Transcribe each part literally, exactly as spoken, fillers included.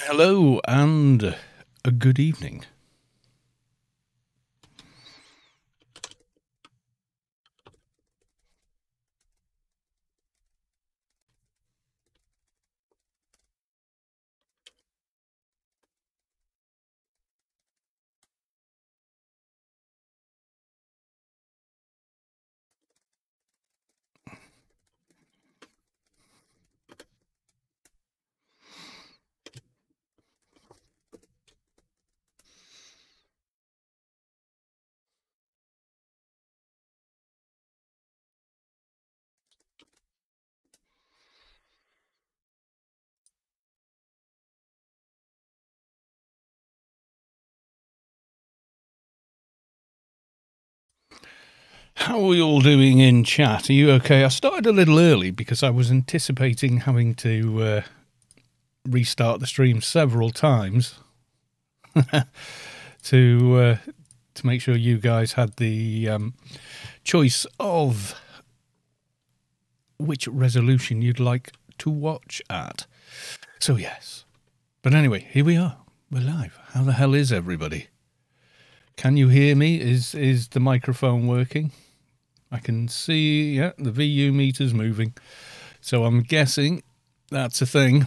Hello and a good evening. How are we all doing in chat? Are you okay? I started a little early because I was anticipating having to uh, restart the stream several times to uh, to make sure you guys had the um, choice of which resolution you'd like to watch at. So yes. But anyway, here we are. We're live. How the hell is everybody? Can you hear me? Is is the microphone working? I can see, yeah, the V U meter's moving. So I'm guessing that's a thing.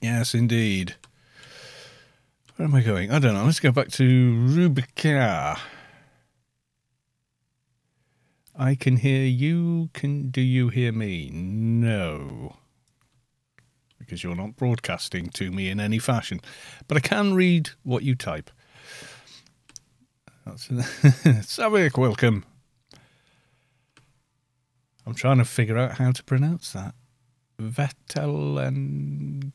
Yes, indeed. Where am I going? I don't know. Let's go back to Rubi-Ka. I can hear you. Can do you hear me? No. Because you're not broadcasting to me in any fashion. But I can read what you type. Saavick, welcome. I'm trying to figure out how to pronounce that. Vetelengasgemont?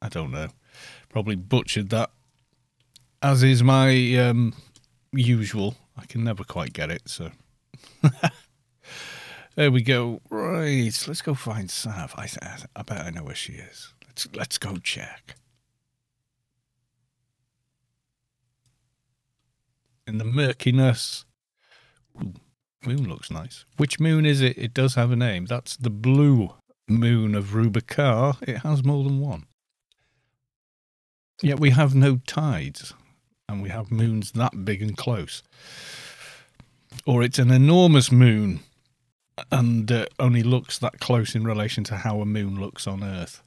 I don't know. Probably butchered that. As is my um, usual. I can never quite get it, so. There we go. Right, let's go find Sav. I, I bet I know where she is. Let's, let's go check. In the murkiness. Ooh, moon looks nice. Which moon is it? It does have a name. That's the blue moon of Rubi-Ka. It has more than one. Yet we have no tides. And we have moons that big and close. Or it's an enormous moon. And uh, only looks that close in relation to how a moon looks on Earth.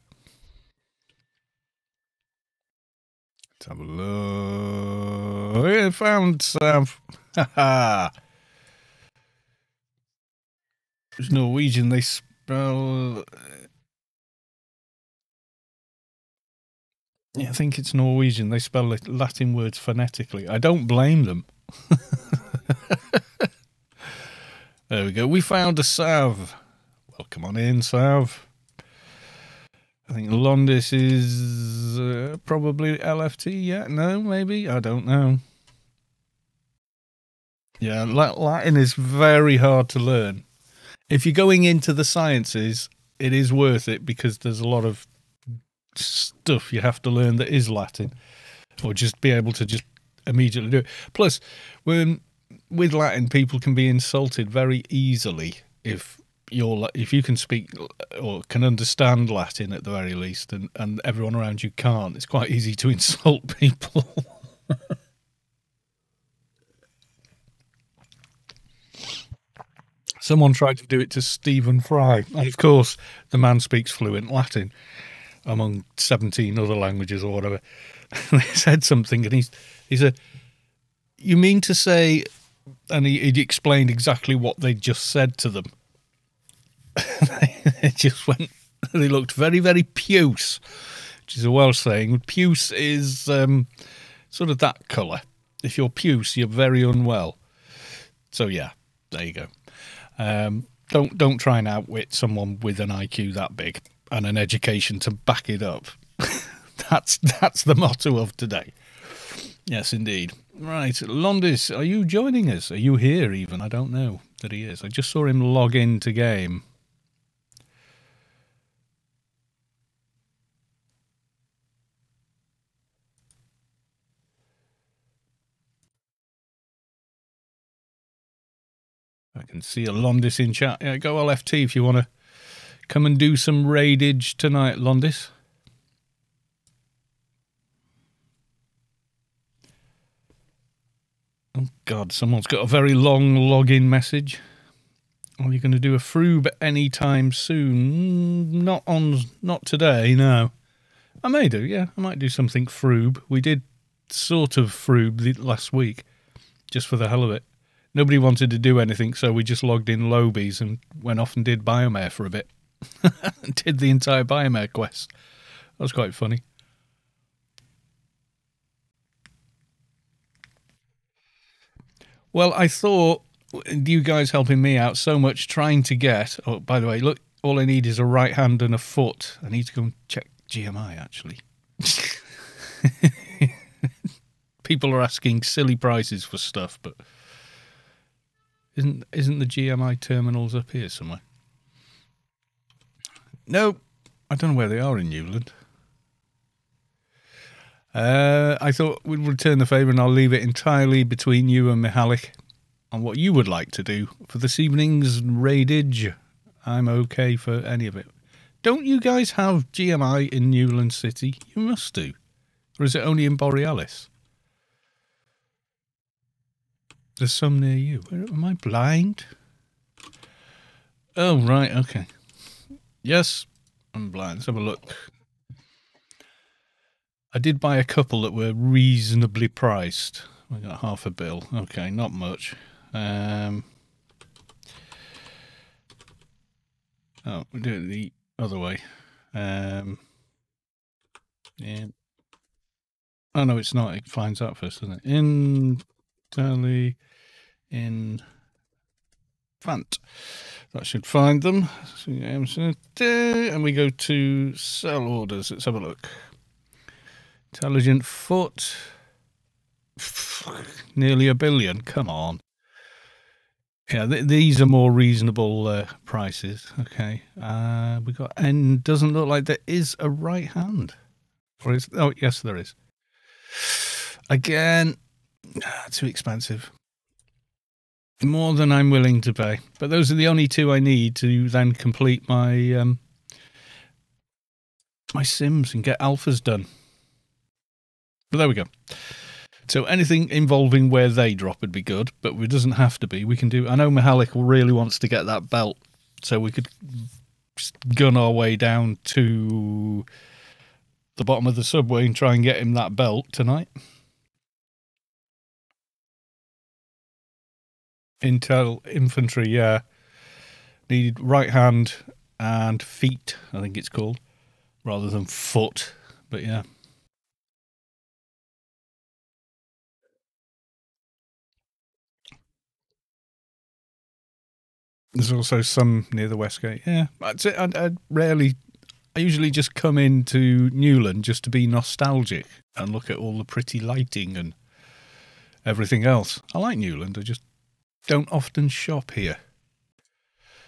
Let's have a look. Yeah, found Sam. Ha ha. It's Norwegian. They spell. Yeah, I think it's Norwegian. They spell Latin words phonetically. I don't blame them. There we go. We found a Sav. Welcome on in, Sav. I think Londis is uh, probably L F T, yeah? No, maybe? I don't know. Yeah, Latin is very hard to learn. If you're going into the sciences, it is worth it because there's a lot of stuff you have to learn that is Latin. Or just be able to just immediately do it. Plus, when, with Latin, people can be insulted very easily if... You're, if you can speak or can understand Latin at the very least, and, and everyone around you can't, it's quite easy to insult people. Someone tried to do it to Stephen Fry, and of course, the man speaks fluent Latin among seventeen other languages or whatever. They said something, and he's, he said, "You mean to say?" And he, he explained exactly what they just said to them. They just went, they looked very, very puce, which is a Welsh saying. Puce is um, sort of that colour. If you're puce, you're very unwell. So, yeah, there you go. Um, don't, don't try and outwit someone with an I Q that big and an education to back it up. that's, that's the motto of today. Yes, indeed. Right, Londis, are you joining us? Are you here even? I don't know that he is. I just saw him log into game. I can see a Londis in chat. Yeah, go L F T if you want to Come and do some raidage tonight, Londis. Oh, God, someone's got a very long login message. Are you going to do a Froob anytime soon? Not on, not today, no. I may do, yeah. I might do something Froob. We did sort of Froob last week, just for the hell of it. Nobody wanted to do anything, so we just logged in Lobies and went off and did Biomare for a bit. Did the entire Biomare quest. That was quite funny. Well, I thought, you guys helping me out so much trying to get... Oh, by the way, look, all I need is a right hand and a foot. I need to go and check G M I, actually. People are asking silly prices for stuff, but... Isn't isn't the G M I terminals up here somewhere? No, I don't know where they are in Newland. Uh, I thought we'd return the favour and I'll leave it entirely between you and Mihalik on what you would like to do for this evening's raidage. I'm okay for any of it. Don't you guys have G M I in Newland City? You must do. Or is it only in Borealis? There's some near you. Where, am I blind? Oh, right, okay. Yes, I'm blind. Let's have a look. I did buy a couple that were reasonably priced. I got half a bill. Okay, not much. Um, oh, we'll do it the other way. Um, yeah. Oh, no, it's not. It finds out first, doesn't it? In... Entirely in Fant. That should find them. And we go to sell orders. Let's have a look. Intelligent foot. Nearly a billion. Come on. Yeah, th these are more reasonable uh, prices. Okay. Uh, we got, and doesn't look like there is a right hand. Or is, oh, yes, there is. Again. Ah, too expensive. More than I'm willing to pay. But those are the only two I need to then complete my um, my sims and get alphas done. But there we go. So anything involving where they drop would be good, but it doesn't have to be. We can do... I know Mihalik really wants to get that belt, so we could gun our way down to the bottom of the subway and try and get him that belt tonight. Intel infantry, yeah. Needed right hand and feet, I think it's called, rather than foot, but yeah. There's also some near the West Gate, yeah. That's it. I, I rarely, I usually just come into Newland just to be nostalgic and look at all the pretty lighting and everything else. I like Newland, I just don't often shop here.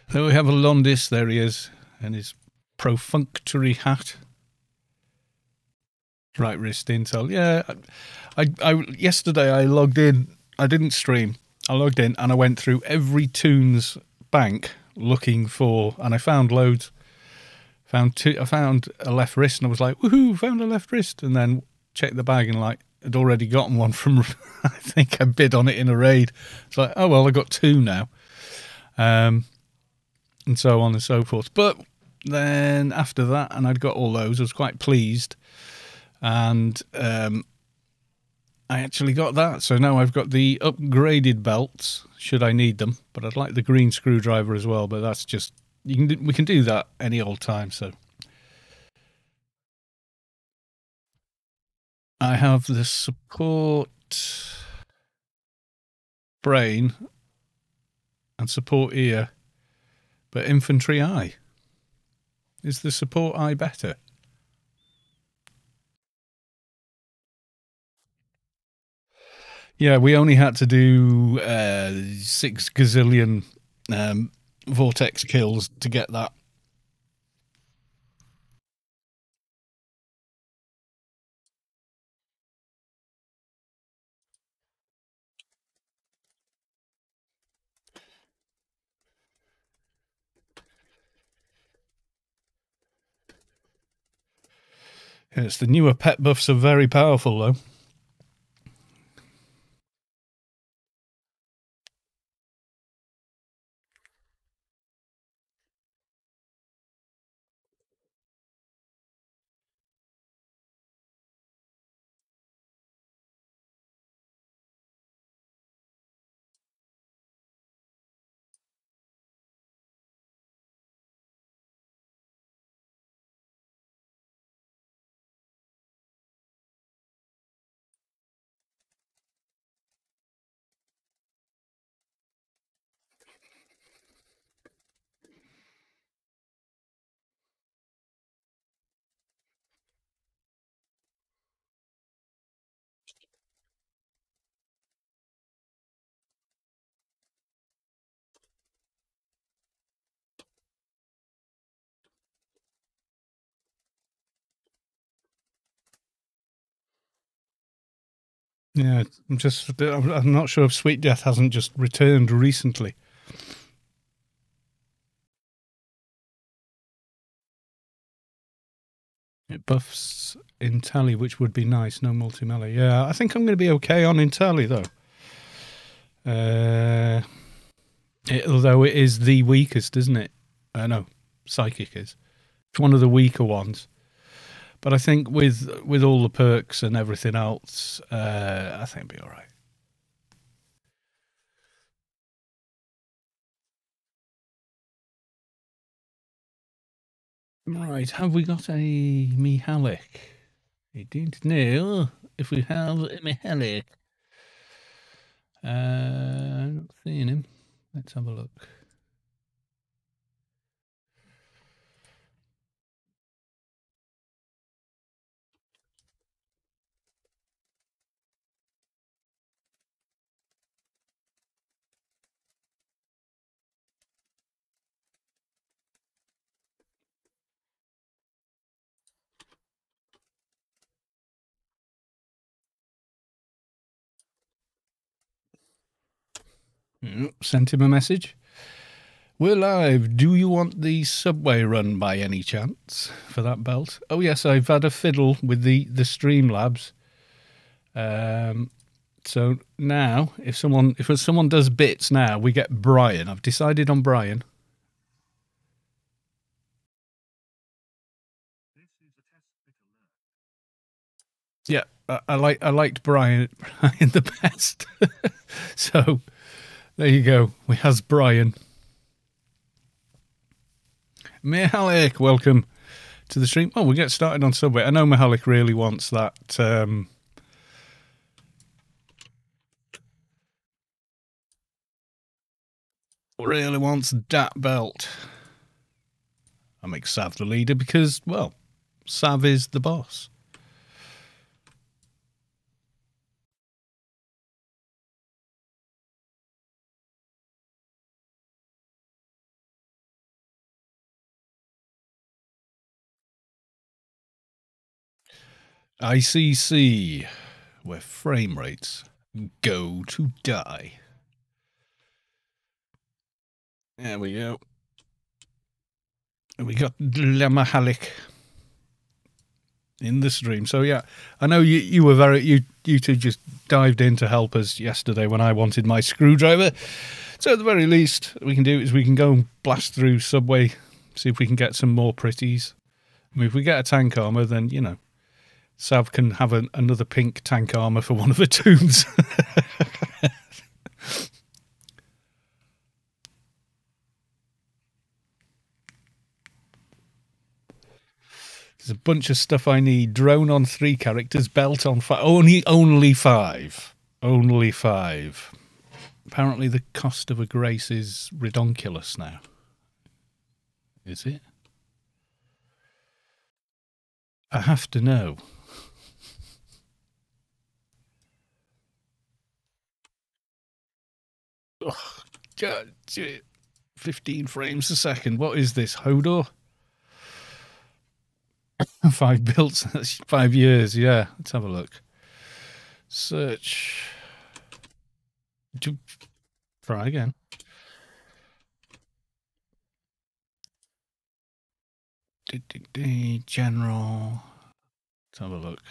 There we have a Londis. There he is. And his perfunctory hat. Right wrist intel. Yeah. I, I, yesterday I logged in. I didn't stream. I logged in and I went through every Toons bank looking for... And I found loads. Found two, I found a left wrist and I was like, woohoo, found a left wrist. And then checked the bag and like... I'd already gotten one from, I think I bid on it in a raid. It's like, oh, well, I got two now. Um, and so on and so forth. But then after that, and I'd got all those, I was quite pleased. And um, I actually got that. So now I've got the upgraded belts, should I need them. But I'd like the green screwdriver as well. But that's just, you can do, we can do that any old time, so... I have the support brain and support ear, but infantry eye. Is the support eye better? Yeah, we only had to do uh, six gazillion um, vortex kills to get that. It's the newer pet buffs are very powerful, though. Yeah, I'm just, I'm not sure if Sweet Death hasn't just returned recently. It buffs Intali, which would be nice. No multi-melee. Yeah, I think I'm going to be okay on Intali, though. Uh, it, although it is the weakest, isn't it? Uh, no, Psychic is. It's one of the weaker ones. But I think with with all the perks and everything else, uh, I think it'll be all right. Right, have we got a Mihalik? I don't know if we have a Mihalik. Uh, I'm not seeing him. Let's have a look. Sent him a message. We're live. Do you want the Subway run by any chance for that belt? Oh, yes, I've had a fiddle with the, the Streamlabs. Um, so now, if someone if someone does bits now, we get Brian. I've decided on Brian. Yeah, I, I, like, I liked Brian, Brian the best. So... there you go. We has Brian. Mihalik, welcome to the stream. Oh, we'll get started on Subway. I know Mihalik really wants that. Um, really wants that belt. I make Sav the leader because, well, Sav is the boss. I C C, where frame rates go to die. There we go. And we got Mihalik in the stream. So yeah, I know you you were very you you two just dived in to help us yesterday when I wanted my screwdriver. So at the very least, what we can do is we can go and blast through Subway, see if we can get some more pretties. I mean, if we get a tank armor, then you know. Sav can have an, another pink tank armor for one of her tombs. There's a bunch of stuff I need. Drone on three characters, belt on five. Only, only five. Only five. Apparently the cost of a grace is redonkulous now. Is it? I have to know. Oh, God, fifteen frames a second. What is this, Hodor? Five builds, that's five years, yeah. Let's have a look. Search. Try again. General Let's have a look.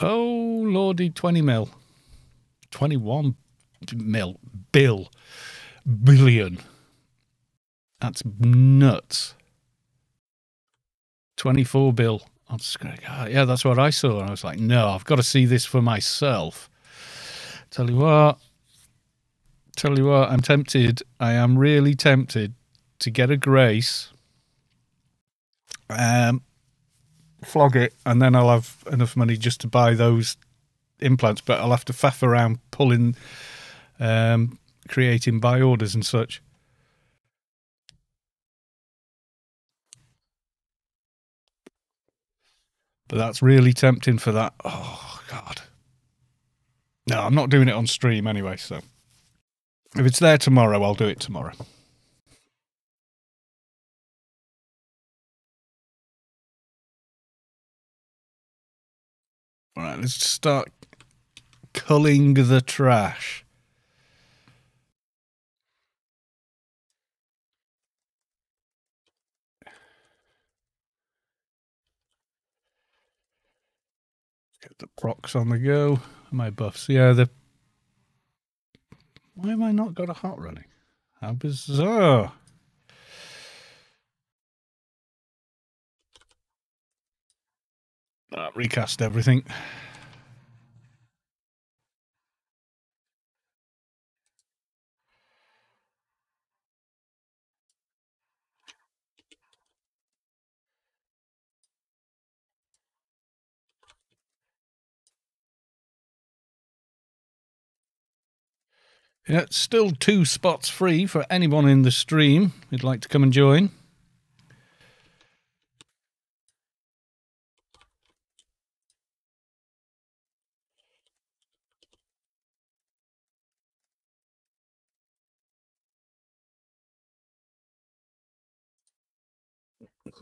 Oh, lordy, twenty mil. twenty-one mil. Bill. Billion. That's nuts. twenty-four bill. I'm just going to go, yeah, that's what I saw. And I was like, no, I've got to see this for myself. Tell you what. Tell you what, I'm tempted. I am really tempted to get a Grace. Um, flog it, and then I'll have enough money just to buy those implants, but I'll have to faff around pulling, um, creating buy orders and such. But that's really tempting for that. Oh, God. No, I'm not doing it on stream anyway, so. If it's there tomorrow, I'll do it tomorrow. All right, let's start culling the trash. Get the procs on the go. My buffs, yeah. The why have I not got a hot running? How bizarre! Uh, recast everything. Yeah, it's still two spots free for anyone in the stream who'd like to come and join.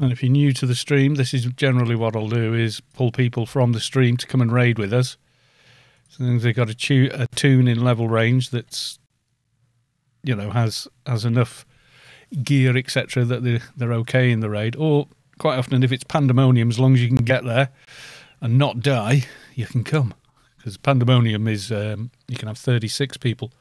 And if you're new to the stream, this is generally what I'll do, is pull people from the stream to come and raid with us. So then they've got a, tu a tune in level range that's, you know, has has enough gear, et cetera, that they're, they're okay in the raid. Or, quite often, if it's Pandemonium, as long as you can get there and not die, you can come. Because Pandemonium is, um, you can have thirty-six people.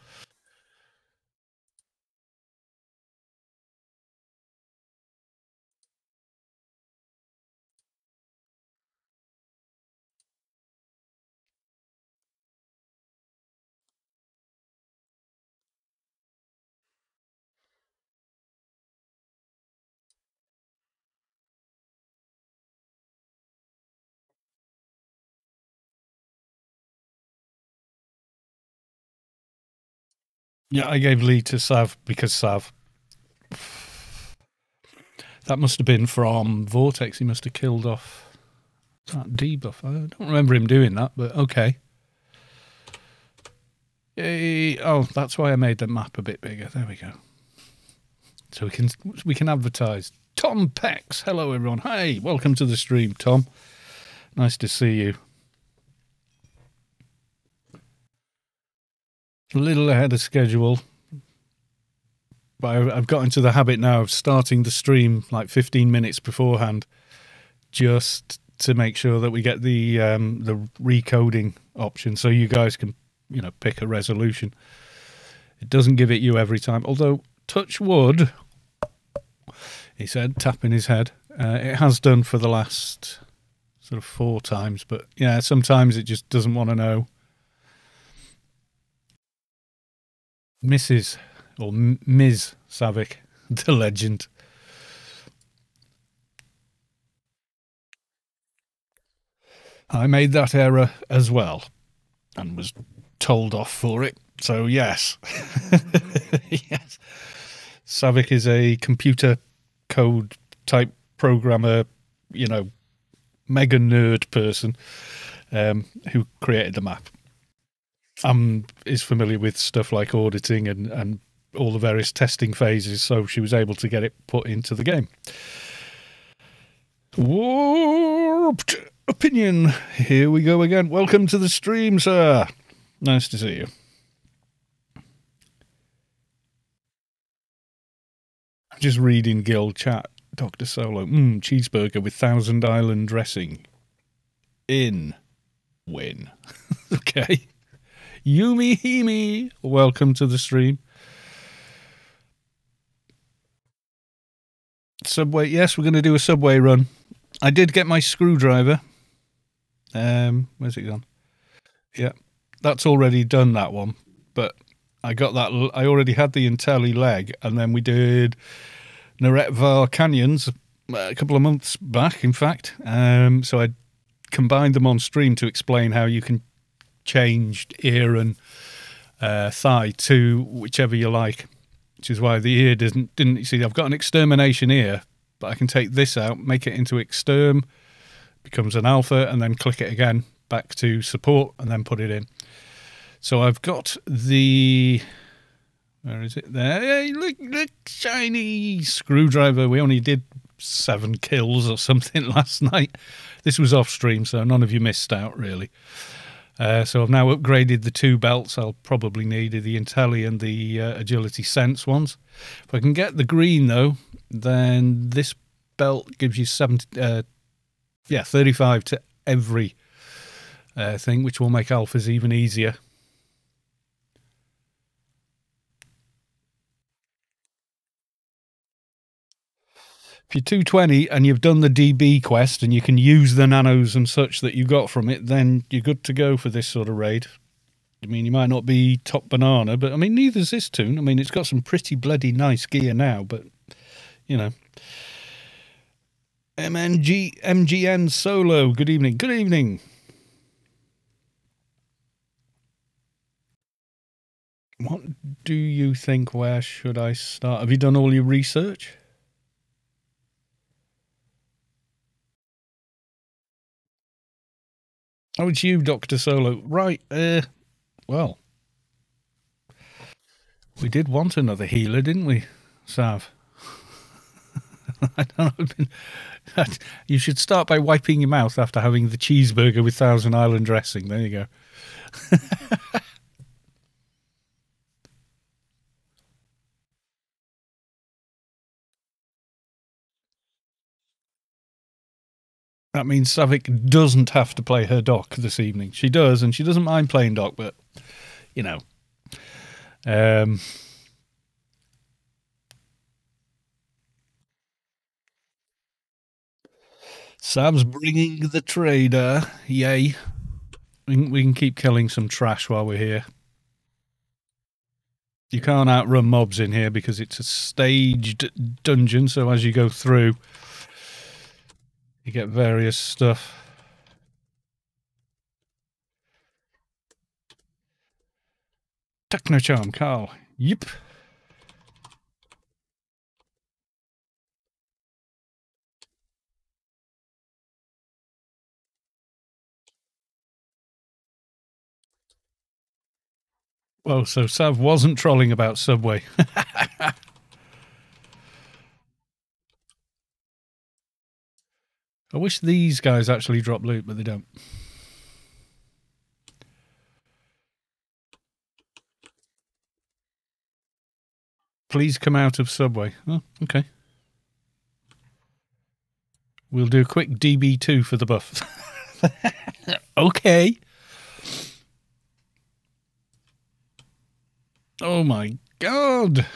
Yeah, I gave Lee to Sav because Sav. That must have been from Vortex. He must have killed off that debuff. I don't remember him doing that, but okay. Yay. Oh, that's why I made the map a bit bigger. There we go. So we can we can advertise. Tom Pex. Hello, everyone. Hey, welcome to the stream, Tom. Nice to see you. A little ahead of schedule, but I've got into the habit now of starting the stream like fifteen minutes beforehand, just to make sure that we get the um, the recoding option, so you guys can, you know, pick a resolution. It doesn't give it you every time. Although, touch wood, he said, tapping his head, uh, it has done for the last sort of four times. But yeah, sometimes it just doesn't want to know. Missus or Miz Saavick, the legend. I made that error as well and was told off for it. So, yes. Yes. Saavick is a computer code type programmer, you know, mega nerd person um, who created the map. Um, is familiar with stuff like auditing and, and all the various testing phases, so she was able to get it put into the game. Warped opinion. Here we go again. Welcome to the stream, sir. Nice to see you. I'm just reading guild chat Doctor Solo. Mmm, cheeseburger with Thousand Island dressing. In. Win. Okay. Yumi Himi, welcome to the stream. Subway, yes, we're going to do a Subway run. I did get my screwdriver. Um, where's it gone? Yeah, that's already done, that one. But I got that, I already had the Intelli leg, and then we did Naretvar Canyons a couple of months back, in fact. Um, so I combined them on stream to explain how you can change ear and uh, thigh to whichever you like. Which is why the ear doesn't, didn't, you see, I've got an extermination ear, but I can take this out, make it into exterm, becomes an alpha, and then click it again back to support and then put it in. So I've got the, where is it there? Hey, look, look, shiny screwdriver. We only did seven kills or something last night. This was off stream, so none of you missed out, really. Uh, so I've now upgraded the two belts I'll probably need, the Intelli and the uh, Agility Sense ones. If I can get the green, though, then this belt gives you seventy, uh, yeah, thirty-five to every uh, thing, which will make alphas even easier. If you're two twenty and you've done the D B quest and you can use the nanos and such that you got from it, then you're good to go for this sort of raid. I mean, you might not be top banana, but I mean, neither's this tune. I mean, it's got some pretty bloody nice gear now, but, you know. M N G, M G N Solo, good evening, good evening. What do you think, where should I start? Have you done all your research? Oh, it's you, Doctor Solo. Right, uh, well, we did want another healer, didn't we, Sav? I don't know. Been, that, you should start by wiping your mouth after having the cheeseburger with Thousand Island dressing. There you go. That means Saavick doesn't have to play her doc this evening. She does, and she doesn't mind playing doc, but, you know. Um, Sav's bringing the trader. Yay. We can, we can keep killing some trash while we're here. You can't outrun mobs in here because it's a staged dungeon, so as you go through... you get various stuff. Techno Charm, Carl. Yep. Well, so Sav wasn't trolling about Subway. I wish these guys actually drop loot, but they don't. Please come out of Subway. Oh, okay. We'll do a quick D B two for the buff. Okay. Oh my god.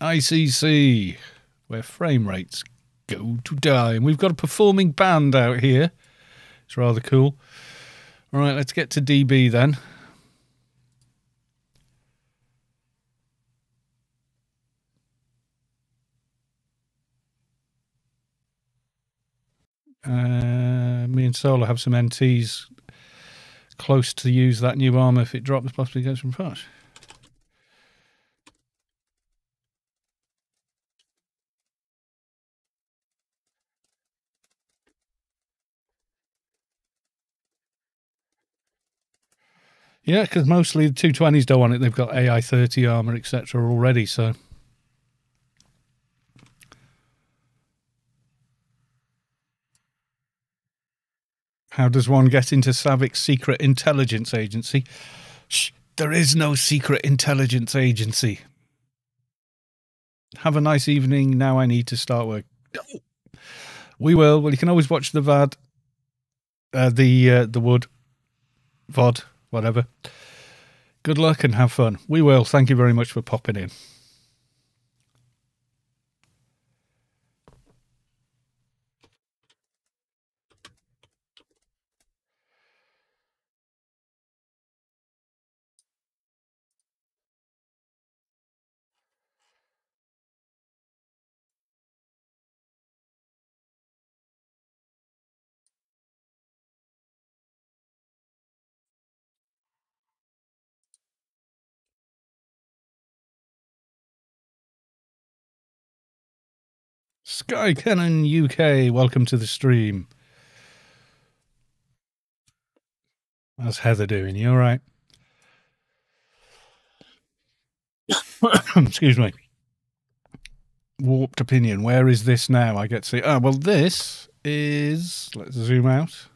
I C C, where frame rates go to die. And we've got a performing band out here. It's rather cool. All right, let's get to D B then. Uh, me and Solar have some N Ts close to use that new armor. If it drops, possibly goes from fast. Yeah, because mostly the two twenties don't want it. They've got A I thirty armor, et cetera already, so. How does one get into Saavick's secret intelligence agency? Shh, there is no secret intelligence agency. Have a nice evening. Now I need to start work. We will. Well, you can always watch the V A D, uh, the uh, the wood, V O D, whatever. Good luck and have fun. We will. Thank you very much for popping in. Sky Cannon U K, welcome to the stream. How's Heather doing? You all right? Excuse me. Warped opinion. Where is this now? I get to see. Oh, well, this is... Let's zoom out.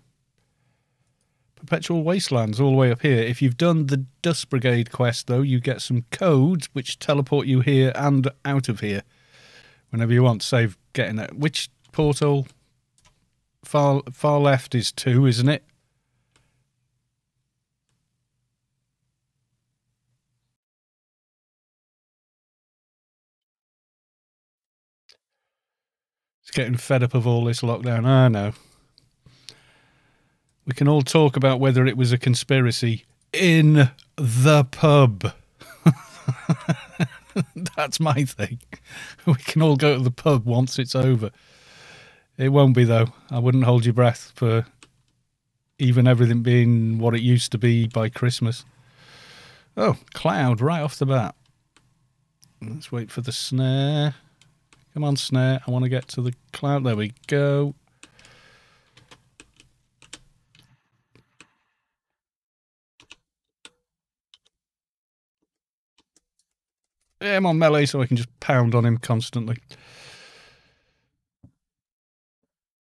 Perpetual Wastelands, all the way up here. If you've done the Dust Brigade quest, though, you get some codes which teleport you here and out of here. Whenever you want, save getting it. Which portal? Far far left is two, isn't it? It's getting fed up of all this lockdown. I know. We can all talk about whether it was a conspiracy in the pub. That's my thing. We can all go to the pub once it's over. It won't be, though. I wouldn't hold your breath for even everything being what it used to be by Christmas. Oh, cloud right off the bat. Let's wait for the snare. Come on, snare. I want to get to the cloud. There we go. Yeah, I'm on melee, so I can just pound on him constantly.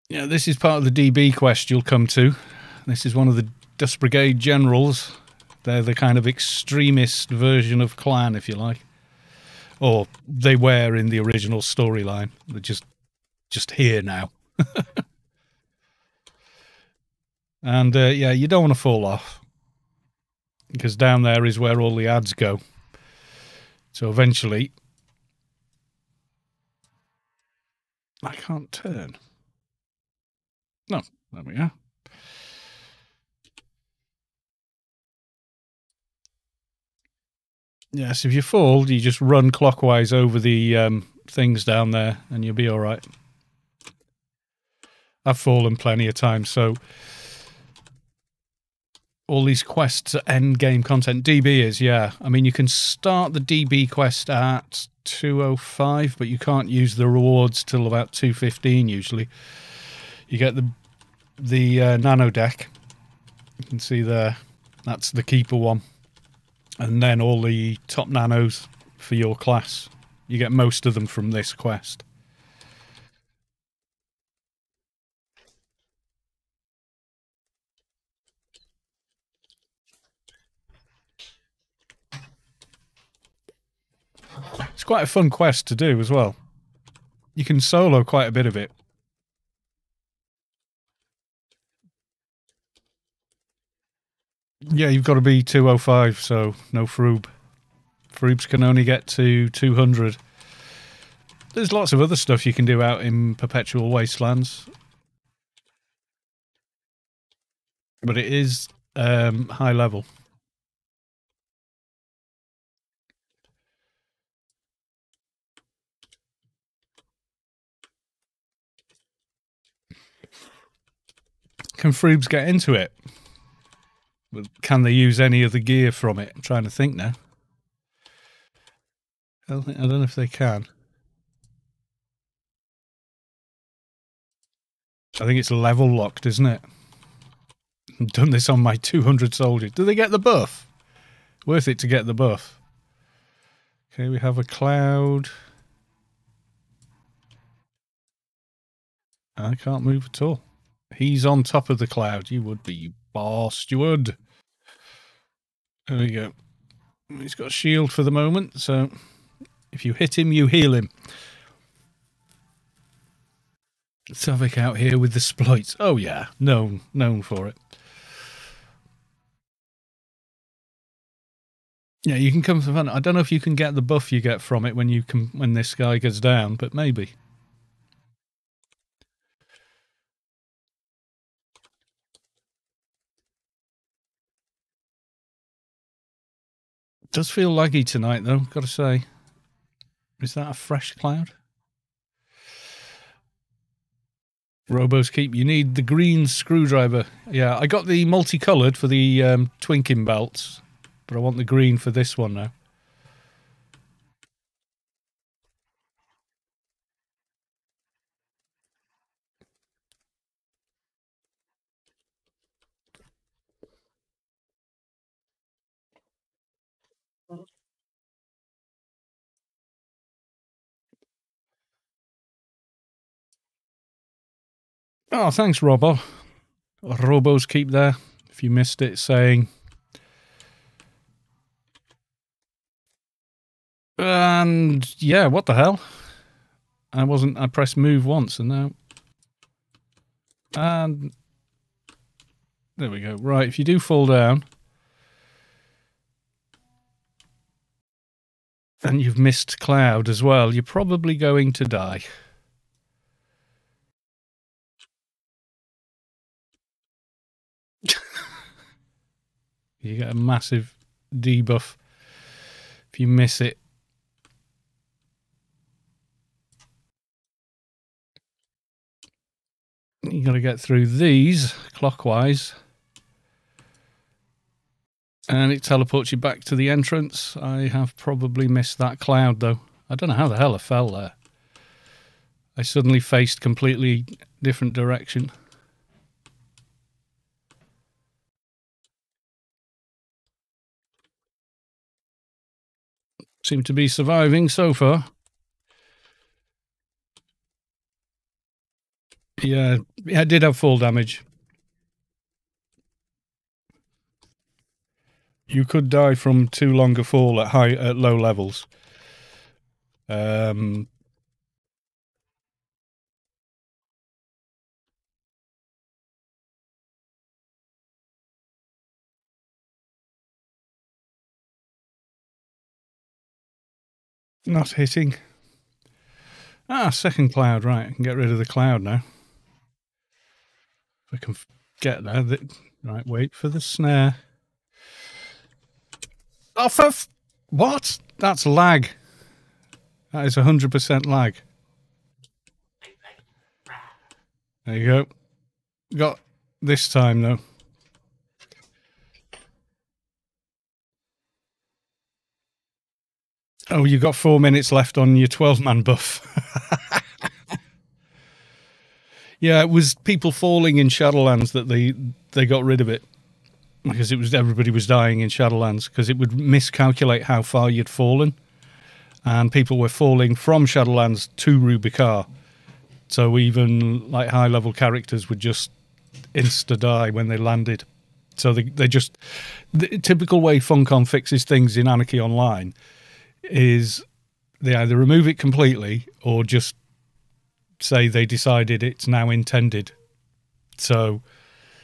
Yeah, this is part of the D B quest you'll come to. This is one of the Dust Brigade generals. They're the kind of extremist version of clan, if you like. Or they were in the original storyline. They're just, just here now. And, uh, yeah, you don't want to fall off. Because down there is where all the ads go. So eventually, I can't turn. No, there we go. Yes, if you fall, you just run clockwise over the um, things down there and you'll be all right. I've fallen plenty of times, so all these quests are end game content. D B is, yeah. I mean, you can start the D B quest at two oh five, but you can't use the rewards till about two fifteen usually. You get the the uh, nano deck. You can see there. That's the keeper one. And then all the top nanos for your class. You get most of them from this quest. It's quite a fun quest to do as well. You can solo quite a bit of it. Yeah, you've got to be two oh five, so no Froob. Froobs can only get to two hundred. There's lots of other stuff you can do out in Perpetual Wastelands. But it is um, high level. Can Froobs get into it? Can they use any of the gear from it? I'm trying to think now. I don't, think, I don't know if they can. I think it's level locked, isn't it? I've done this on my two hundred soldiers. Do they get the buff? Worth it to get the buff. Okay, we have a cloud. I can't move at all. He's on top of the cloud. You would be, you bastard. There we go. He's got a shield for the moment, so if you hit him, you heal him. Saavick out here with the sploits. Oh yeah, known known for it. Yeah, you can come for fun. I don't know if you can get the buff you get from it when you can, when this guy goes down, but maybe. It does feel laggy tonight, though. Got to say, is that a fresh cloud? Robo's Keep. You need the green screwdriver. Yeah, I got the multicolored for the um, twinking belts, but I want the green for this one now. Oh, thanks, Robo. Robo's Keep there. If you missed it, saying... And, yeah, what the hell? I wasn't... I pressed move once, and now... And... There we go. Right, if you do fall down... And you've missed Cloud as well, you're probably going to die. You get a massive debuff if you miss it. You got to get through these clockwise. And it teleports you back to the entrance. I have probably missed that cloud, though. I don't know how the hell I fell there. I suddenly faced a completely different direction. Seem to be surviving so far. Yeah, I did have fall damage. You could die from too long a fall at high at low levels. Um, Not hitting. Ah, second cloud, right. I can get rid of the cloud now. If I can get there. The, right, wait for the snare. Oh, for f what? That's lag. That is one hundred percent lag. There you go. Got this time, though. Oh, you got four minutes left on your twelve-man buff. Yeah, it was people falling in Shadowlands that they they got rid of it because it was everybody was dying in Shadowlands because it would miscalculate how far you'd fallen, and people were falling from Shadowlands to Rubi-Ka. So even like high-level characters would just insta die when they landed. So they they just the typical way Funcom fixes things in Anarchy Online. Is they either remove it completely or just say they decided it's now intended. So,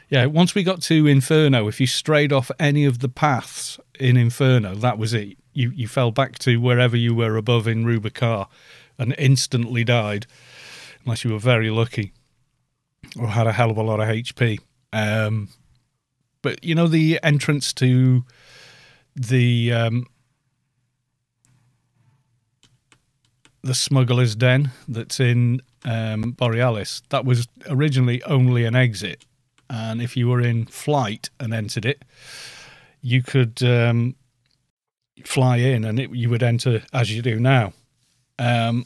yeah, once we got to Inferno, if you strayed off any of the paths in Inferno, that was it. You you fell back to wherever you were above in Rubi-Ka and instantly died, unless you were very lucky or had a hell of a lot of H P. Um, but, you know, the entrance to the... Um, the smuggler's den that's in um, Borealis, that was originally only an exit. And if you were in flight and entered it, you could um, fly in and it, you would enter as you do now. Um,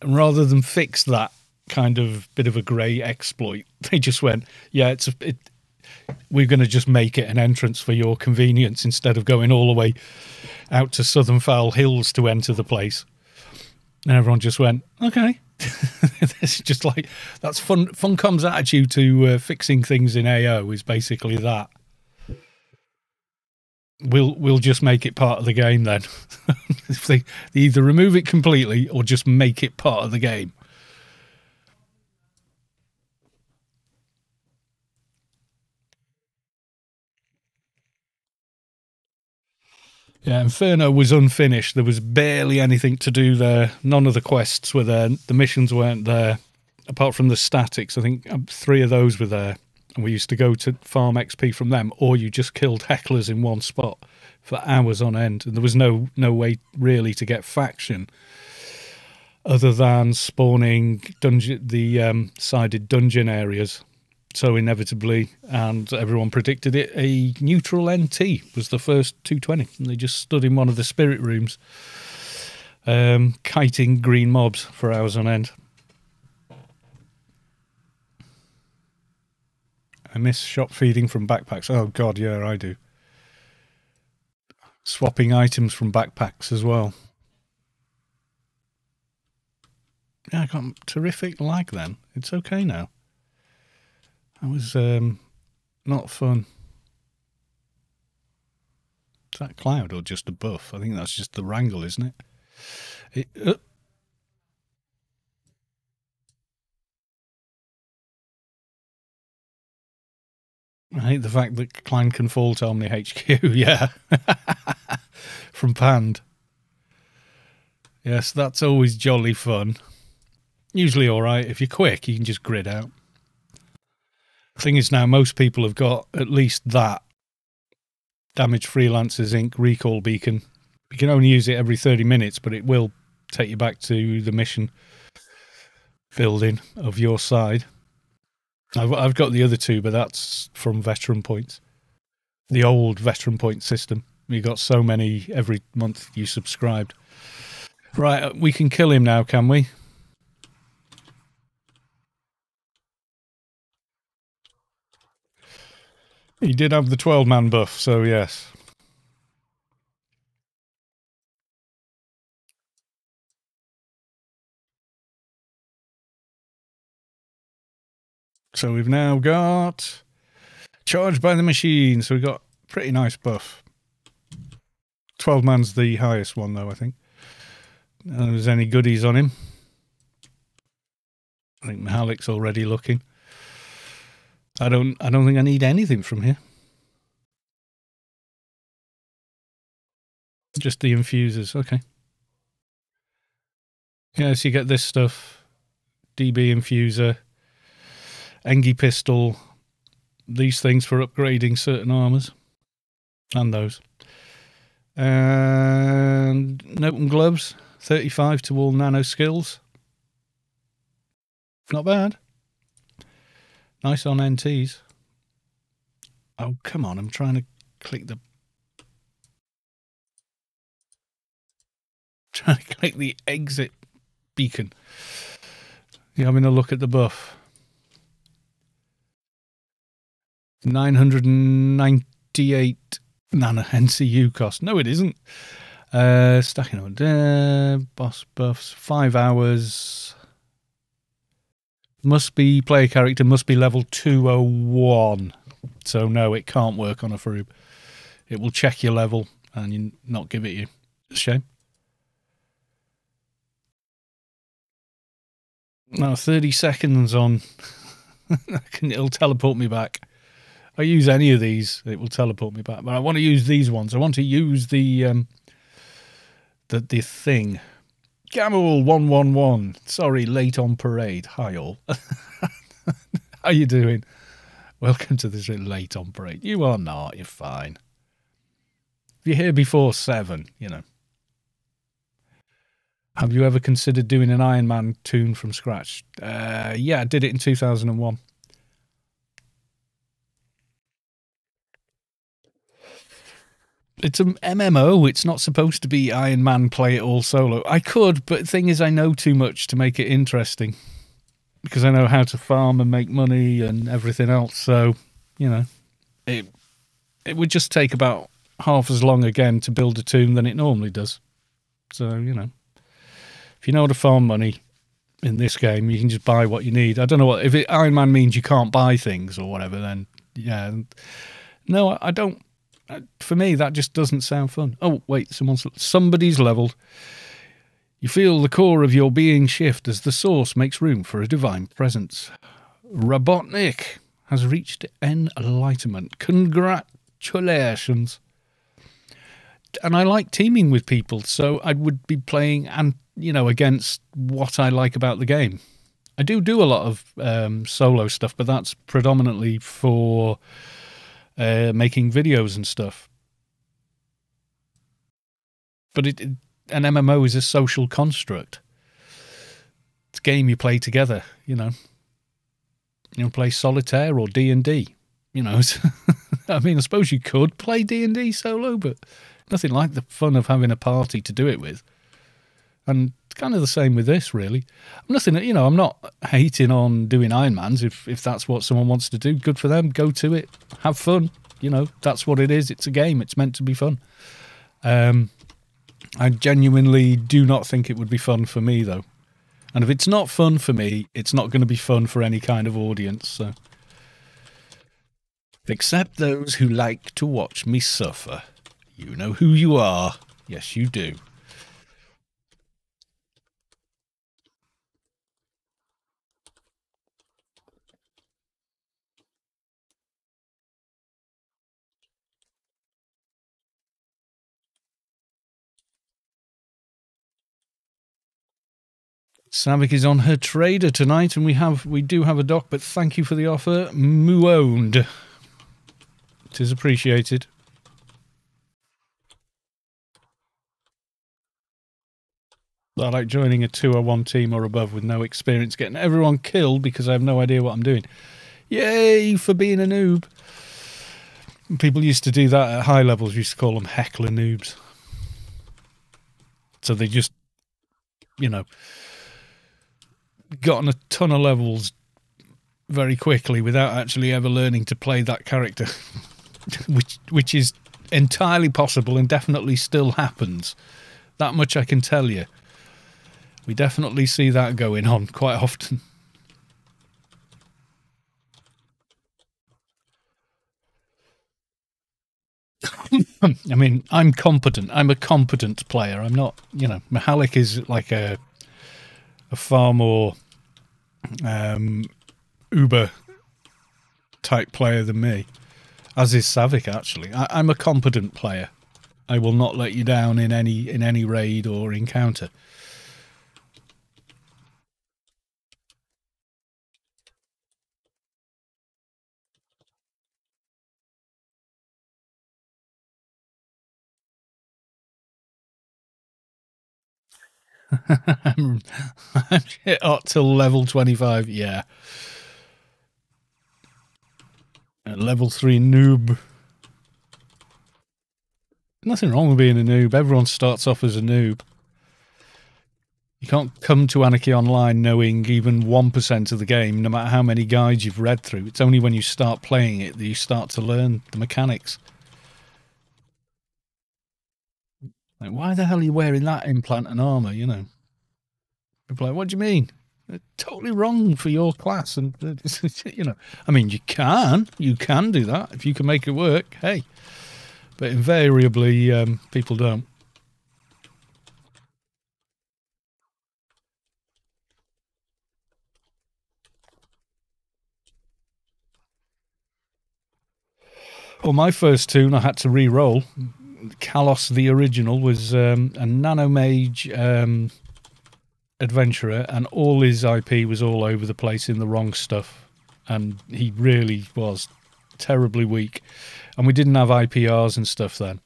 and rather than fix that kind of bit of a grey exploit, they just went, yeah, it's a, it, we're going to just make it an entrance for your convenience instead of going all the way out to Southern Foul Hills to enter the place. And everyone just went, okay. It's just like, that's fun. Funcom's attitude to uh, fixing things in A O is basically that. We'll we'll just make it part of the game then. If they, they either remove it completely or just make it part of the game. Yeah, Inferno was unfinished. There was barely anything to do there. None of the quests were there. The missions weren't there. Apart from the statics, I think three of those were there. And we used to go to farm X P from them, or you just killed hecklers in one spot for hours on end. And there was no, no way really to get faction other than spawning dungeon, the um, sided dungeon areas. So inevitably, and everyone predicted it, a neutral N T was the first two twenty. And they just stood in one of the spirit rooms, um, kiting green mobs for hours on end. I miss shop feeding from backpacks. Oh, God, yeah, I do. Swapping items from backpacks as well. Yeah, I got a terrific lag then. It's okay now. That was um, not fun. Is that cloud or just a buff? I think that's just the wrangle, isn't it? it uh. I hate the fact that clan can fall to Omni H Q, yeah. From Pand. Yes, that's always jolly fun. Usually all right. If you're quick, you can just grid out. Thing is now most people have got at least that Damage Freelancers Incorporated recall beacon. You can only use it every thirty minutes, but it will take you back to the mission building of your side. I've, I've got the other two, but that's from veteran points. The old veteran point system. You got so many every month you subscribed. Right, we can kill him now, can we? He did have the twelve man buff, so yes. So we've now got Charged by the Machine, so we've got pretty nice buff. twelve man's the highest one, though, I think. I don't know if there's any goodies on him. I think Mihalik's already looking. I don't I don't think I need anything from here. Just the infusers, okay. Yeah, so you get this stuff. D B infuser, Engi pistol, these things for upgrading certain armors. And those. And Notum gloves, thirty-five to all nano skills. Not bad. Nice on N Ts. Oh, come on, I'm trying to click the... Trying to click the exit beacon. You're having a look at the buff. nine hundred ninety-eight nano N C U cost. No, it isn't. Uh, stacking on there. Boss buffs. Five hours... Must be, player character must be level two oh one. So no, it can't work on a Froob. It will check your level and you not give it you. It's a shame. Now thirty seconds on. It'll teleport me back. I use any of these, it will teleport me back. But I want to use these ones. I want to use the um, the, the thing. Gamal one one one. Sorry, late on parade. Hi all. How you doing? Welcome to this late on parade. You are not. You're fine. If you're here before seven, you know. Have you ever considered doing an Iron Man tune from scratch? Uh, yeah, I did it in two thousand one. It's an M M O. It's not supposed to be Iron Man play it all solo. I could, but the thing is I know too much to make it interesting because I know how to farm and make money and everything else. So, you know, it it would just take about half as long again to build a tomb than it normally does. So, you know, if you know how to farm money in this game, you can just buy what you need. I don't know what, if it, Iron Man means you can't buy things or whatever, then yeah. No, I don't. For me, that just doesn't sound fun. Oh, wait, someone's, somebody's leveled. You feel the core of your being shift as the source makes room for a divine presence. Robotnik has reached enlightenment. Congratulations. and I like teaming with people, so I would be playing and you know against what I like about the game. I do do a lot of um, solo stuff, but that's predominantly for uh, making videos and stuff. But it, it, an M M O is a social construct. It's a game you play together, you know. You know, play Solitaire or D and D, you know. I mean, I suppose you could play D and D solo, but nothing like the fun of having a party to do it with. And it's kind of the same with this, really. I'm nothing, you know, I'm not hating on doing Ironmans. If, if that's what someone wants to do, good for them. Go to it. Have fun. You know, that's what it is. It's a game. It's meant to be fun. Um, I genuinely do not think it would be fun for me, though. And if it's not fun for me, it's not going to be fun for any kind of audience. So. Except those who like to watch me suffer. You know who you are. Yes, you do. Saavick is on her trader tonight, and we have we do have a doc, but thank you for the offer. Muowned. It is appreciated. I like joining a two oh one team or above with no experience, getting everyone killed because I have no idea what I'm doing. Yay for being a noob. People used to do that at high levels, used to call them heckler noobs. So they just, you know... gotten a ton of levels very quickly without actually ever learning to play that character, which which is entirely possible and definitely still happens. That much I can tell you. We definitely see that going on quite often. I mean, I'm competent. I'm a competent player. I'm not, you know, Mihalik is like a a far more um, Uber-type player than me, as is Saavick, actually. I, I'm a competent player. I will not let you down in any in any raid or encounter. I'm shit hot till level twenty-five, yeah. At level three noob. Nothing wrong with being a noob. Everyone starts off as a noob. You can't come to Anarchy Online knowing even one percent of the game, no matter how many guides you've read through. It's only when you start playing it that you start to learn the mechanics. Like, why the hell are you wearing that implant and armor, you know? People are like, what do you mean? They're totally wrong for your class. And, you know, I mean, you can. You can do that. If you can make it work, hey. But invariably, um, people don't. Well, my first tune I had to re-roll. Kalos, the original, was um, a nanomage um, adventurer, and all his I P was all over the place in the wrong stuff, and he really was terribly weak. And we didn't have I P Rs and stuff then,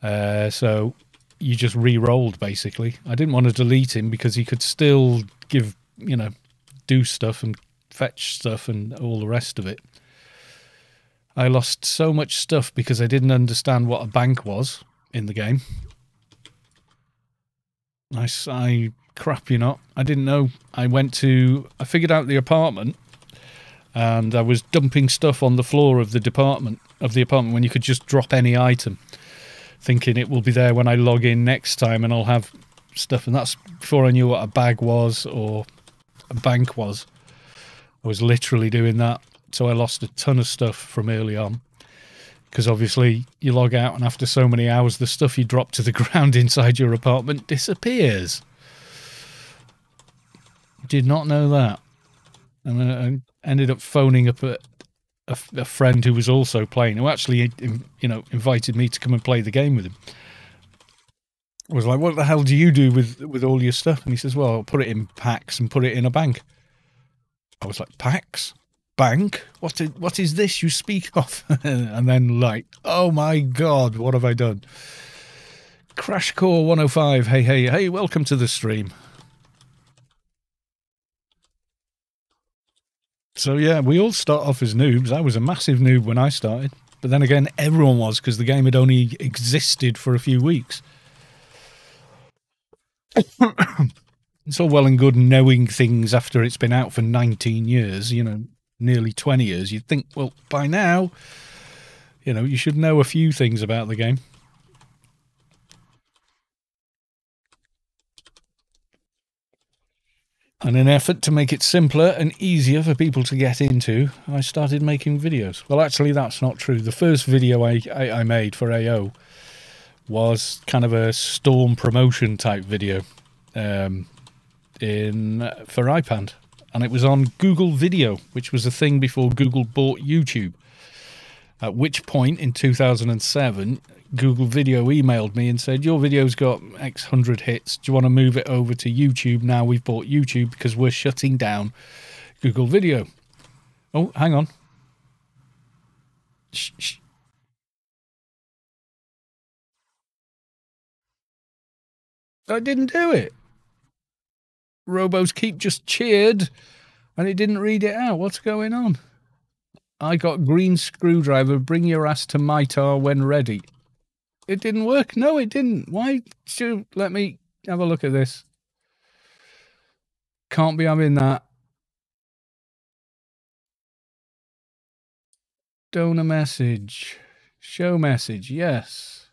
uh, so you just re-rolled basically. I didn't want to delete him because he could still give, you know, do stuff and fetch stuff and all the rest of it. I lost so much stuff because I didn't understand what a bank was in the game. I, I crap you not. I didn't know. I went to... I figured out the apartment and I was dumping stuff on the floor of the department, of the apartment when you could just drop any item, thinking it will be there when I log in next time and I'll have stuff. And that's before I knew what a bag was or a bank was. I was literally doing that. So I lost a ton of stuff from early on because obviously you log out and after so many hours the stuff you drop to the ground inside your apartment disappears. Did not know that. And I ended up phoning up a, a, a friend who was also playing, who actually, you know, invited me to come and play the game with him. I was like, what the hell do you do with, with all your stuff? And he says, well, I'll put it in packs and put it in a bank. I was like, packs? Bank? What is, what is this you speak of? And then like, oh my God, what have I done? Crash Core one oh five, hey, hey, hey, welcome to the stream. So yeah, we all start off as noobs. I was a massive noob when I started. But then again, everyone was, because the game had only existed for a few weeks. It's all well and good knowing things after it's been out for nineteen years, you know, nearly twenty years. You'd think, well, by now, you know, you should know a few things about the game. And in an effort to make it simpler and easier for people to get into, I started making videos. Well, actually, that's not true. The first video I, I, I made for A O was kind of a Storm promotion type video um, in for iPad, and it was on Google Video, which was a thing before Google bought YouTube. At which point in two thousand seven, Google Video emailed me and said, your video's got X hundred hits. Do you want to move it over to YouTube now we've bought YouTube, because we're shutting down Google Video? Oh, hang on. Shh, shh. I didn't do it. Robo's Keep just cheered and it didn't read it out. What's going on? I got green screwdriver. Bring your ass to Mitar when ready. It didn't work. No, it didn't. Why? Shoot, let me have a look at this. Can't be having that. Donor message. Show message. Yes.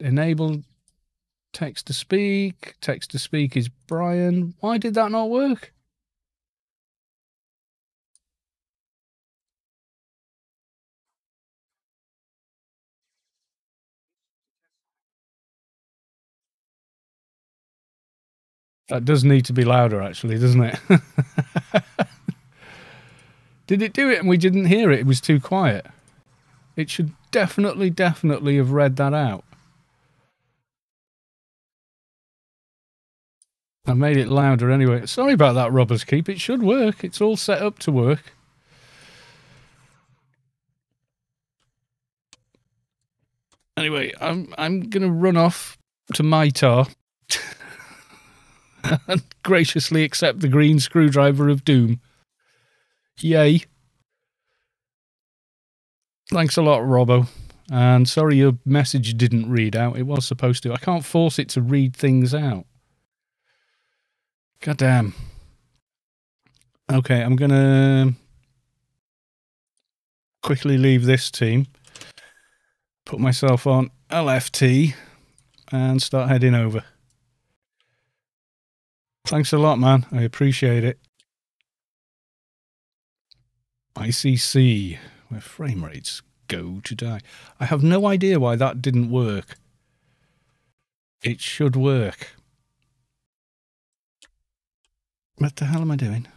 Enable. Text to speak. Text to speak is Brian. Why did that not work? That does need to be louder, actually, doesn't it? Did it do it and we didn't hear it? It was too quiet. It should definitely, definitely have read that out. I made it louder anyway. Sorry about that, Robbers Keep. It should work. It's all set up to work. Anyway, I'm I'm gonna run off to Mitar and graciously accept the green screwdriver of doom. Yay! Thanks a lot, Robbo. And sorry your message didn't read out. It was supposed to. I can't force it to read things out. God damn. Okay, I'm going to quickly leave this team, put myself on L F T, and start heading over. Thanks a lot, man. I appreciate it. I C C, where frame rates go to die. I have no idea why that didn't work. It should work. What the hell am I doing?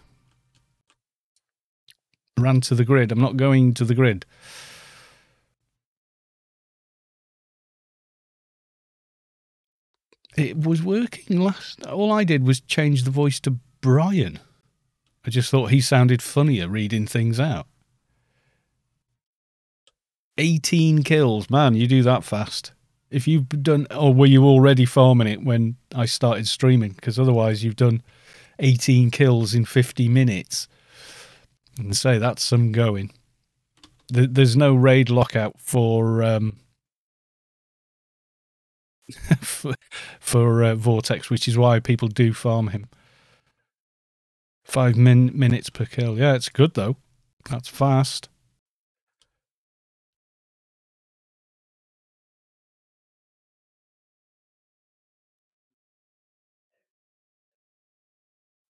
Ran to the grid. I'm not going to the grid. It was working last. All I did was change the voice to Brian. I just thought he sounded funnier reading things out. eighteen kills. Man, you do that fast. If you've done... Or were you already farming it when I started streaming? Because otherwise you've done... eighteen kills in fifty minutes. And say that's some going. There's no raid lockout for um, for, for uh, Vortex, which is why people do farm him. Five min minutes per kill. Yeah, it's good though. That's fast.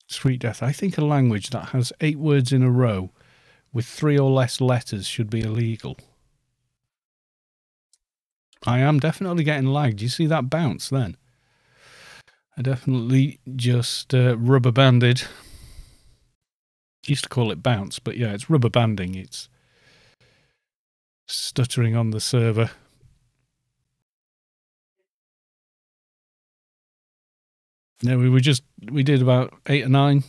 Sweet death. I think a language that has eight words in a row with three or less letters should be illegal. I am definitely getting lagged. You see that bounce then? I definitely just uh, rubber banded. Used to call it bounce, but yeah, it's rubber banding. It's stuttering on the server. No, we were just, we did about eight or nine,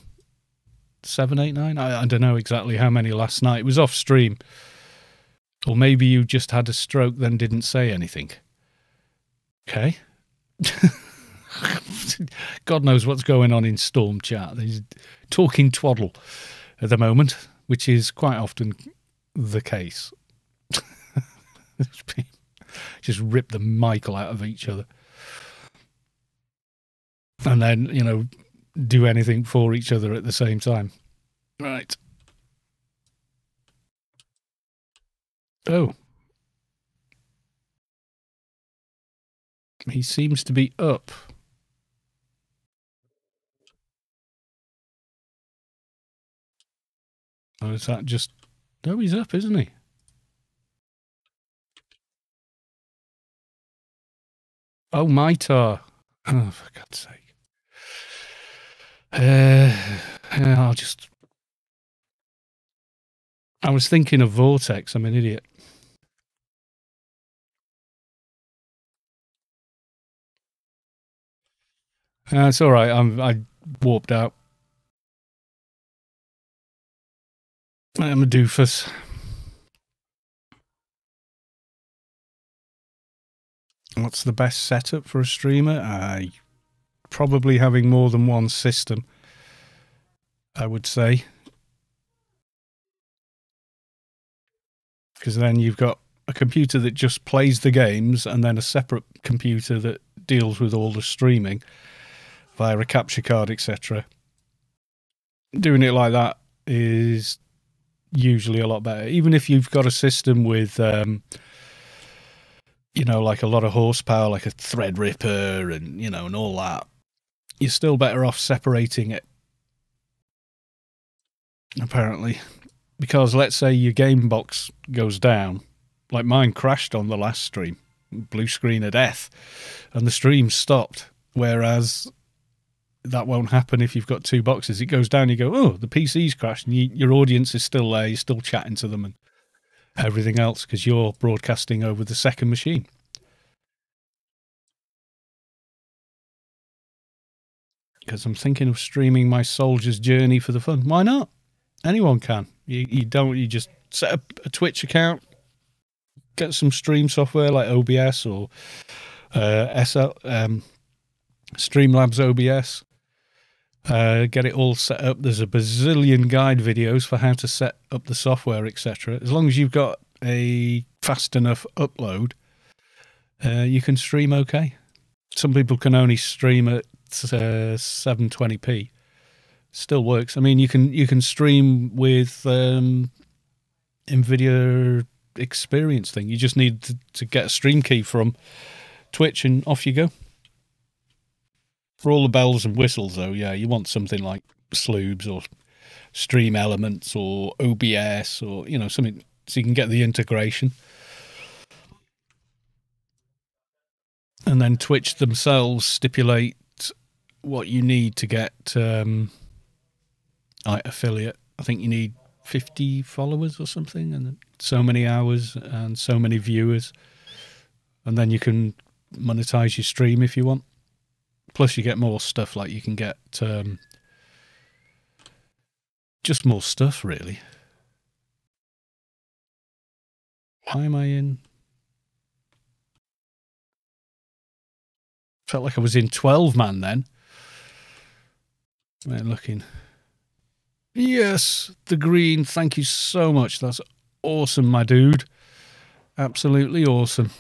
seven, eight, nine. I, I don't know exactly how many last night. It was off stream. Or maybe you just had a stroke, then didn't say anything. Okay. God knows what's going on in Storm Chat. He's talking twaddle at the moment, which is quite often the case. Just rip the Michael out of each other. And then, you know, do anything for each other at the same time. Right. Oh. He seems to be up. Or is that just... No, he's up, isn't he? Oh, Mitar. Oh, for God's sake. Uh, I'll just... I was thinking of Vortex. I'm an idiot. Uh, it's all right. I'm, I warped out. I'm a doofus. What's the best setup for a streamer? I... Probably having more than one system, I would say. Because then you've got a computer that just plays the games and then a separate computer that deals with all the streaming via a capture card, et cetera. Doing it like that is usually a lot better. Even if you've got a system with... Um, you know, like a lot of horsepower, like a Threadripper and, you know, and all that, you're still better off separating it, apparently. Because let's say your game box goes down, like mine crashed on the last stream, blue screen of death, and the stream stopped, whereas that won't happen if you've got two boxes. It goes down, you go, oh, the P C's crashed, and you, your audience is still there, you're still chatting to them, and everything else, because you're broadcasting over the second machine. Because I'm thinking of streaming my soldier's journey for the fun. Why not? Anyone can. You, you don't. You just set up a Twitch account, get some stream software like O B S or uh, S L, um, Streamlabs O B S. Uh, get it all set up. There's a bazillion guide videos for how to set up the software, et cetera. As long as you've got a fast enough upload, uh, you can stream okay. Some people can only stream at uh, seven twenty p. Still works. I mean, you can you can stream with um, NVIDIA Experience thing. You just need to, to get a stream key from Twitch and off you go. For all the bells and whistles, though, yeah, you want something like Sloobs or Stream Elements or O B S or, you know, something so you can get the integration. And then Twitch themselves stipulate what you need to get um, affiliate. I think you need fifty followers or something and so many hours and so many viewers. And then you can monetize your stream if you want. Plus, you get more stuff, like you can get um, just more stuff, really. Why am I in? Felt like I was in twelve man then. I'm looking. Yes, the green. Thank you so much. That's awesome, my dude. Absolutely awesome.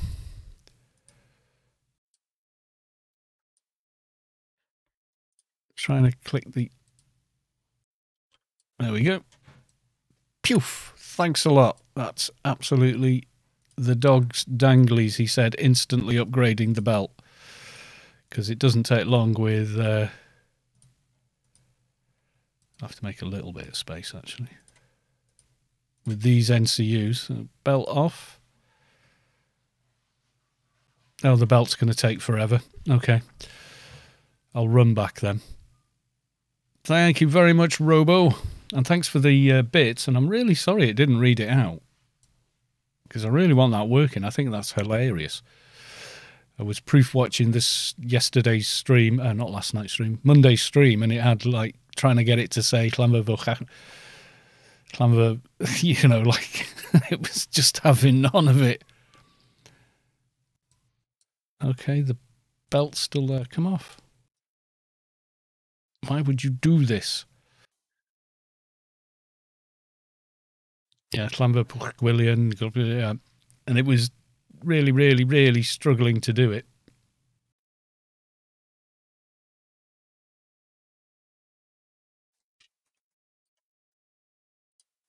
Trying to click the... There we go. Poof. Thanks a lot. That's absolutely the dog's danglies, he said, instantly upgrading the belt. Because it doesn't take long with... Uh... I have to make a little bit of space, actually. With these N C Us. Belt off. Oh, the belt's going to take forever. Okay. I'll run back then. Thank you very much, Robo. And thanks for the uh, bits. And I'm really sorry it didn't read it out. because I really want that working. I think that's hilarious. I was proof watching this yesterday's stream, uh, not last night's stream, Monday's stream, and it had like trying to get it to say Clamavoch, Clamavoch, you know, like it was just having none of it. Okay, the belt's still there. Come off. Why would you do this? Yeah, Clamavoch, William, yeah. And it was really, really, really struggling to do it.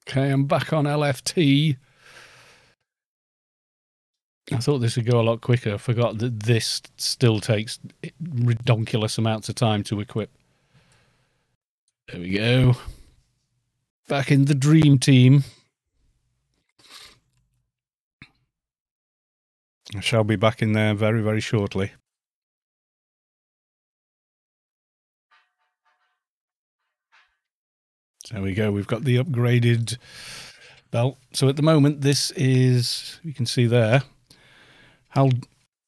Okay, I'm back on L F T. I thought this would go a lot quicker. I forgot that this still takes redonkulous amounts of time to equip. There we go. Back in the dream team. I shall be back in there very, very shortly. There we go. We've got the upgraded belt. So at the moment, this is, you can see there,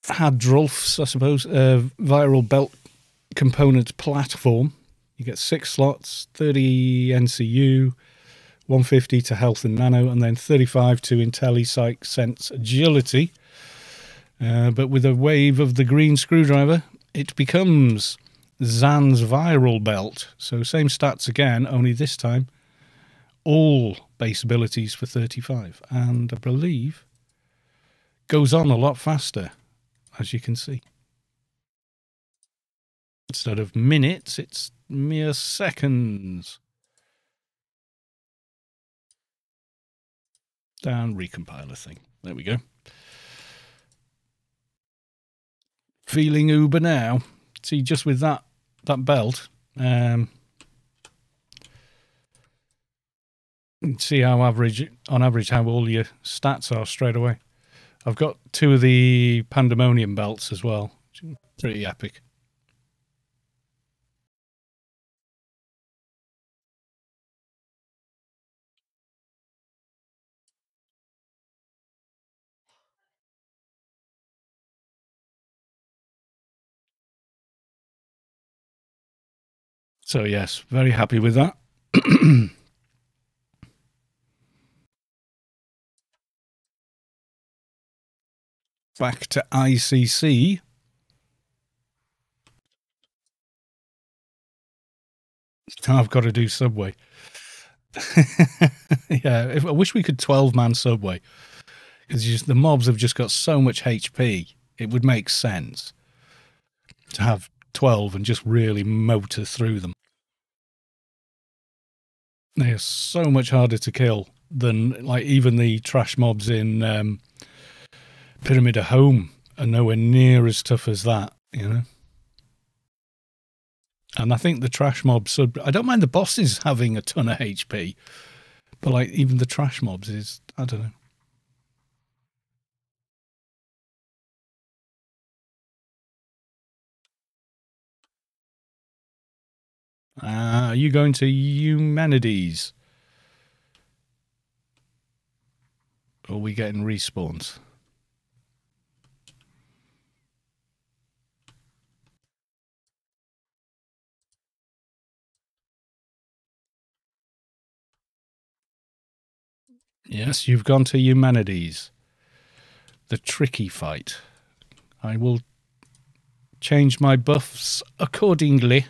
Hadrulf's, I suppose, uh, viral belt components platform. You get six slots, thirty N C U, one fifty to health and nano, and then thirty-five to Intelli, Psych, Sense, Agility. Uh, but with a wave of the green screwdriver, it becomes Zan's viral belt. So same stats again, only this time all base abilities for thirty-five. And I believe goes on a lot faster, as you can see. Instead of minutes, it's mere seconds. Down, recompile a thing. There we go. Feeling uber now. See, just with that that belt, um, see how average on average how all your stats are straight away. I've got two of the pandemonium belts as well. Pretty epic. So, yes, very happy with that. Back to I C C. I've got to do Subway. Yeah, if, I wish we could twelve man Subway. Because the mobs have just got so much H P, it would make sense to have twelve and just really motor through them. They are so much harder to kill than, like, even the trash mobs in um, Pyramid of Home are nowhere near as tough as that, you know? And I think the trash mobs, I don't mind the bosses having a ton of H P, but, like, even the trash mobs is, I don't know. Uh, are you going to Humanities? Or are we getting respawns? Yes, you've gone to Humanities. The tricky fight. I will change my buffs accordingly.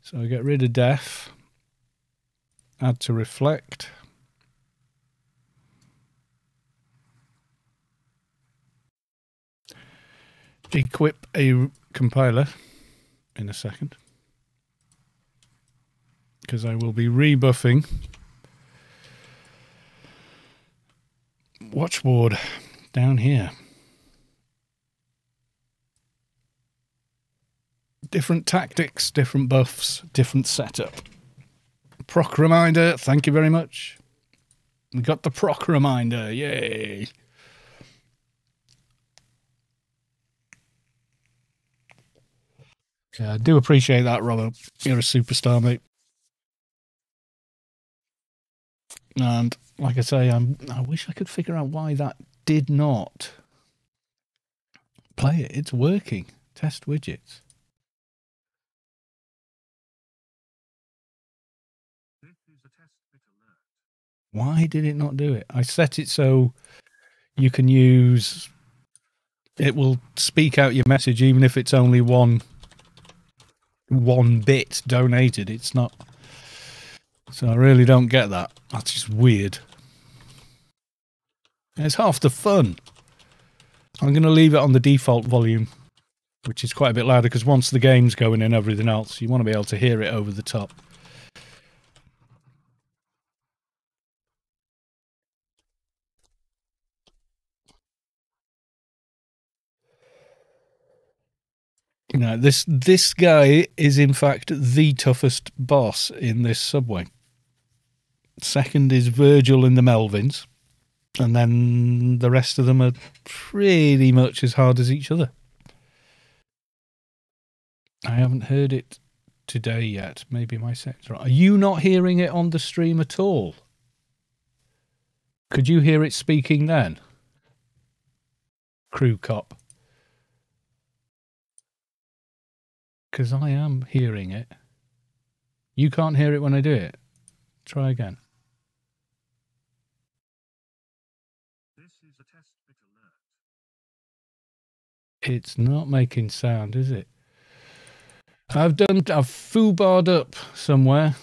So get rid of death, add to reflect. Equip a compiler in a second, because I will be rebuffing. Watchboard down here. Different tactics, different buffs, different setup. Proc reminder, thank you very much. We got the proc reminder, yay. Yeah, I do appreciate that, Robert. You're a superstar, mate. And like I say, I'm, I wish I could figure out why that did not play it. It's working. Test widgets. Why did it not do it? I set it so you can use... It will speak out your message even if it's only one one bit donated. It's not... So I really don't get that. That's just weird. And it's half the fun. I'm going to leave it on the default volume, which is quite a bit louder, because once the game's going in, everything else, you want to be able to hear it over the top. You know, this this guy is in fact the toughest boss in this Subway. Second is Virgil in the Melvins, and then the rest of them are pretty much as hard as each other. I haven't heard it today yet. Maybe my set's right. Are you not hearing it on the stream at all? Could you hear it speaking then? Crew cop. Because I am hearing it. You can't hear it when I do it. Try again. This is a test bit alert. It's not making sound, is it? I've done. I've foobarred up somewhere.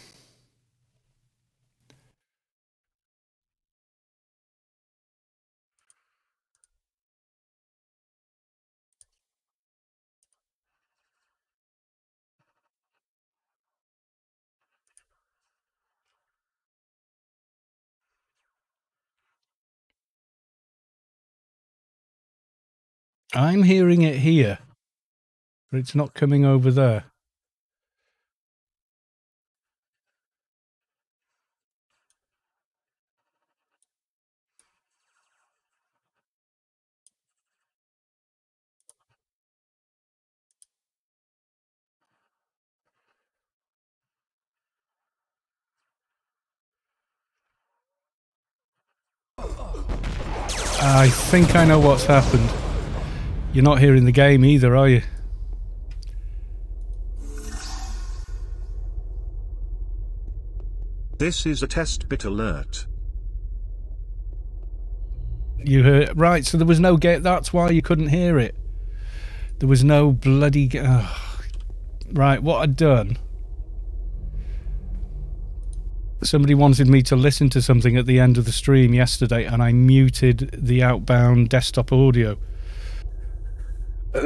I'm hearing it here, but it's not coming over there. I think I know what's happened. You're not hearing the game either, are you? This is a test bit alert. You heard right, so there was no gate. That's why you couldn't hear it. There was no bloody oh. Right, what I'd done. Somebody wanted me to listen to something at the end of the stream yesterday, and I muted the outbound desktop audio. God,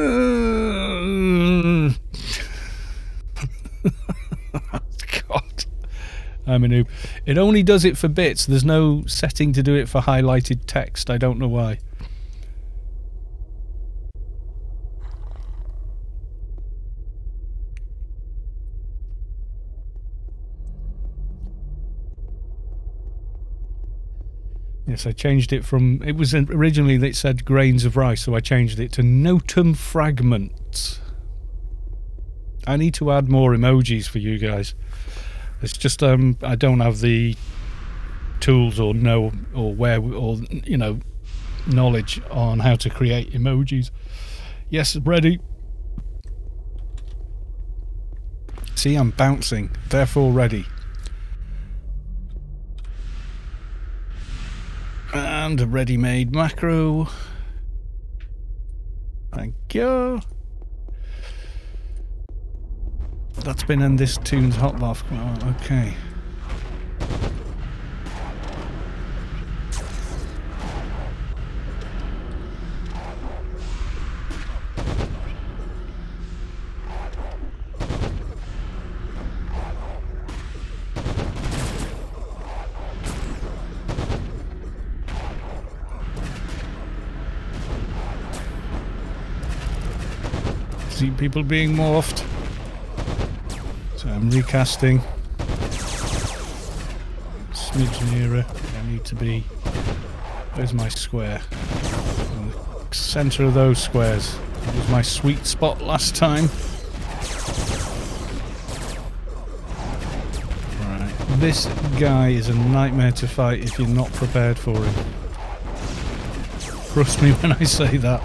I'm a noob. It only does it for bits. There's no setting to do it for highlighted text. I don't know why. Yes, I changed it from, it was originally that said grains of rice, so I changed it to notum fragments. I need to add more emojis for you guys. It's just um, I don't have the tools or know or where or you know knowledge on how to create emojis. Yes, ready. See, I'm bouncing, therefore ready. And a ready-made macro. Thank you. That's been in this tune's hot bath. Oh, okay. See people being morphed. So I'm recasting. Smidge nearer. I need to be. Where's my square? In the centre of those squares. That was my sweet spot last time. Right. This guy is a nightmare to fight if you're not prepared for him. Trust me when I say that.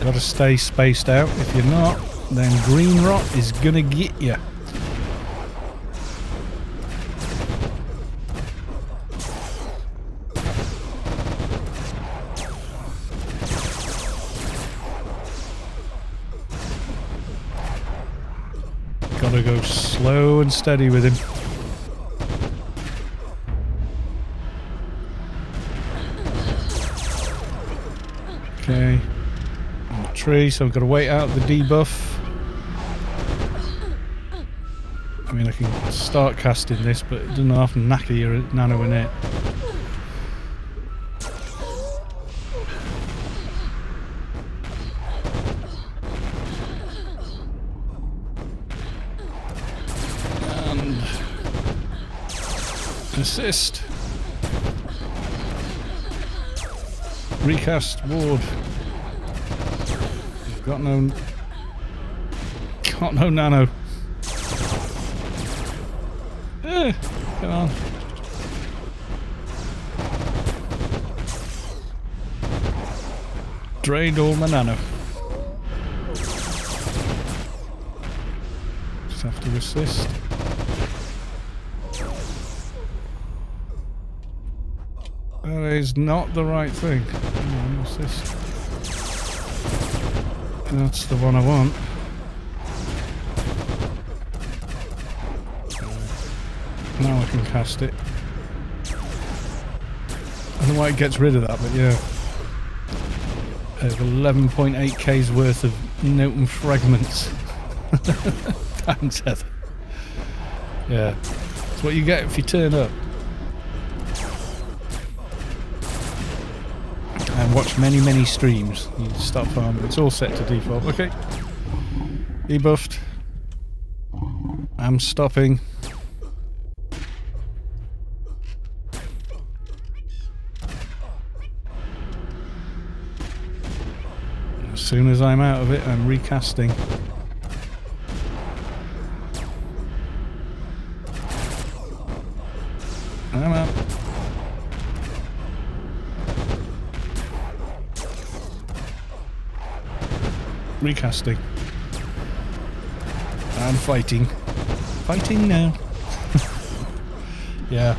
Gotta stay spaced out. If you're not, then Green Rot is gonna get you. Gotta go slow and steady with him. Okay. On the tree, so I've got to wait out the debuff. I mean, I can start casting this, but it doesn't half knacker your nano in it. Assist. Recast ward. I've got no got no nano. Eh, come on. Drained all my nano. Just have to assist. That is not the right thing. Oh, what's this? That's the one I want. Now I can cast it. I don't know why it gets rid of that, but yeah. There's eleven point eight k's worth of Newton fragments. Damn tether. Yeah. That's what you get if you turn up. And watch many, many streams. You start farming. It's all set to default. Okay. Debuffed. I'm stopping. As soon as I'm out of it, I'm recasting. I'm out. Recasting. I'm fighting. Fighting now. Yeah.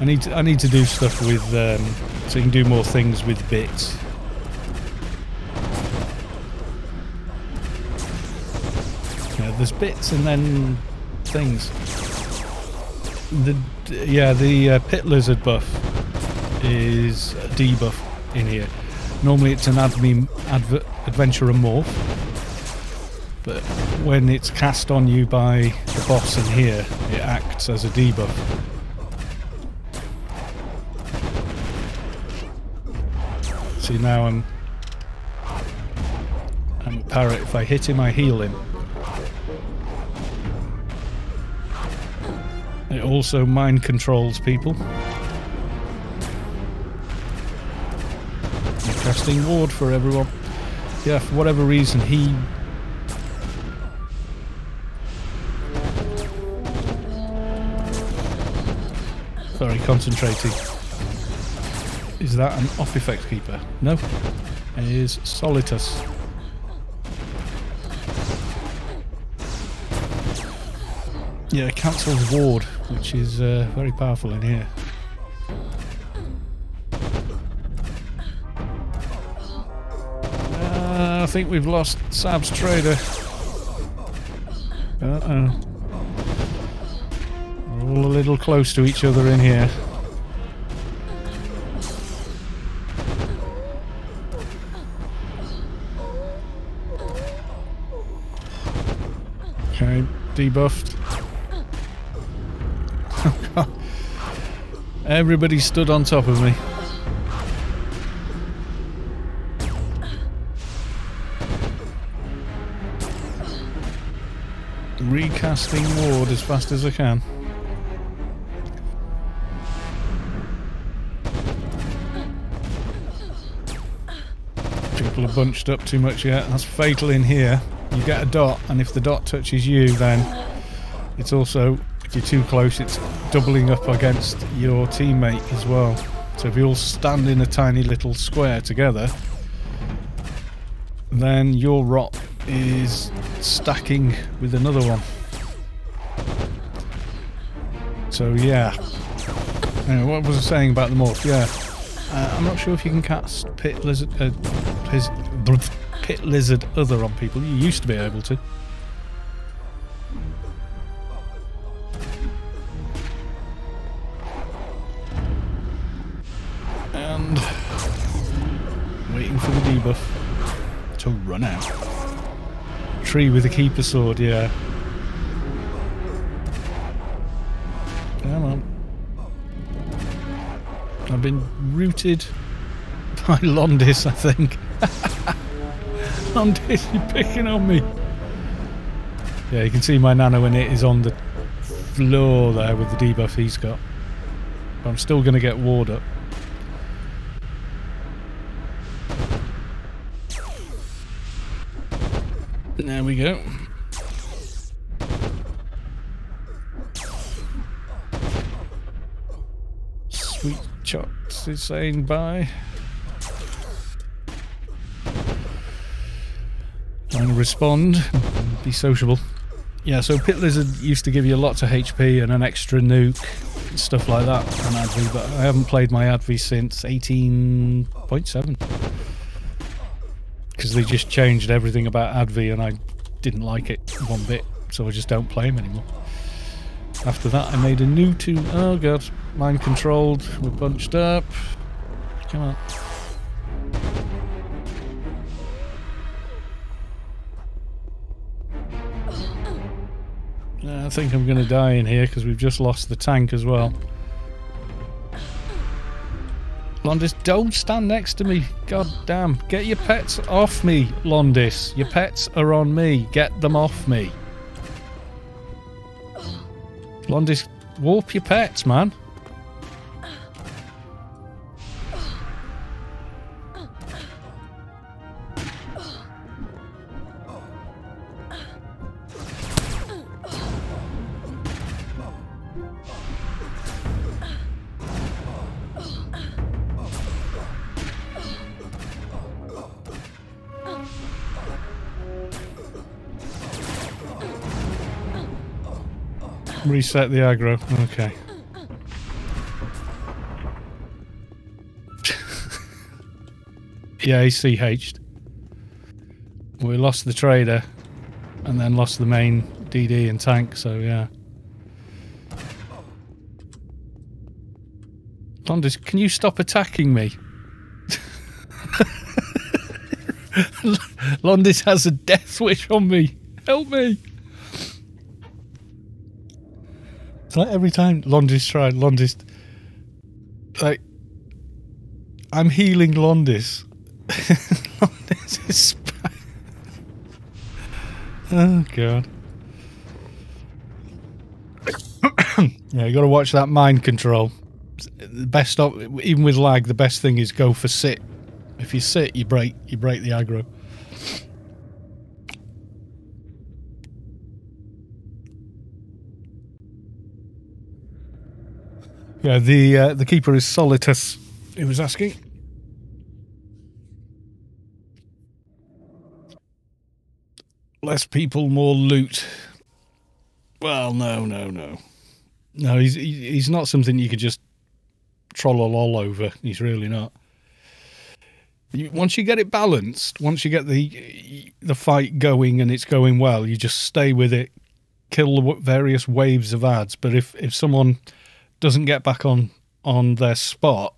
I need to, I need to do stuff with um, so you can do more things with bits. Yeah, there's bits and then things. The yeah, the uh, Pit Lizard buff is a debuff in here. Normally it's an admin advert adventurer morph, but when it's cast on you by the boss in here, it acts as a debuff. See, now I'm I'm a parrot. If I hit him, I heal him. It also mind controls people. I'm casting ward for everyone. Yeah, for whatever reason, he... Sorry, concentrating. Is that an off-effect keeper? No. It is Solitus. Yeah, it cancels ward, which is uh, very powerful in here. I think we've lost Sab's trader. Uh-oh. We're all a little close to each other in here. Okay, debuffed. Oh god. Everybody stood on top of me. Recasting ward as fast as I can. people are bunched up too much yet. That's fatal in here. You get a dot, and if the dot touches you, then it's also, if you're too close, it's doubling up against your teammate as well. So if you all stand in a tiny little square together, then your rot is stacking with another one. So yeah. Anyway, what was I saying about the morph? Yeah. Uh, I'm not sure if you can cast Pit Lizard, uh, his, Pit Lizard Other on people. You used to be able to. And waiting for the debuff to run out. Tree with a keeper sword, yeah. Come on. I've been rooted by Londis, I think. Londis, you're picking on me. Yeah, you can see my nano when it is on the floor there with the debuff he's got. But I'm still going to get ward up. There we go. Sweet Chops is saying bye. Trying to respond. Be sociable. Yeah, so Pit Lizard used to give you lots of H P and an extra nuke and stuff like that on Advi, but I haven't played my Advi since eighteen point seven. Because they just changed everything about Advi and I didn't like it one bit, so I just don't play him anymore. After that, I made a new tune. Oh god, mind controlled. We're bunched up. Come on. I think I'm going to die in here because we've just lost the tank as well. Londis, don't stand next to me. God damn. Get your pets off me, Londis. Your pets are on me. Get them off me. Londis, warp your pets, man. Reset the aggro. Okay. Yeah, he's C H'd. We lost the trader and then lost the main D D and tank, so yeah. Londis, can you stop attacking me? Londis has a death wish on me. Help me! Like every time Londis tried, Londis, like, I'm healing Londis. Londis is oh god. Yeah, you gotta watch that mind control. The best op even with lag, the best thing is go for sit. If you sit, you break you break the aggro. Yeah, the uh, the keeper is Solitus. He was asking. Less people, more loot. Well, no, no, no, no. He's he's not something you could just troll all over. He's really not. Once you get it balanced, once you get the the fight going and it's going well, you just stay with it. Kill the various waves of ads. But if if someone doesn't get back on on their spot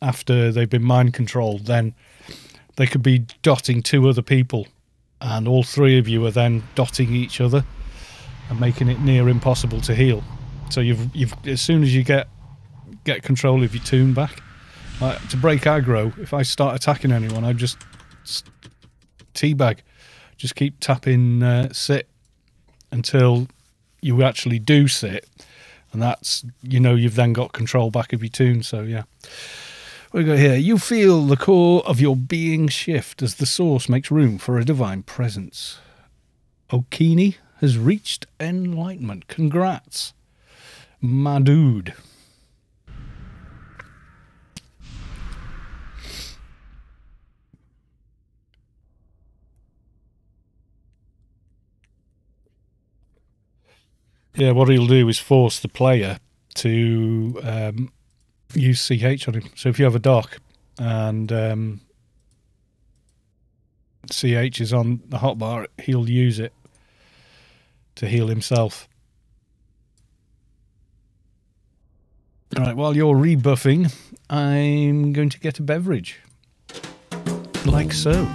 after they've been mind controlled, then they could be dotting two other people, and all three of you are then dotting each other and making it near impossible to heal. So you've you've as soon as you get get control of your tune back, like to break aggro, if I start attacking anyone, I just teabag, just keep tapping uh, sit until you actually do sit. And that's, you know, you've then got control back of your tune, so yeah. What do we got here? You feel the core of your being shift as the source makes room for a divine presence. Okini has reached enlightenment. Congrats, my dude. Yeah, what he'll do is force the player to um, use C H on him. So if you have a dock and um, C H is on the hotbar, he'll use it to heal himself. All right, while you're rebuffing, I'm going to get a beverage. Like so.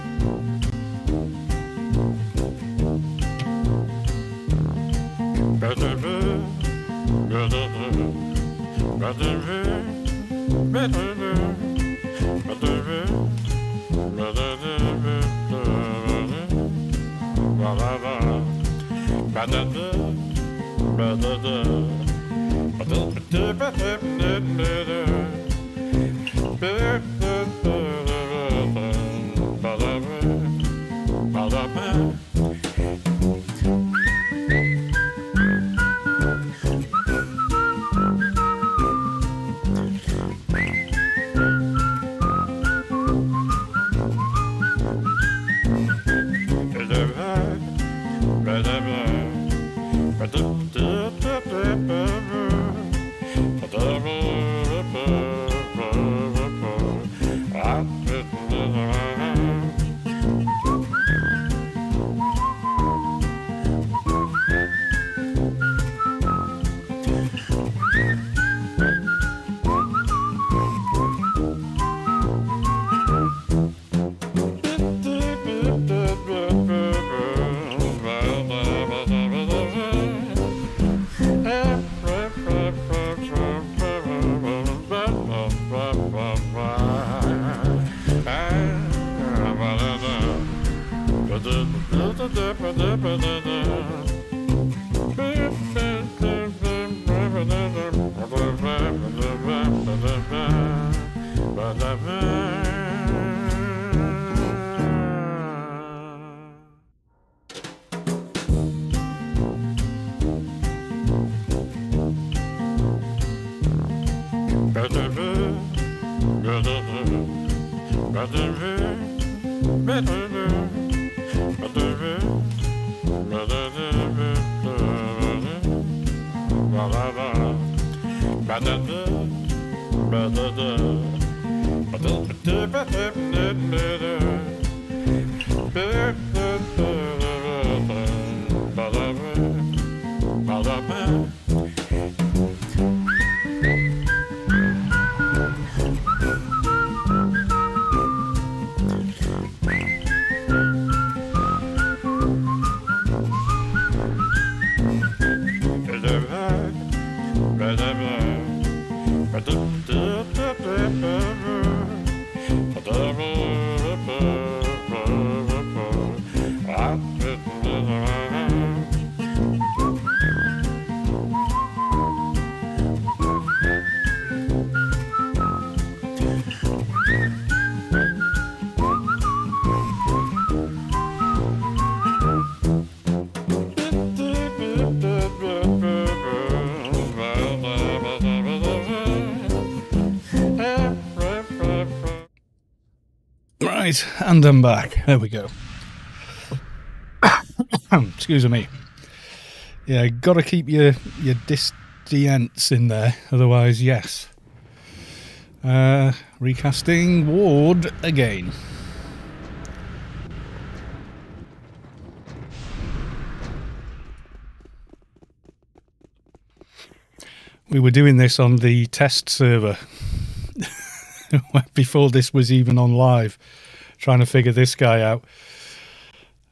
And I'm back. There we go. Excuse me. Yeah, gotta keep your your distients in there, otherwise, yes. Uh, recasting ward again. We were doing this on the test server before this was even on live. Trying to figure this guy out.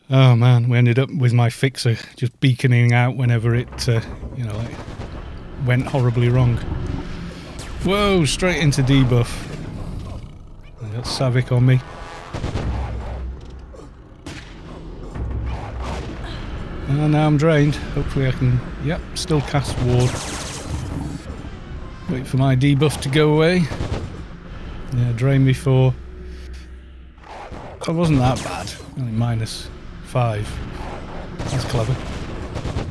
Oh man, we ended up with my fixer just beaconing out whenever it, uh, you know, like went horribly wrong. Whoa, straight into debuff. I got Saavick on me. And now I'm drained. Hopefully I can, yep, still cast ward. Wait for my debuff to go away. Yeah, drain before. That wasn't that bad. Only minus five. That's clever.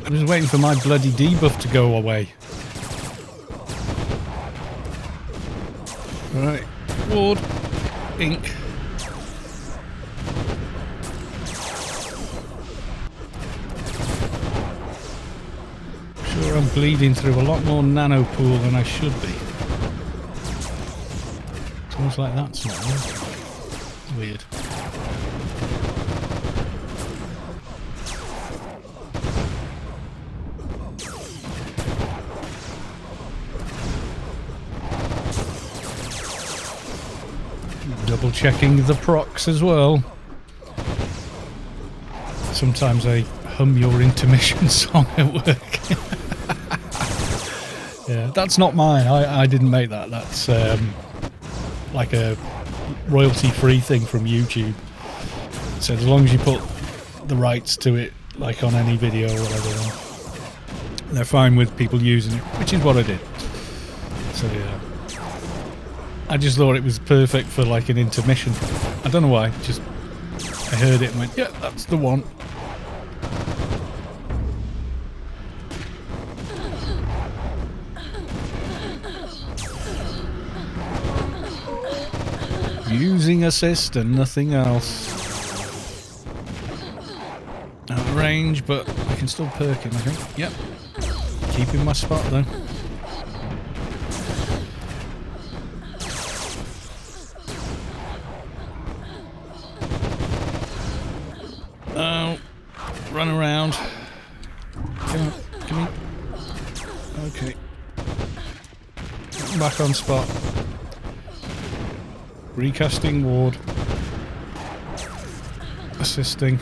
I'm just waiting for my bloody debuff to go away. Right. Ward. Ink. Sure I'm bleeding through a lot more nano pool than I should be. It's almost like that's not it? Weird. Checking the procs as well. Sometimes I hum your intermission song at work. Yeah, that's not mine. I, I didn't make that. That's um, like a royalty-free thing from YouTube. So as long as you put the rights to it, like on any video or whatever, they're fine with people using it, which is what I did. So yeah. I just thought it was perfect for like an intermission. I don't know why, just I heard it and went, yeah, that's the one. Using assist and nothing else. Out of range, but I can still perk him, I think. Yep. Keeping my spot though. On spot. Recasting ward. Assisting.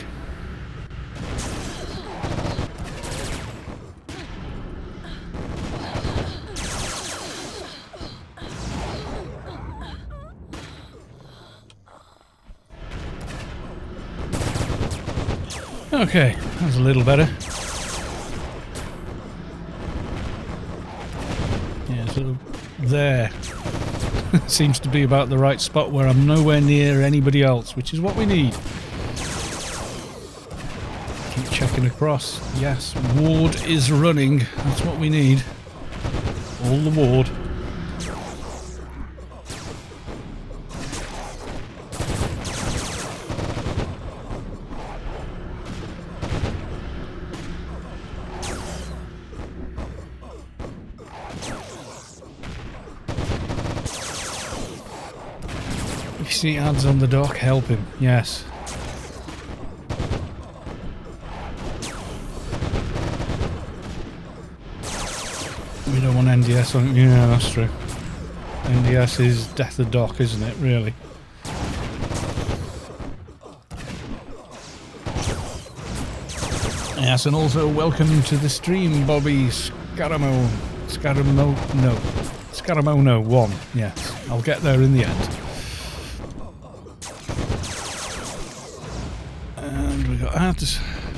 Okay, that was a little better. Yeah, it's a little... There. Seems to be about the right spot where I'm nowhere near anybody else, which is what we need. Keep checking across. Yes, ward is running. That's what we need. All the ward. See ads on the dock, help him, yes. We don't want N D S on, yeah, that's true. N D S is death of dock, isn't it, really? Yes, and also welcome to the stream, Bobby Scaramone. Scaramone, no. Scaramone one, yes. I'll get there in the end.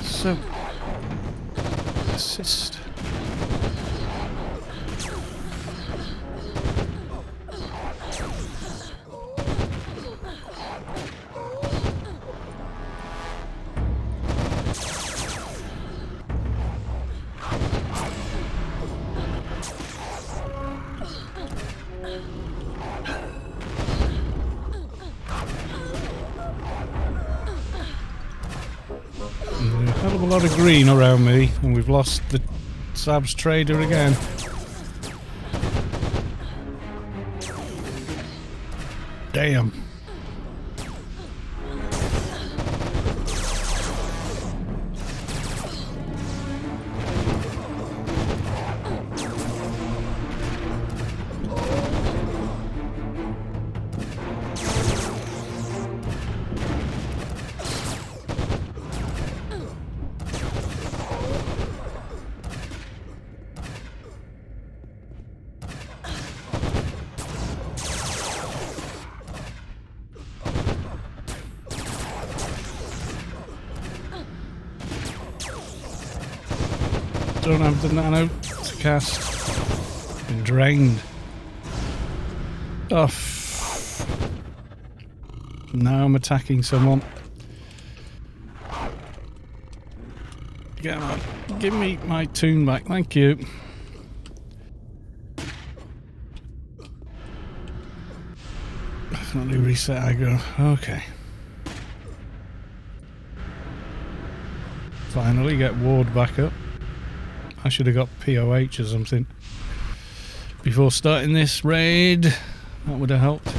So, assist. Green around me, and we've lost the Sabs trader again. Damn. The nano to cast. Been drained. Oh, Now I'm attacking someone. Get out. Give me my tune back, thank you. Definitely reset aggro. Okay. Finally get Ward back up. I should have got P O H or something before starting this raid. That would have helped.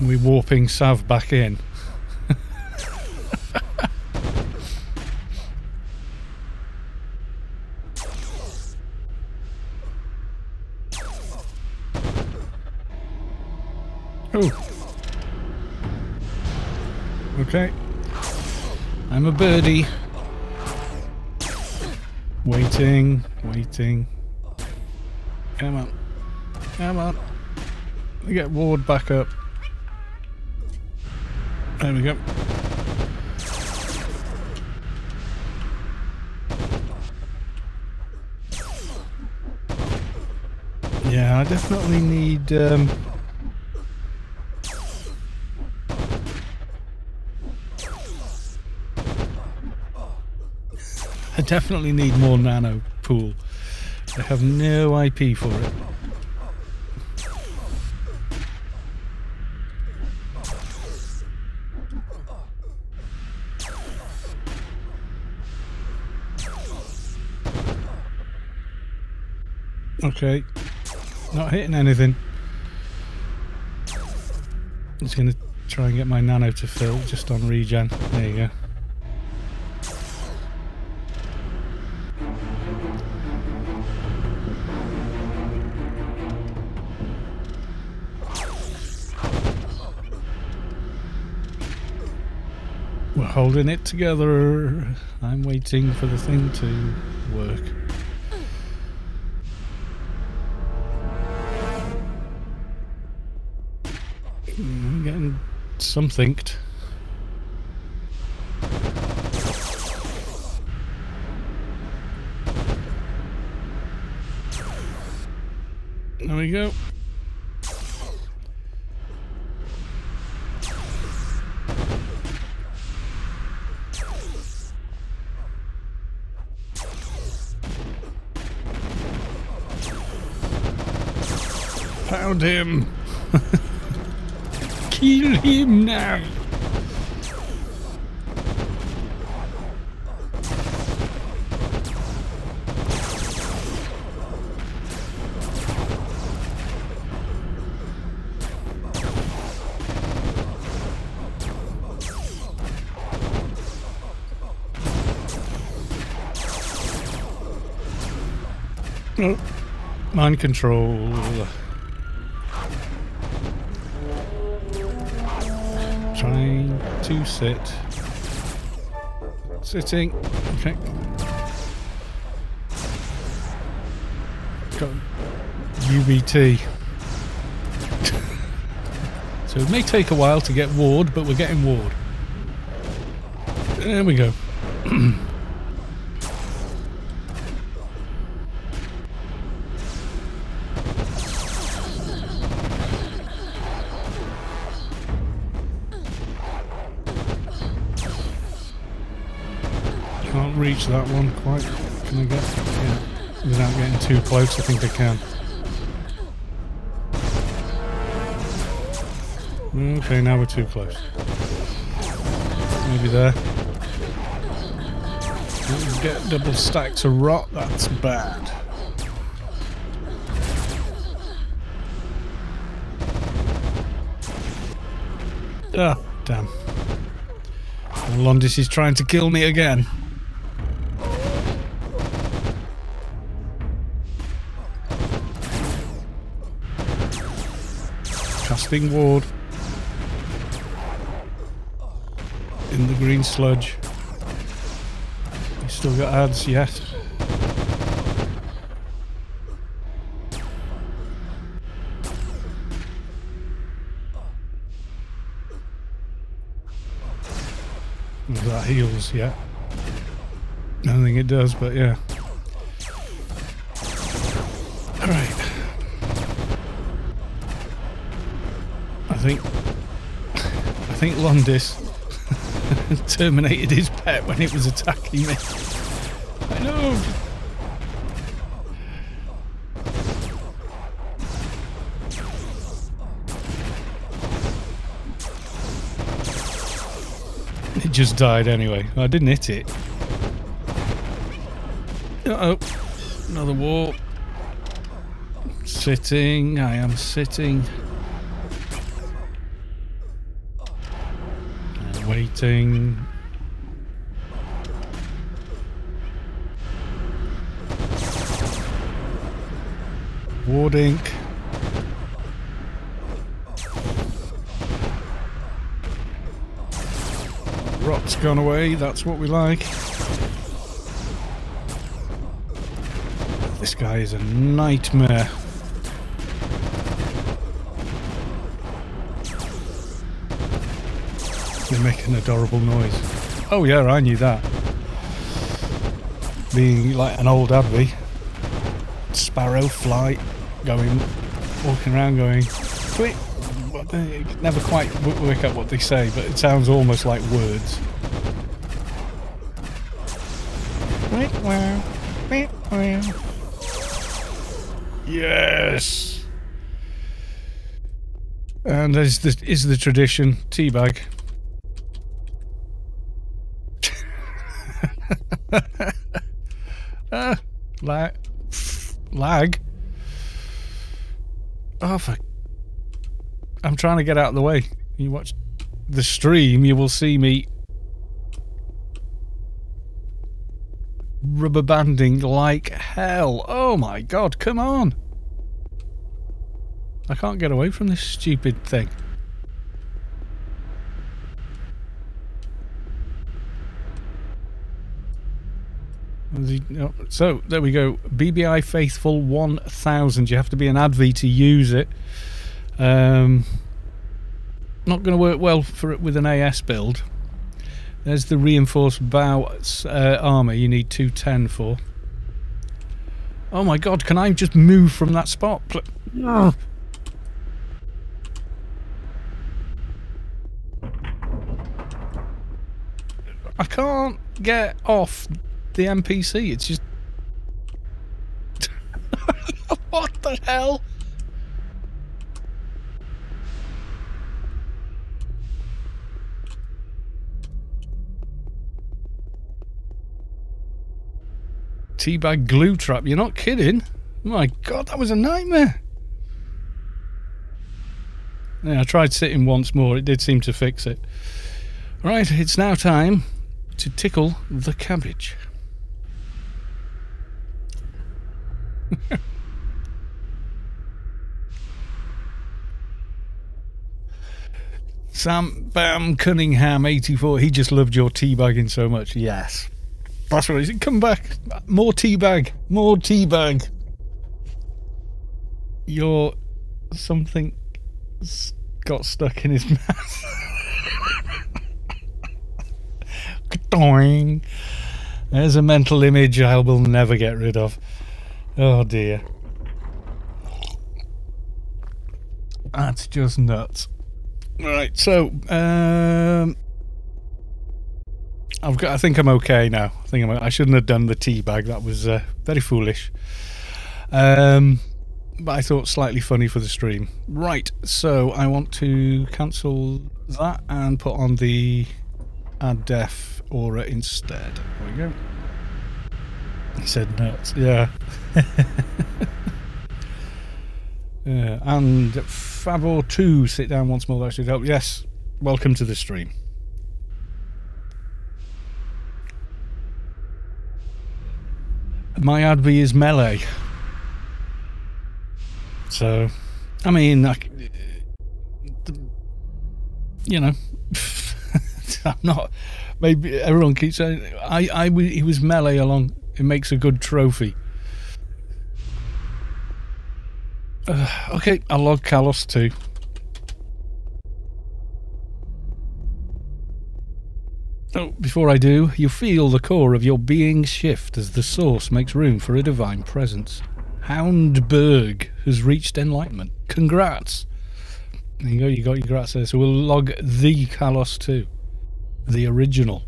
We're warping Sav back in. Okay, I'm a birdie. Waiting, waiting. Come on, come on. We get Ward back up. There we go. Yeah, I definitely need. Um, I definitely need more nano pool. I have no I P for it. Okay, not hitting anything. I'm just going to try and get my nano to fill just on regen. There you go. Holding it together. I'm waiting for the thing to work. I'm getting somethinged. There we go. Found him! Kill him now! Oh. Mind control. Trying to sit. Sitting. Okay. Got U B T. So it may take a while to get Ward, but we're getting Ward. There we go. Reach that one quite. Can I get yeah, without getting too close? I think I can. Okay, now we're too close. Maybe there. Get double stack to rot. That's bad. Ah, damn. Londis is trying to kill me again. Casting Ward in the green sludge. You still got ads, yes. if that heals yet. I don't think it does, but yeah. All right. I think I think Londis terminated his pet when it was attacking me. I know. It just died anyway. I didn't hit it. Uh oh, another wall. Sitting. I am sitting. Waiting. Ward ink. Rot's gone away, that's what we like. This guy is a nightmare. They make an adorable noise. Oh yeah, I knew that. Being like an old Abbey. Sparrow flight going, walking around going, tweet. Never quite work out what they say, but it sounds almost like words. Yes. And as this is the tradition, teabag. uh, lag. Lag. Oh, for... I'm trying to get out of the way. You watch the stream, you will see me rubber banding like hell. Oh my god, come on. I can't get away from this stupid thing. So, there we go. B B I Faithful one thousand. You have to be an Adv to use it. Um, not going to work well for it with an A S build. There's the reinforced bow uh, armour you need two ten for. Oh my god, can I just move from that spot? No. I can't get off the N P C, it's just... What the hell? Teabag glue trap, you're not kidding? My god, that was a nightmare. Yeah, I tried sitting once more, it did seem to fix it. Right, it's now time to tickle the cabbage. Sam Bam Cunningham eighty-four, he just loved your teabagging so much. Yes, that's what he said. Come back, more teabag, more teabag. Your something got stuck in his mouth. There's a mental image I will never get rid of. Oh dear. That's just nuts. Right, so um I've got I think I'm okay now. I think I'm, I shouldn't have done the tea bag. That was uh, very foolish. Um but I thought slightly funny for the stream. Right. So I want to cancel that and put on the add def aura instead. There we go. He said nuts, yeah. Yeah. And Favor two, sit down once more, that should help. Yes, welcome to the stream. My Adv is melee. So, I mean, I, you know, I'm not, maybe everyone keeps saying, I, I, he was melee along. It makes a good trophy. Uh, okay, I'll log Kalos too. Oh, before I do, you feel the core of your being shift as the source makes room for a divine presence. Houndberg has reached enlightenment. Congrats! There you go, you got your grats there. So we'll log the Kalos too. The original.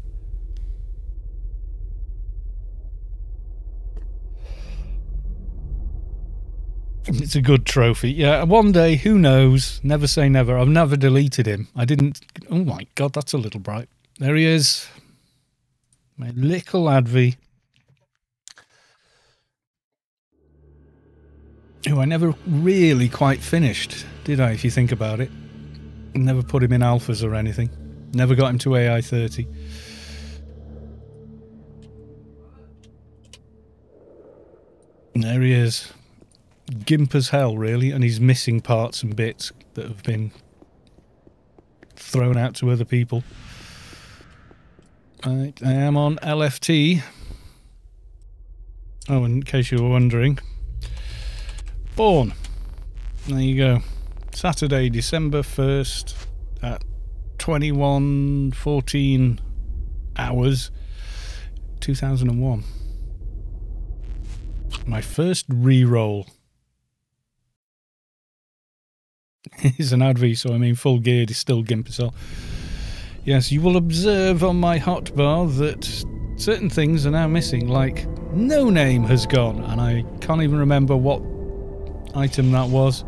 It's a good trophy. Yeah, one day, who knows? Never say never. I've never deleted him. I didn't... Oh my God, that's a little bright. There he is. My little Advi. Who I never really quite finished, did I, if you think about it? Never put him in alphas or anything. Never got him to A I thirty. And there he is. Gimp as hell, really, and he's missing parts and bits that have been thrown out to other people. Right, I am on L F T. Oh, in case you were wondering. Born. There you go. Saturday, December first at twenty-one fourteen hours, two thousand one. My first re-roll. It's an Advi, so I mean full geared is still Gimp as well. Yes, you will observe on my hotbar that certain things are now missing, like no name has gone, and I can't even remember what item that was,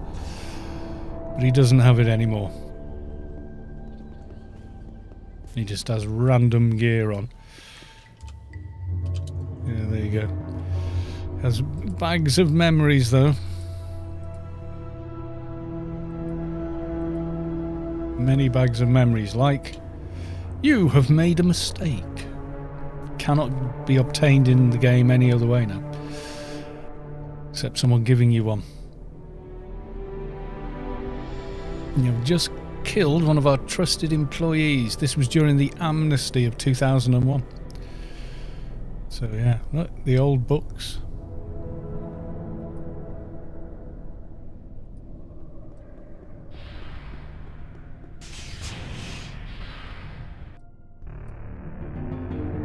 but he doesn't have it anymore. He just has random gear on. Yeah, there you go. Has bags of memories, though. Many bags of memories, like... You have made a mistake. Cannot be obtained in the game any other way now. Except someone giving you one. You've just killed one of our trusted employees. This was during the amnesty of two thousand one. So yeah, look, the old books.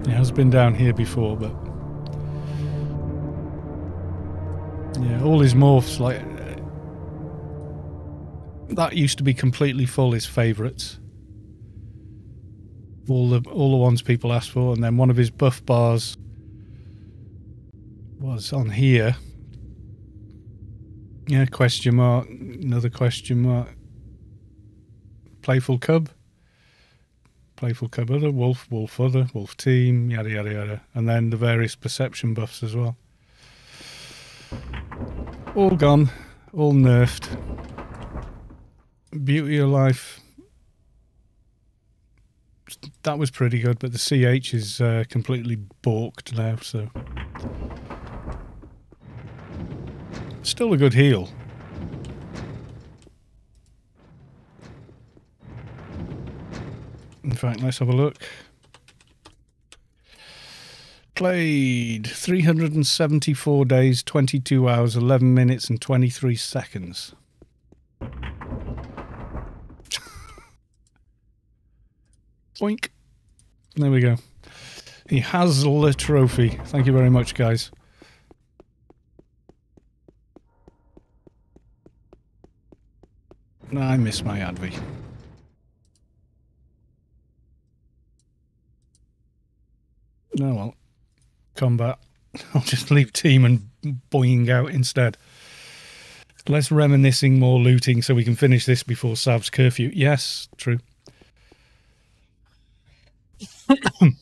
It has been down here before, but yeah, all his morphs, like that used to be completely full, his favourites. All the all the ones people asked for, and then one of his buff bars was on here. Yeah, question mark, another question mark. Playful cub. Playful cub other, wolf, wolf other, wolf team, yada yada yada. And then the various perception buffs as well. All gone, all nerfed. Beauty of Life. That was pretty good, but the C H is uh, completely borked now, so... Still a good heal. In fact, let's have a look. Played three hundred seventy-four days, twenty-two hours, eleven minutes and twenty-three seconds. Boink. There we go. He has the trophy. Thank you very much, guys. I miss my Advi. No, well, combat. I'll just leave team and boing out instead. Less reminiscing, more looting, so we can finish this before Sav's curfew. Yes, true. I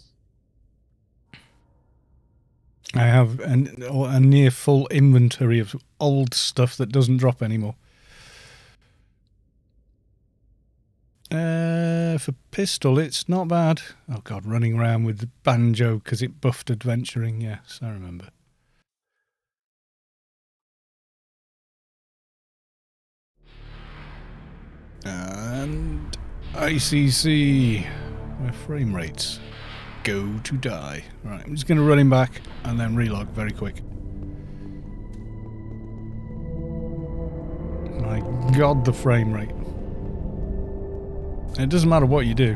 have an, a near full inventory of old stuff that doesn't drop anymore. Uh, for pistol, it's not bad. Oh God, running around with the banjo because it buffed adventuring. Yes, I remember. And I C C, where frame rates go to die. Right, I'm just going to run him back and then relog very quick. My God, the frame rate. It doesn't matter what you do.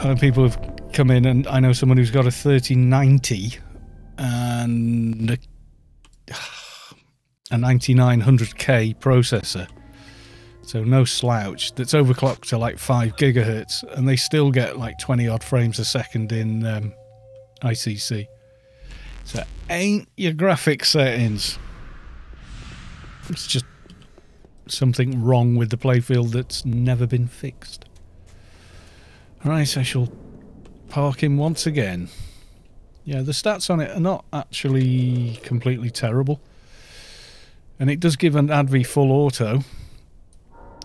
I know people have come in, and I know someone who's got a thirty ninety and a, a ninety-nine hundred K processor. So no slouch. That's overclocked to like five gigahertz, and they still get like twenty odd frames a second in um, I C C. So ain't your graphic settings. It's just something wrong with the playfield that's never been fixed. Right, I shall park him once again. Yeah, the stats on it are not actually completely terrible. And it does give an A D V full auto.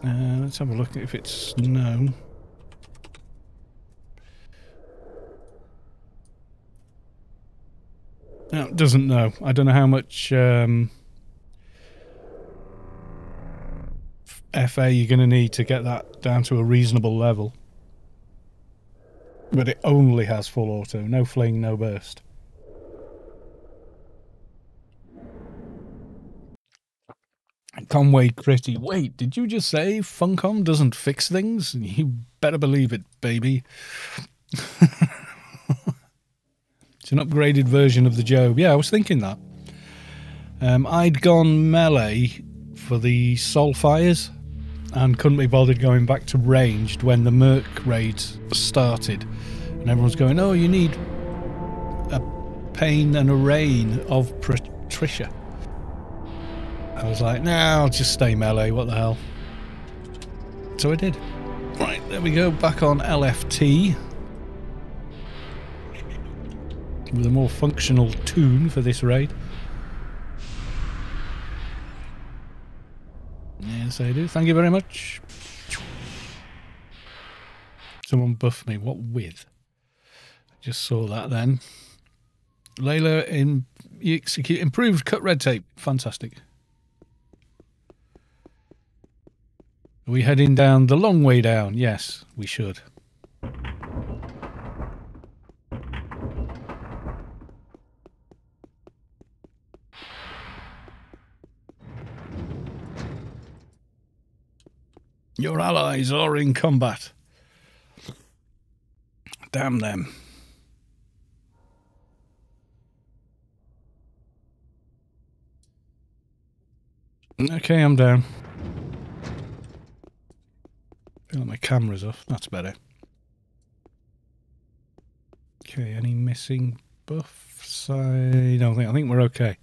Uh, let's have a look if it's no. No, it doesn't know. I don't know how much um, F A you're going to need to get that down to a reasonable level. But it only has full auto. No fling, no burst. Conway Critty, wait, did you just say Funcom doesn't fix things? You better believe it, baby. It's an upgraded version of the Job. Yeah, I was thinking that. Um, I'd gone melee for the Soulfires and couldn't be bothered going back to ranged when the Merc raids started. And everyone's going, oh, you need a pain and a rain of Patricia. I was like, nah, I'll just stay melee, what the hell. So I did. Right, there we go, back on L F T. With a more functional tune for this raid. Yes, I do. Thank you very much. Someone buffed me. What with? I just saw that then. Layla, in, execute, improved cut red tape. Fantastic. Are we heading down the long way down? Yes, we should. Your allies are in combat. Damn them. Okay, I'm down. Oh, my camera's off. That's better. Okay, any missing buffs? I don't think. I think we're okay.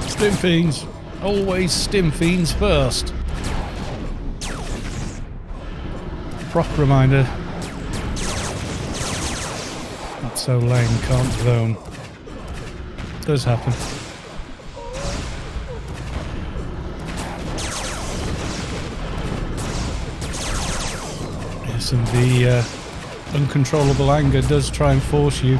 Stim fiends. Always stim fiends first. Proc reminder. So lame, can't zone. Does happen. Yes, and the uh, uncontrollable anger does try and force you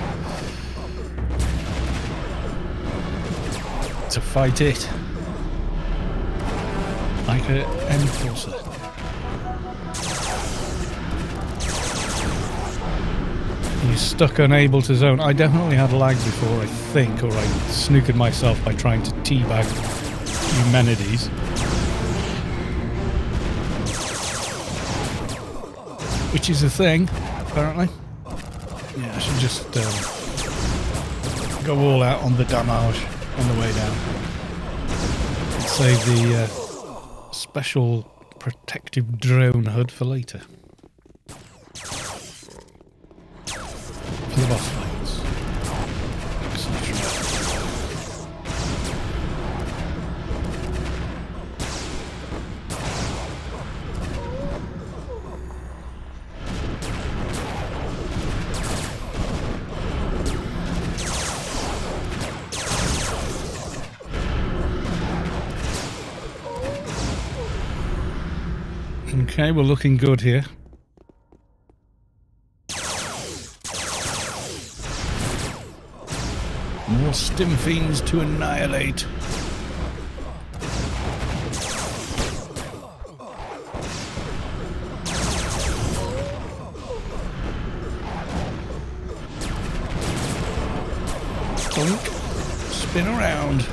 to fight it like an enforcer. You're stuck, unable to zone. I definitely had lag before, I think, or I snookered myself by trying to teabag Eumenides. Which is a thing, apparently. Yeah, I should just um, go all out on the damage on the way down. Save the uh, special protective drone H U D for later. The boss fights. Okay, we're looking good here. More stim fiends to annihilate. Boink. Spin around.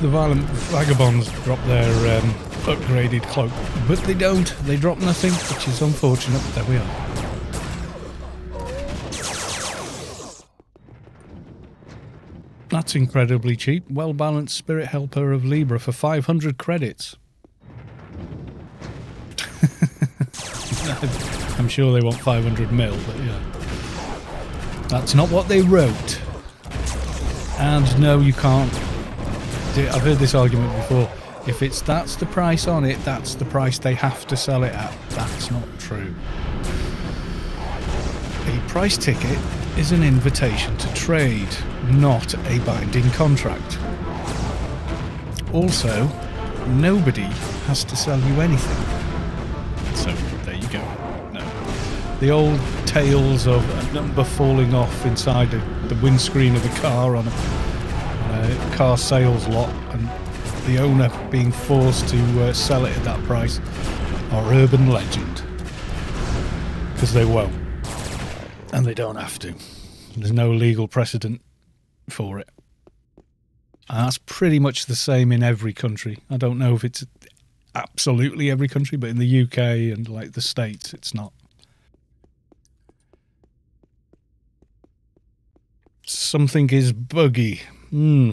The violent vagabonds drop their um, upgraded cloak, but they don't. They drop nothing, which is unfortunate. There we are. That's incredibly cheap. Well balanced spirit helper of Libra for five hundred credits. I'm sure they want five hundred mil, but yeah, that's not what they wrote. And no, you can't. I've heard this argument before. If it's that's the price on it, that's the price they have to sell it at. That's not true. A price ticket is an invitation to trade, not a binding contract. Also, nobody has to sell you anything. So, there you go. No. The old tales of a number falling off inside the windscreen of a car on a Uh, car sales lot and the owner being forced to uh, sell it at that price are urban legend, because they won't, and they don't have to. There's no legal precedent for it, and that's pretty much the same in every country. I don't know if it's absolutely every country, but in the U K and like the States it's not. Something is buggy. Hmm.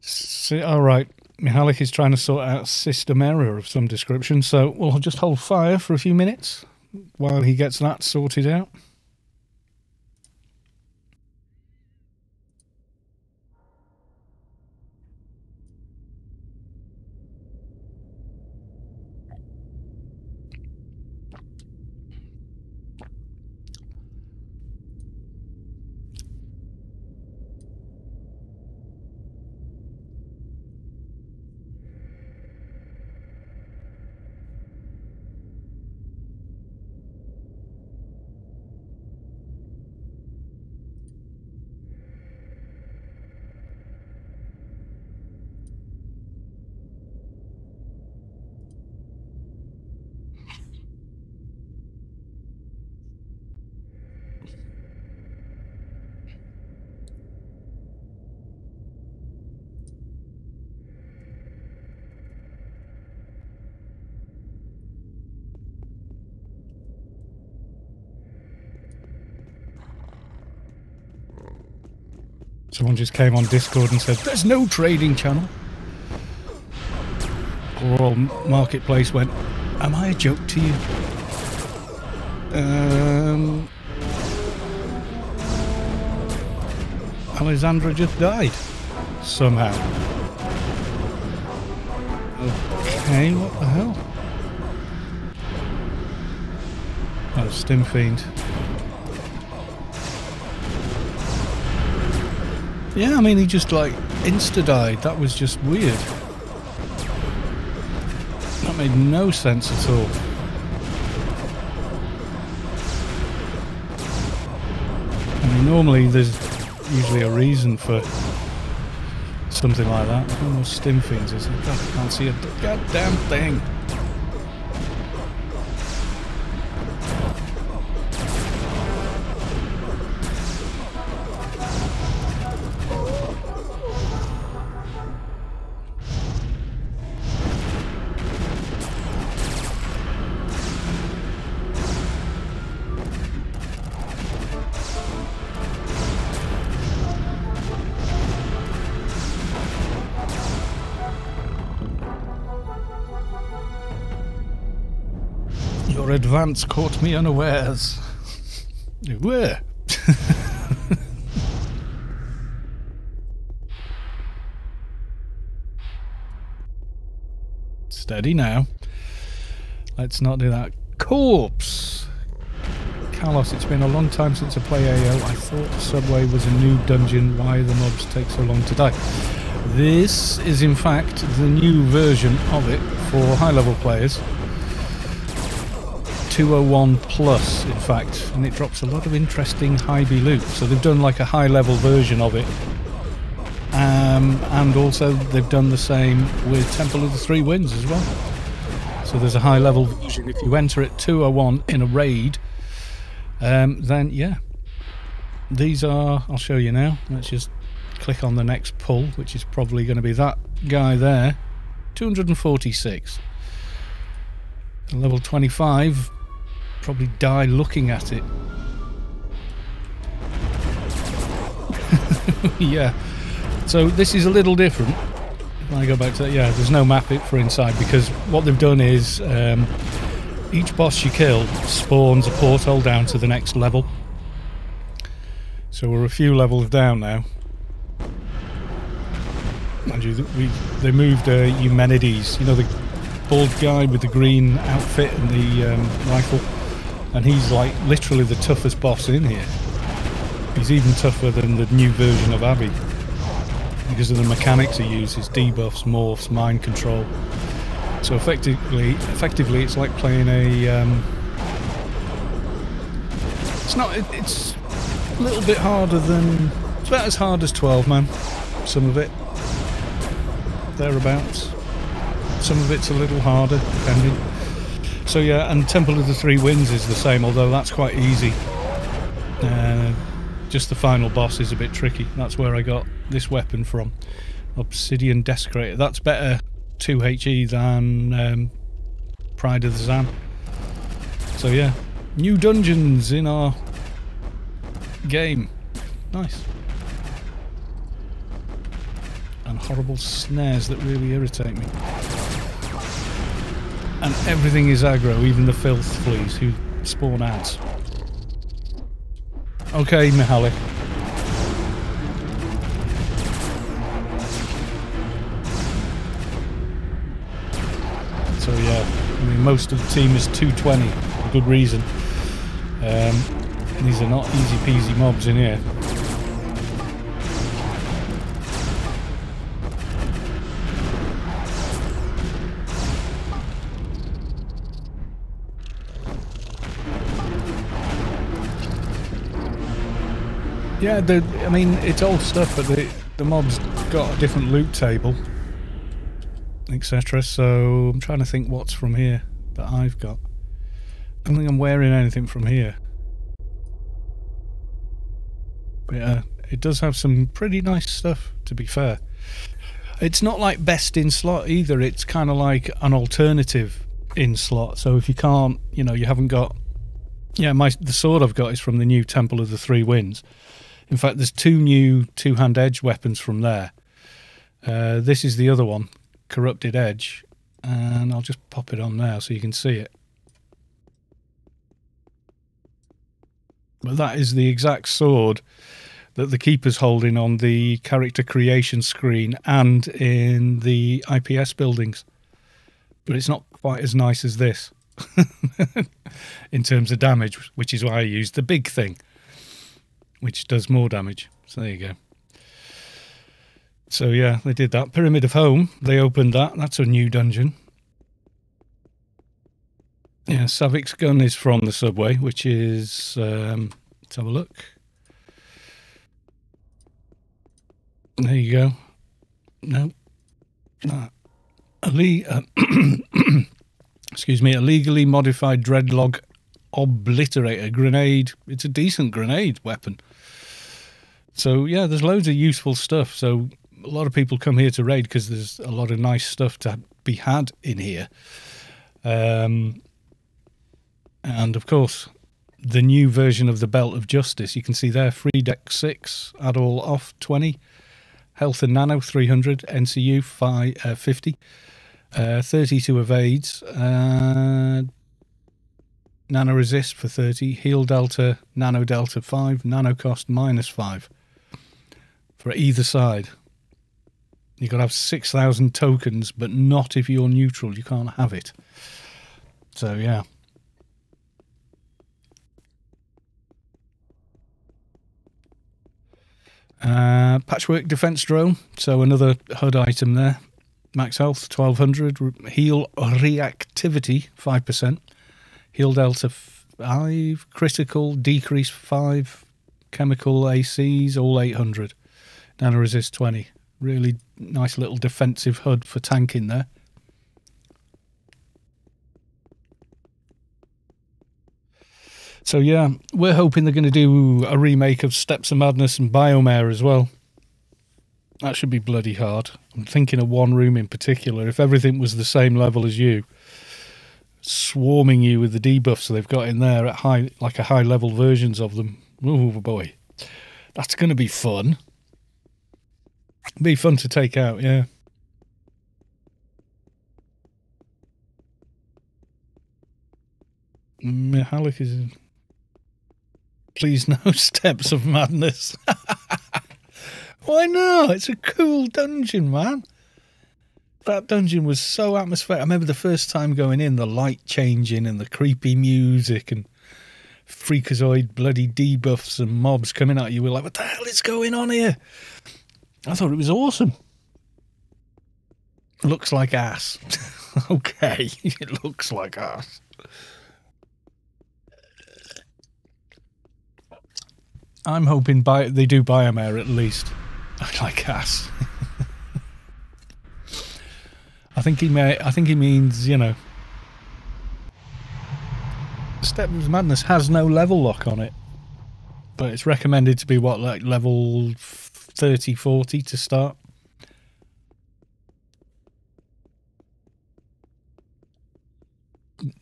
See, all right. Mihalik is trying to sort out a system error of some description, so we'll just hold fire for a few minutes while he gets that sorted out. Someone just came on Discord and said, there's no trading channel. Or Marketplace went, am I a joke to you? Um, Alexandra just died. Somehow. Okay, what the hell? That was Stim Fiend. Yeah, I mean, he just, like, insta-died. That was just weird. That made no sense at all. I mean, normally there's usually a reason for something like that. One of those stim fiends is, I can't see a goddamn thing. Your advance caught me unawares. Where? Steady now. Let's not do that. Corpse! Carlos, it's been a long time since I play A O. I thought Subway was a new dungeon. Why the mobs take so long to die? This is in fact the new version of it for high level players. two oh one plus, in fact, and it drops a lot of interesting high-B loot. So they've done like a high-level version of it, um, and also they've done the same with Temple of the Three Winds as well. So there's a high-level version. If you enter at two oh one in a raid, um, then yeah, these are. I'll show you now. Let's just click on the next pull, which is probably going to be that guy there, two hundred forty-six, level twenty-five. Probably die looking at it. Yeah, so this is a little different. When I go back to that, yeah, there's no map it for inside, because what they've done is um, each boss you kill spawns a portal down to the next level. So we're a few levels down now. Mind you, we, they moved uh, Eumenides, you know, the bald guy with the green outfit and the um, rifle, and he's like literally the toughest boss in here. He's even tougher than the new version of Abby because of the mechanics he uses: debuffs, morphs, mind control. So effectively, effectively, it's like playing a. Um, it's not. It, it's a little bit harder than. It's about as hard as twelve, man. Some of it. Thereabouts. Some of it's a little harder, depending. So yeah, and Temple of the Three Winds is the same, although that's quite easy. Uh, just the final boss is a bit tricky. That's where I got this weapon from. Obsidian Desecrator. That's better two H E than um, Pride of the Zan. So yeah, new dungeons in our game. Nice. And horrible snares that really irritate me. And everything is aggro, even the filth fleas who spawn ads. Okay, Mihalik. So yeah, I mean, most of the team is two twenty, for good reason. Um, these are not easy peasy mobs in here. Yeah, the, I mean, it's old stuff, but the, the mob's got a different loot table, et cetera. So I'm trying to think what's from here that I've got. I don't think I'm wearing anything from here. But uh, it does have some pretty nice stuff, to be fair. It's not like best in slot either. It's kind of like an alternative in slot. So if you can't, you know, you haven't got... Yeah, my the sword I've got is from the new Temple of the Three Winds. In fact, there's two new two-hand edge weapons from there. Uh, this is the other one, Corrupted Edge, and I'll just pop it on now so you can see it. But that is the exact sword that the Keeper's holding on the character creation screen and in the I P S buildings. But it's not quite as nice as this in terms of damage, which is why I use the big thing, which does more damage. So there you go. So yeah, they did that. Pyramid of Home, they opened that. That's a new dungeon. Yeah, Saavick's gun is from the Subway, which is... Um, let's have a look. There you go. No. Uh, Ali... Uh, excuse me, a legally modified Dreadlog Obliterator grenade. It's a decent grenade weapon. So yeah, there's loads of useful stuff. So a lot of people come here to raid because there's a lot of nice stuff to be had in here. Um, and of course, the new version of the Belt of Justice. You can see there, free deck six, add all off twenty, health and nano three hundred, N C U five, uh, fifty, uh, thirty-two evades, uh, Nano Resist for thirty, Heal Delta, Nano Delta five, Nano Cost minus five for either side. You've got to have six thousand tokens, but not if you're neutral. You can't have it. So, yeah. Uh, patchwork Defense Drone. So, another H U D item there. Max Health, twelve hundred. Heal Reactivity, five percent. Heal Delta, five. Critical, Decrease, five. Chemical A Cs, all eight hundred. Nano Resist, twenty. Really nice little defensive H U D for tanking there. So yeah, we're hoping they're going to do a remake of Steps of Madness and Biomare as well. That should be bloody hard. I'm thinking of one room in particular. If everything was the same level as you, swarming you with the debuffs they've got in there at high, like a high level versions of them. Oh boy, that's going to be fun. Be fun to take out, yeah. Mihalik is in. Please no Steps of Madness. Why not? It's a cool dungeon, man. That dungeon was so atmospheric. I remember the first time going in, the light changing and the creepy music and freakazoid bloody debuffs and mobs coming at you. We're like, what the hell is going on here? I thought it was awesome. Looks like ass. Okay, it looks like ass. I'm hoping by, they do Biomare at least. I like ass. I think he may. I think he means, you know, Steps of Madness has no level lock on it, but it's recommended to be what, like level thirty, forty to start.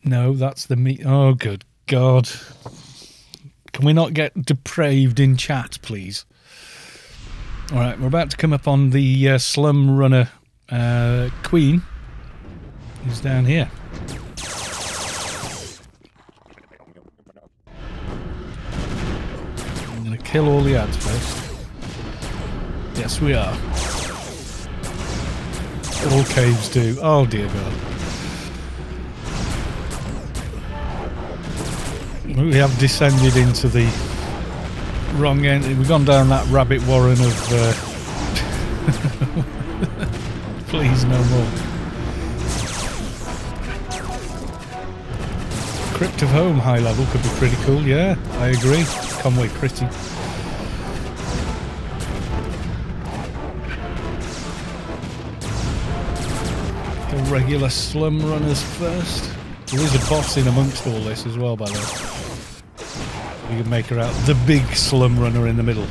No, that's the meat. Oh, good God. Can we not get depraved in chat, please? All right, we're about to come up on the uh, Slum Runner uh, Queen, who's down here. I'm going to kill all the ads first. Yes, we are. All caves do. Oh, dear God. We have descended into the wrong end. We've gone down that rabbit warren of... Uh... Please, no more. Crypt of Home high level could be pretty cool, yeah. I agree. Conway pretty... regular slum runners first. There is a boss in amongst all this as well, by the way. We can make her out the big slum runner in the middle.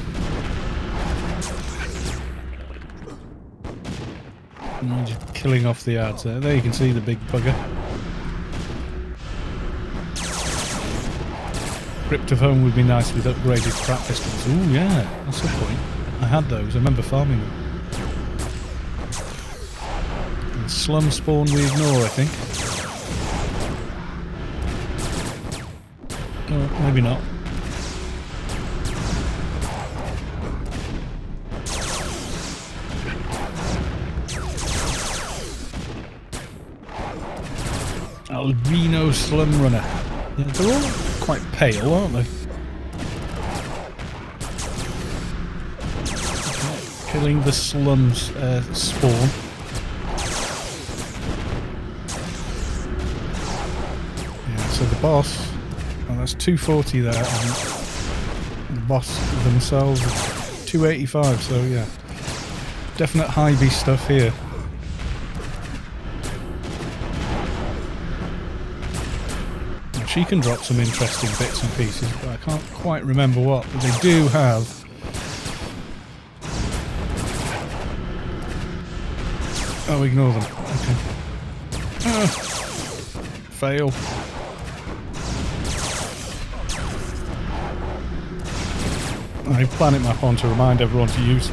And I'm just killing off the ads there. There you can see the big bugger. Crypt of Home would be nice with upgraded crap pistols. Ooh, yeah, that's the point. I had those. I remember farming them. Slum spawn we ignore, I think. Oh, maybe not. Albino Slum Runner. Yeah, they're all quite pale, aren't they? Okay. Killing the slums uh, spawn. So the boss, and that's two forty there, and the boss themselves two eighty-five, so yeah, definite high B stuff here. Now she can drop some interesting bits and pieces, but I can't quite remember what, but they do have oh, ignore them, okay. Ah. Fail. I planet map on to remind everyone to use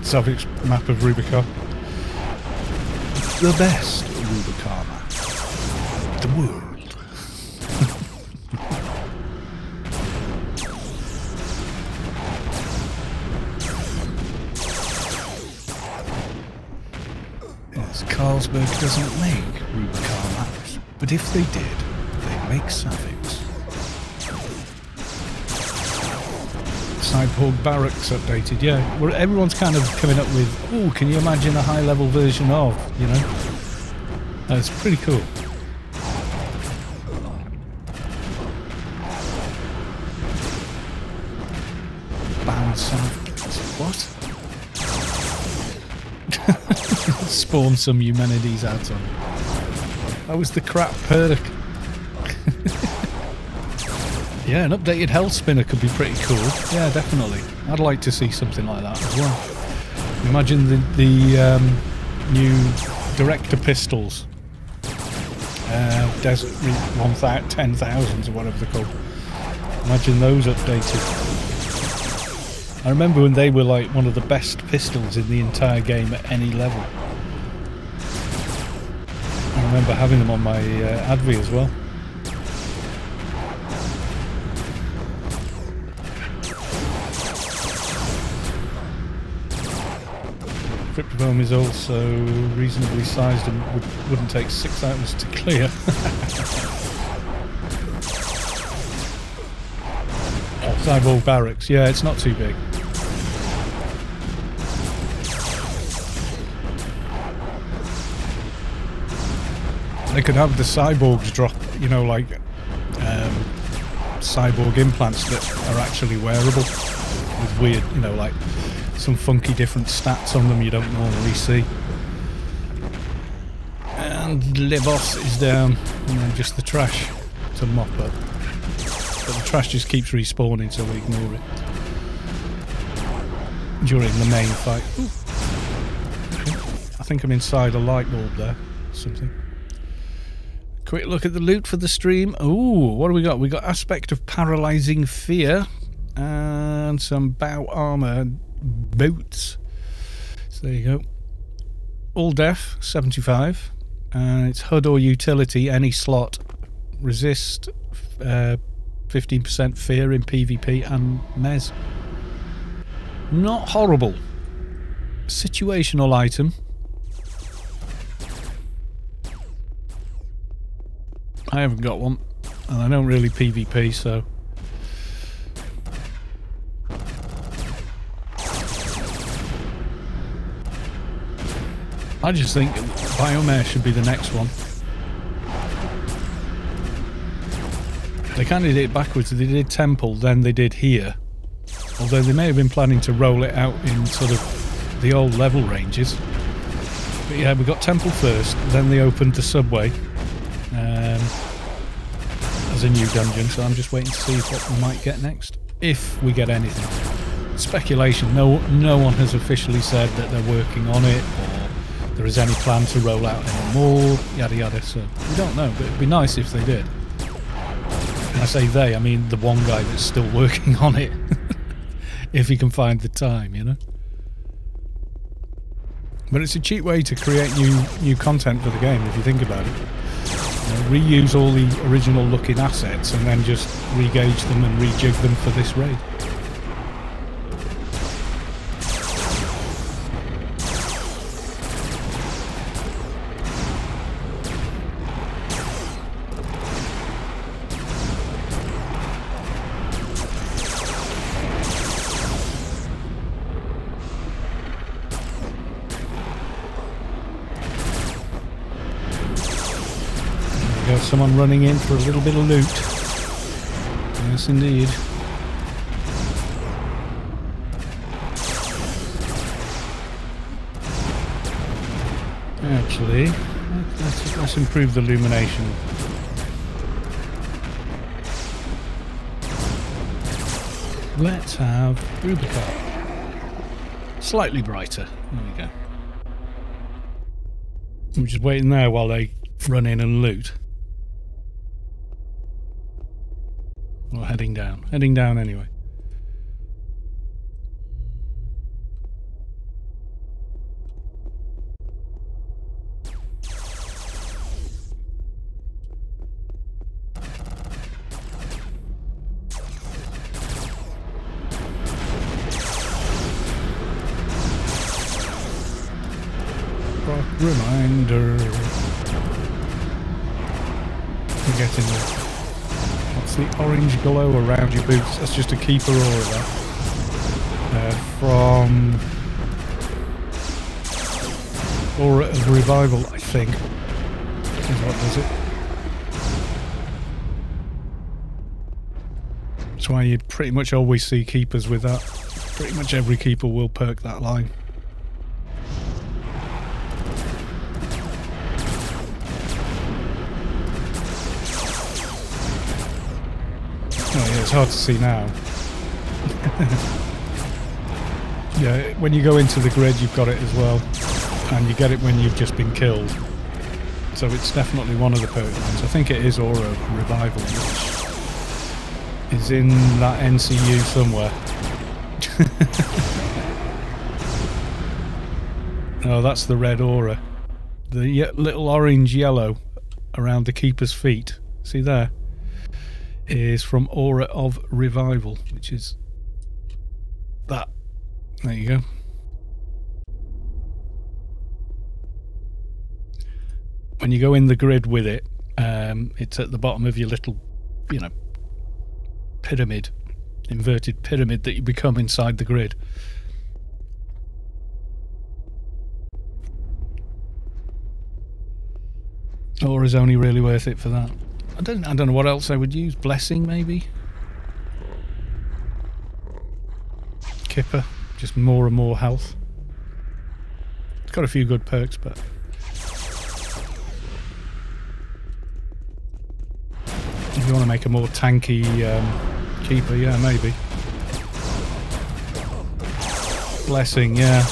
Saavick's map of Rubi-Ka. The best Rubi-Ka map in the world. So Carlsberg doesn't make Rubi-Ka maps, but if they did, they'd make Saavick's. Cyborg Barracks updated, yeah. Well, everyone's kind of coming up with, oh, can you imagine a high-level version of, you know? That's pretty cool. Spawn some humanities out on. That was the crap perk. Yeah, an updated health spinner could be pretty cool. Yeah, definitely. I'd like to see something like that as well. Imagine the, the um, new director pistols. Uh, Desert ten thousands or whatever they're called. Imagine those updated. I remember when they were like one of the best pistols in the entire game at any level. I remember having them on my uh, Advii as well. Cryptobome is also reasonably sized and would, wouldn't take six items to clear. Cyborg Barracks, yeah, it's not too big. They could have the cyborgs drop, you know, like um, cyborg implants that are actually wearable with weird, you know, like some funky different stats on them you don't normally see. And Livos is down, and then just the trash to mop up. But the trash just keeps respawning, so we ignore it during the main fight. Ooh. I think I'm inside a light bulb there, something. Quick look at the loot for the stream. Ooh, what do we got? We got Aspect of Paralyzing Fear and some bow armor boots. So there you go. All Def, seventy-five. And it's H U D or Utility, any slot. Resist, uh, fifteen percent fear in PvP and mez. Not horrible. Situational item. I haven't got one, and I don't really PvP, so... I just think Biomare should be the next one. They kind of did it backwards. They did Temple, then they did here. Although they may have been planning to roll it out in sort of the old level ranges. But yeah, we got Temple first, then they opened the Subway um, as a new dungeon, so I'm just waiting to see what we might get next. If we get anything. Speculation. No, no one has officially said that they're working on it, or there is any plan to roll out any more, yada yada, so we don't know, but it'd be nice if they did. I say they, I mean the one guy that's still working on it. If he can find the time, you know. But it's a cheap way to create new new content for the game, if you think about it. You know, reuse all the original looking assets and then just re-gauge them and rejig them for this raid. Someone running in for a little bit of loot. Yes, indeed. Actually, let's, let's improve the illumination. Let's have Rubi-Ka. Slightly brighter. There we go. I'm just waiting there while they run in and loot. Or heading down. Heading down anyway. But reminder. You're getting there. What's the orange glow around your boots? That's just a keeper aura. Uh, from Aura of Revival, I think. Is what does it? That's why you pretty much always see keepers with that. Pretty much every keeper will perk that line. Oh yeah, it's hard to see now. Yeah, when you go into the grid you've got it as well. And you get it when you've just been killed. So it's definitely one of the perk lines. I think it is Aura Revival, which is in that N C U somewhere. Oh, that's the red aura. The ye little orange yellow around the keeper's feet. See there? Is from Aura of Revival, which is that. There you go. When you go in the grid with it, um, it's at the bottom of your little, you know, pyramid. Inverted pyramid that you become inside the grid. Or is only really worth it for that. I don't I don't know what else I would use. Blessing maybe? Kipper, just more and more health. It's got a few good perks, but if you want to make a more tanky um keeper, yeah, maybe. Blessing, yeah.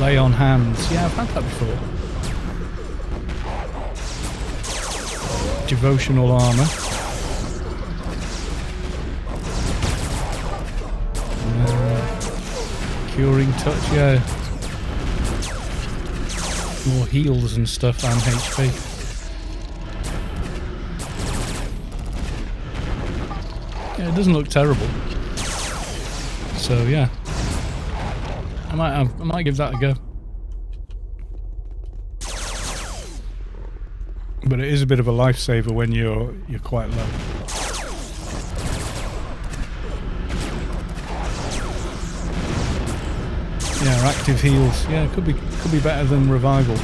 Lay on hands, yeah, I've had that before. Devotional armor. Uh, curing touch, yeah. More heals and stuff and H P. Yeah, it doesn't look terrible. So yeah, I might have, I might give that a go. But it is a bit of a lifesaver when you're you're quite low. Yeah, active heals. Yeah, could be could be better than revival.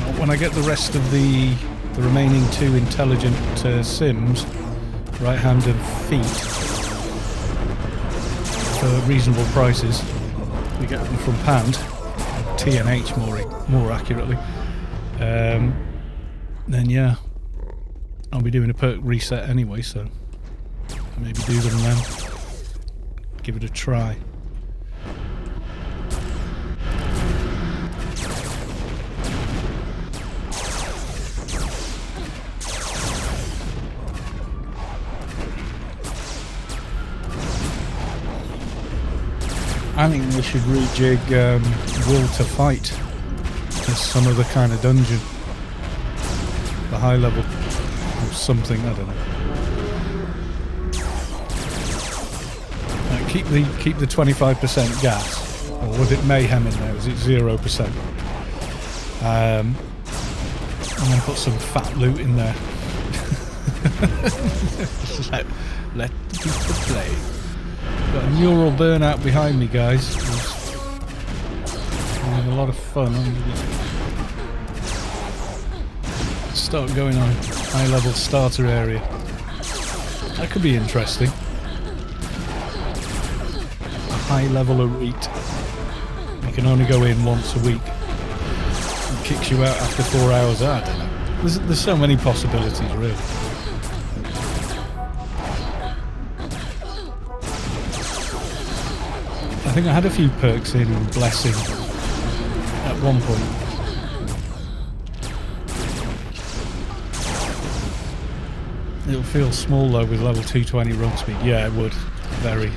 Well, when I get the rest of the the remaining two intelligent uh, sims. Right hand and feet for reasonable prices. We get them from Pound, T N H more more accurately. Um, then yeah, I'll be doing a perk reset anyway, so maybe do them then. Give it a try. I think we should rejig um, Will to Fight as some other kind of dungeon. The high level or something, I don't know. Uh, keep the keep the twenty-five percent gas. Or was it Mayhem in there? Was it zero percent? Um, and then put some fat loot in there. let, let the people play. Got a neural burnout behind me, guys. I'm having a lot of fun. I'm start going on high level starter area. That could be interesting. A high level elite. You can only go in once a week. It kicks you out after four hours. I don't know. There's, there's so many possibilities, really. I think I had a few perks in Blessing at one point. It'll feel small though with level two twenty run speed. Yeah, it would. Very.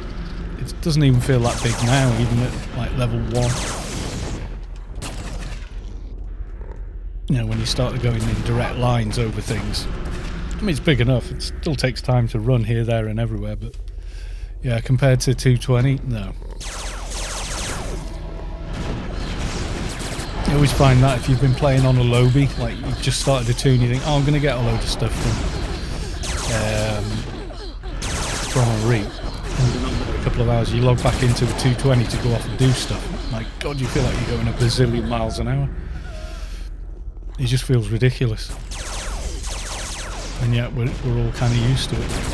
It doesn't even feel that big now, even at like level one. You know, when you start going in direct lines over things. I mean, it's big enough. It still takes time to run here, there and everywhere, but Yeah, compared to two twenty, no. You always find that if you've been playing on a Lobby, like you've just started a tune, you think, oh, I'm going to get a load of stuff from, um, from a reap. A couple of hours, you log back into the two twenty to go off and do stuff. My God, you feel like you're going a bazillion miles an hour. It just feels ridiculous. And yet we're, we're all kind of used to it.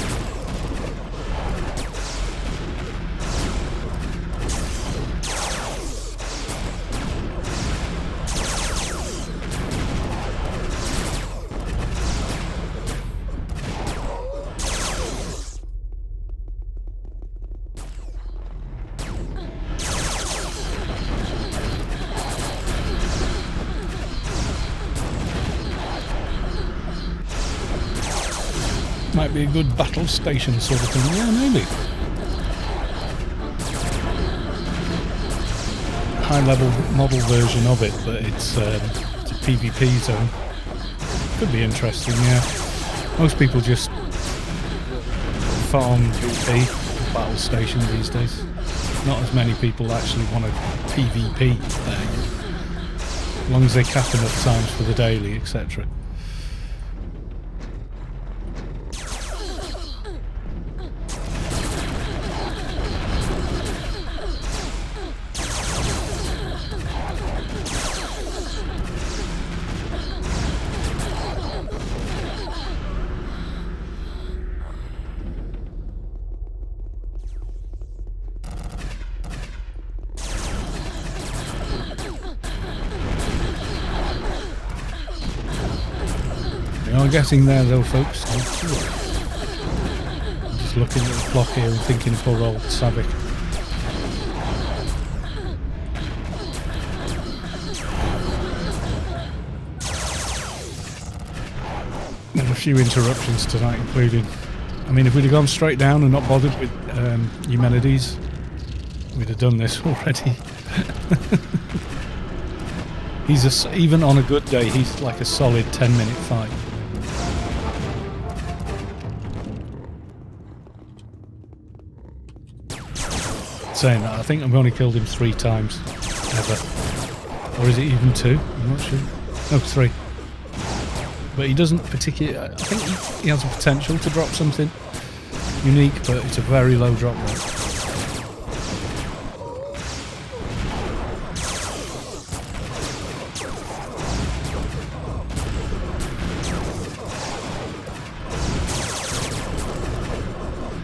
Be a good battle station sort of thing. Yeah, maybe. High-level model version of it, but it's, um, it's a PvP zone. Could be interesting, yeah. Most people just farm PvP battle station these days. Not as many people actually want a PvP thing. As long as they cap enough times for the daily, et cetera. Getting there though, folks. I'm just looking at the clock here and thinking, poor old Saavick. There were a few interruptions tonight, including. I mean, if we'd have gone straight down and not bothered with um, Eumenides, we'd have done this already. he's a, even on a good day, he's like a solid ten-minute fight. Saying that, I think I've only killed him three times ever, or is it even two? I'm not sure. No, three. But he doesn't particularly. I think he, he has a potential to drop something unique, but it's a very low drop rate.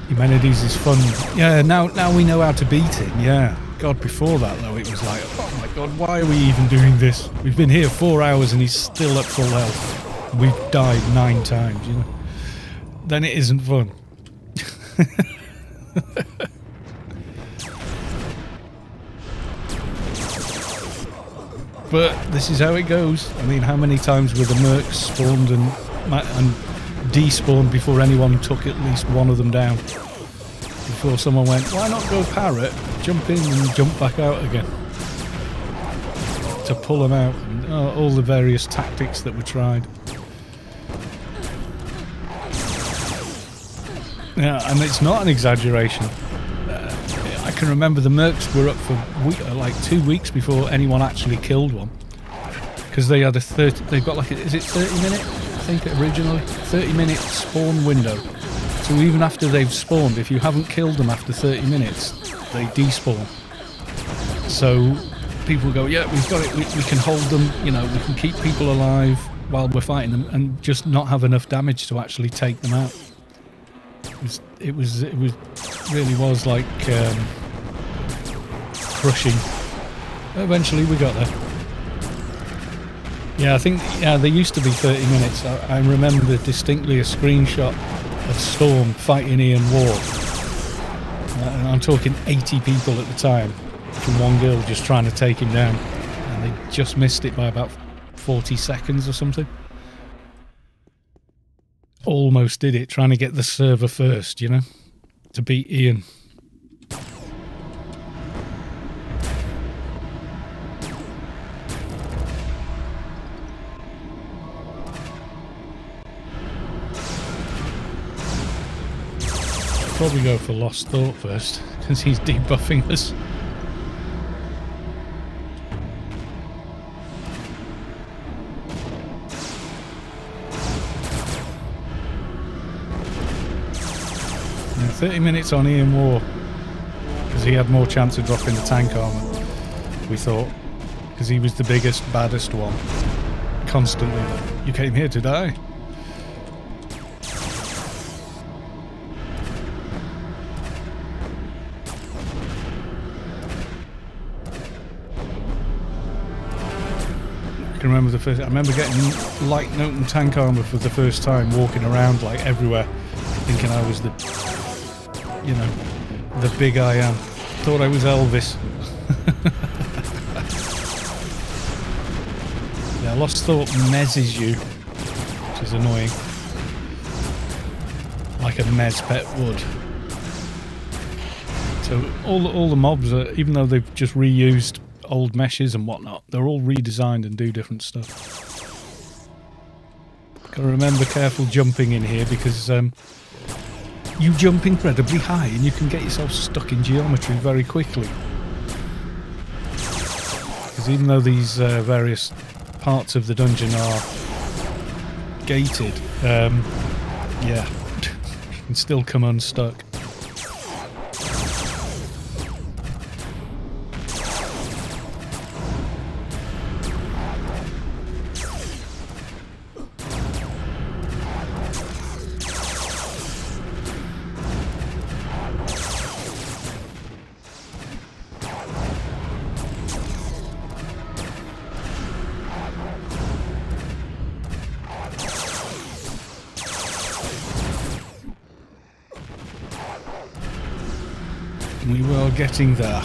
Eumenides is fun. Yeah, now now we know how to beat him, yeah. God, before that though, it was like, oh my God, why are we even doing this? We've been here four hours and he's still at full health. We've died nine times, you know. Then it isn't fun. But this is how it goes. I mean, how many times were the mercs spawned and, and despawned before anyone took at least one of them down? Before someone went, why not go parrot, jump in and jump back out again? To pull them out, and, oh, all the various tactics that were tried. Yeah, and it's not an exaggeration. Uh, I can remember the mercs were up for week, like two weeks before anyone actually killed one. Because they had a thirty, they've got like, a, is it thirty minute? I think originally, thirty minute spawn window. So even after they've spawned, if you haven't killed them after thirty minutes, they despawn. So people go, yeah, we've got it, we, we can hold them, you know, we can keep people alive while we're fighting them and just not have enough damage to actually take them out. It was, it was, it was really was like um, crushing. Eventually we got there. Yeah, I think, yeah, they used to be thirty minutes. I, I remember distinctly a screenshot of Storm fighting Ian Ward. And I'm talking eighty people at the time from one guild just trying to take him down. And they just missed it by about forty seconds or something. Almost did it, trying to get the server first, you know, to beat Ian. probably go for Lost Thought first, because he's debuffing us. And thirty minutes on Ian War, because he had more chance of dropping the tank armor, we thought, because he was the biggest, baddest one. Constantly, you came here to die. I can remember the first. I remember getting light note and tank armor for the first time, walking around like everywhere, thinking I was the, you know, the big I am. Thought I was Elvis. Yeah, Lost Thought mezzes you, which is annoying, like a mez pet would. So all the, all the mobs, are, even though they've just reused old meshes and whatnot, they're all redesigned and do different stuff. Gotta remember careful jumping in here, because um, you jump incredibly high and you can get yourself stuck in geometry very quickly. Because even though these uh, various parts of the dungeon are gated, um, yeah, you can still come unstuck. Getting there.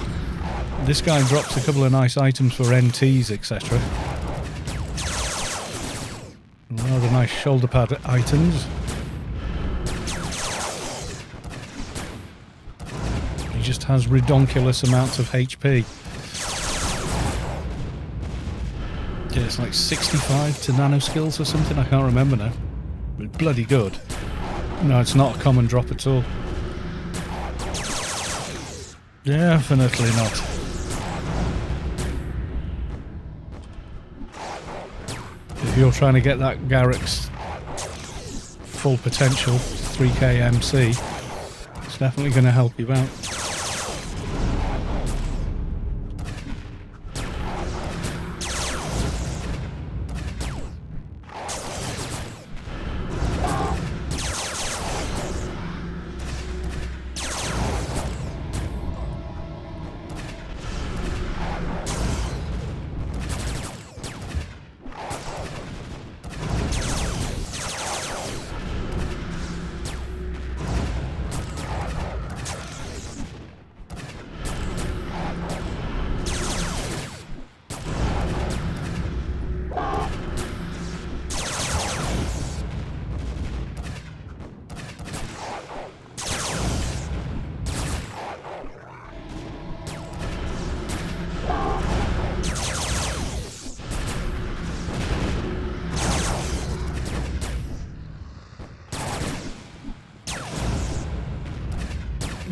This guy drops a couple of nice items for N Ts, et cetera. Rather nice shoulder pad items. He just has redonkulous amounts of H P. Yeah, it's like sixty-five to nano skills or something, I can't remember now. But bloody good. No, it's not a common drop at all. Definitely not. If you're trying to get that Garrick's full potential, three K M C, it's definitely going to help you out.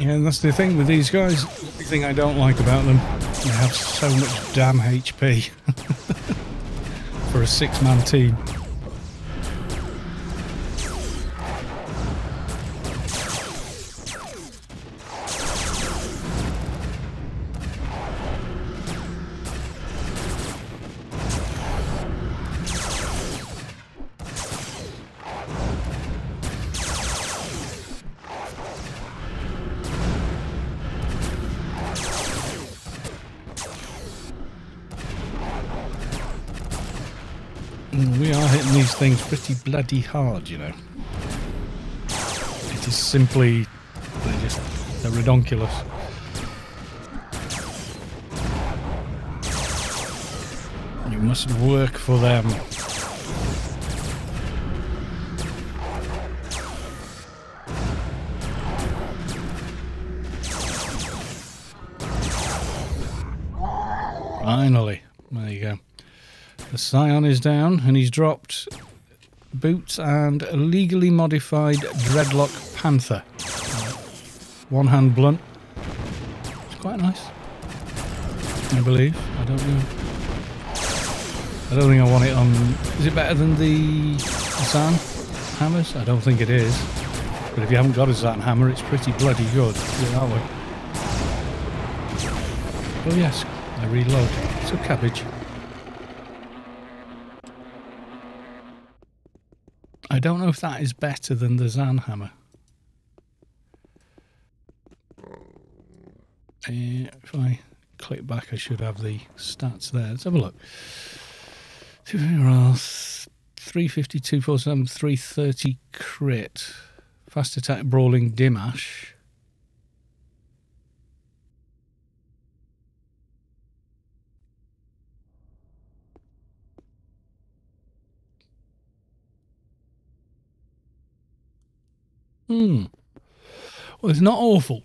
And that's the thing with these guys, the thing I don't like about them, they have so much damn H P for a six-man team. Things pretty bloody hard, you know. It is simply they're just they're redonkulous. You must work for them. Finally, there you go. The Scion is down, and he's dropped Boots and a legally modified Dreadlock Panther. one hand blunt. It's quite nice, I believe. I don't know. I don't think I want it on. Is it better than the Zan hammers? I don't think it is. But if you haven't got a Zan hammer, it's pretty bloody good. Put it that way. Oh yes, I reload. It's a cabbage. I don't know if that is better than the Zan hammer. Uh, if I click back, I should have the stats there. Let's have a look. three fifty, two forty-seven, three thirty crit. Fast attack, brawling, Dimash. Hmm. Well, it's not awful.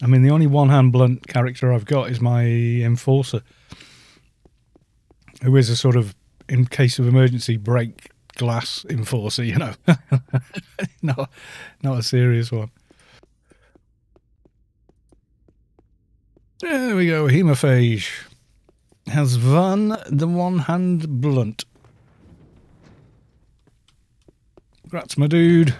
I mean, the only one-hand blunt character I've got is my enforcer, who is a sort of, in case of emergency, break glass enforcer, you know. not, not a serious one. There we go, Hemophage has won the one-hand blunt. Congrats, my dude.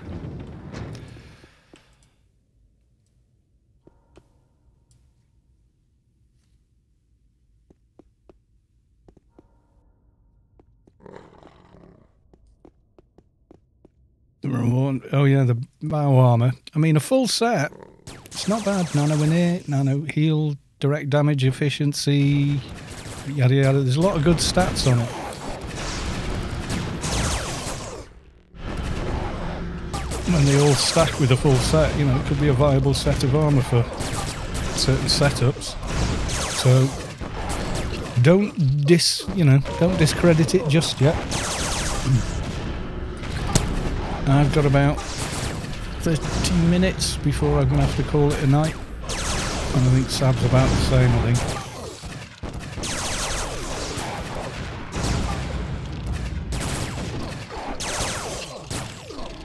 Oh yeah, the bow armor. I mean, a full set. It's not bad. Nano innate, nano heal, direct damage, efficiency, yada yada. There's a lot of good stats on it. When they all stack with a full set, you know, it could be a viable set of armor for certain setups. So don't dis, you know, don't discredit it just yet. I've got about thirty minutes before I'm going to have to call it a night. And I think Sab's about the same, I think.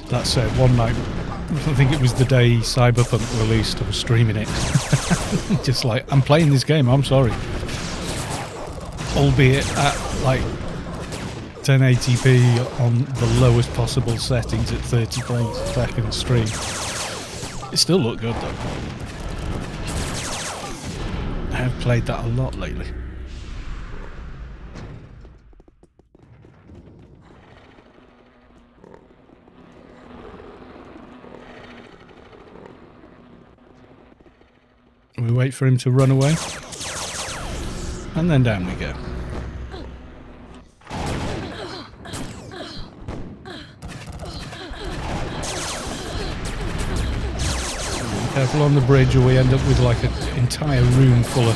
That said, one night, I think it was the day Cyberpunk released, I was streaming it. Just like, I'm playing this game, I'm sorry. Albeit at, like, ten eighty p on the lowest possible settings at thirty frames per second stream. It still looked good though. I have played that a lot lately. We wait for him to run away. And then down we go. Careful on the bridge, or we end up with like an entire room full of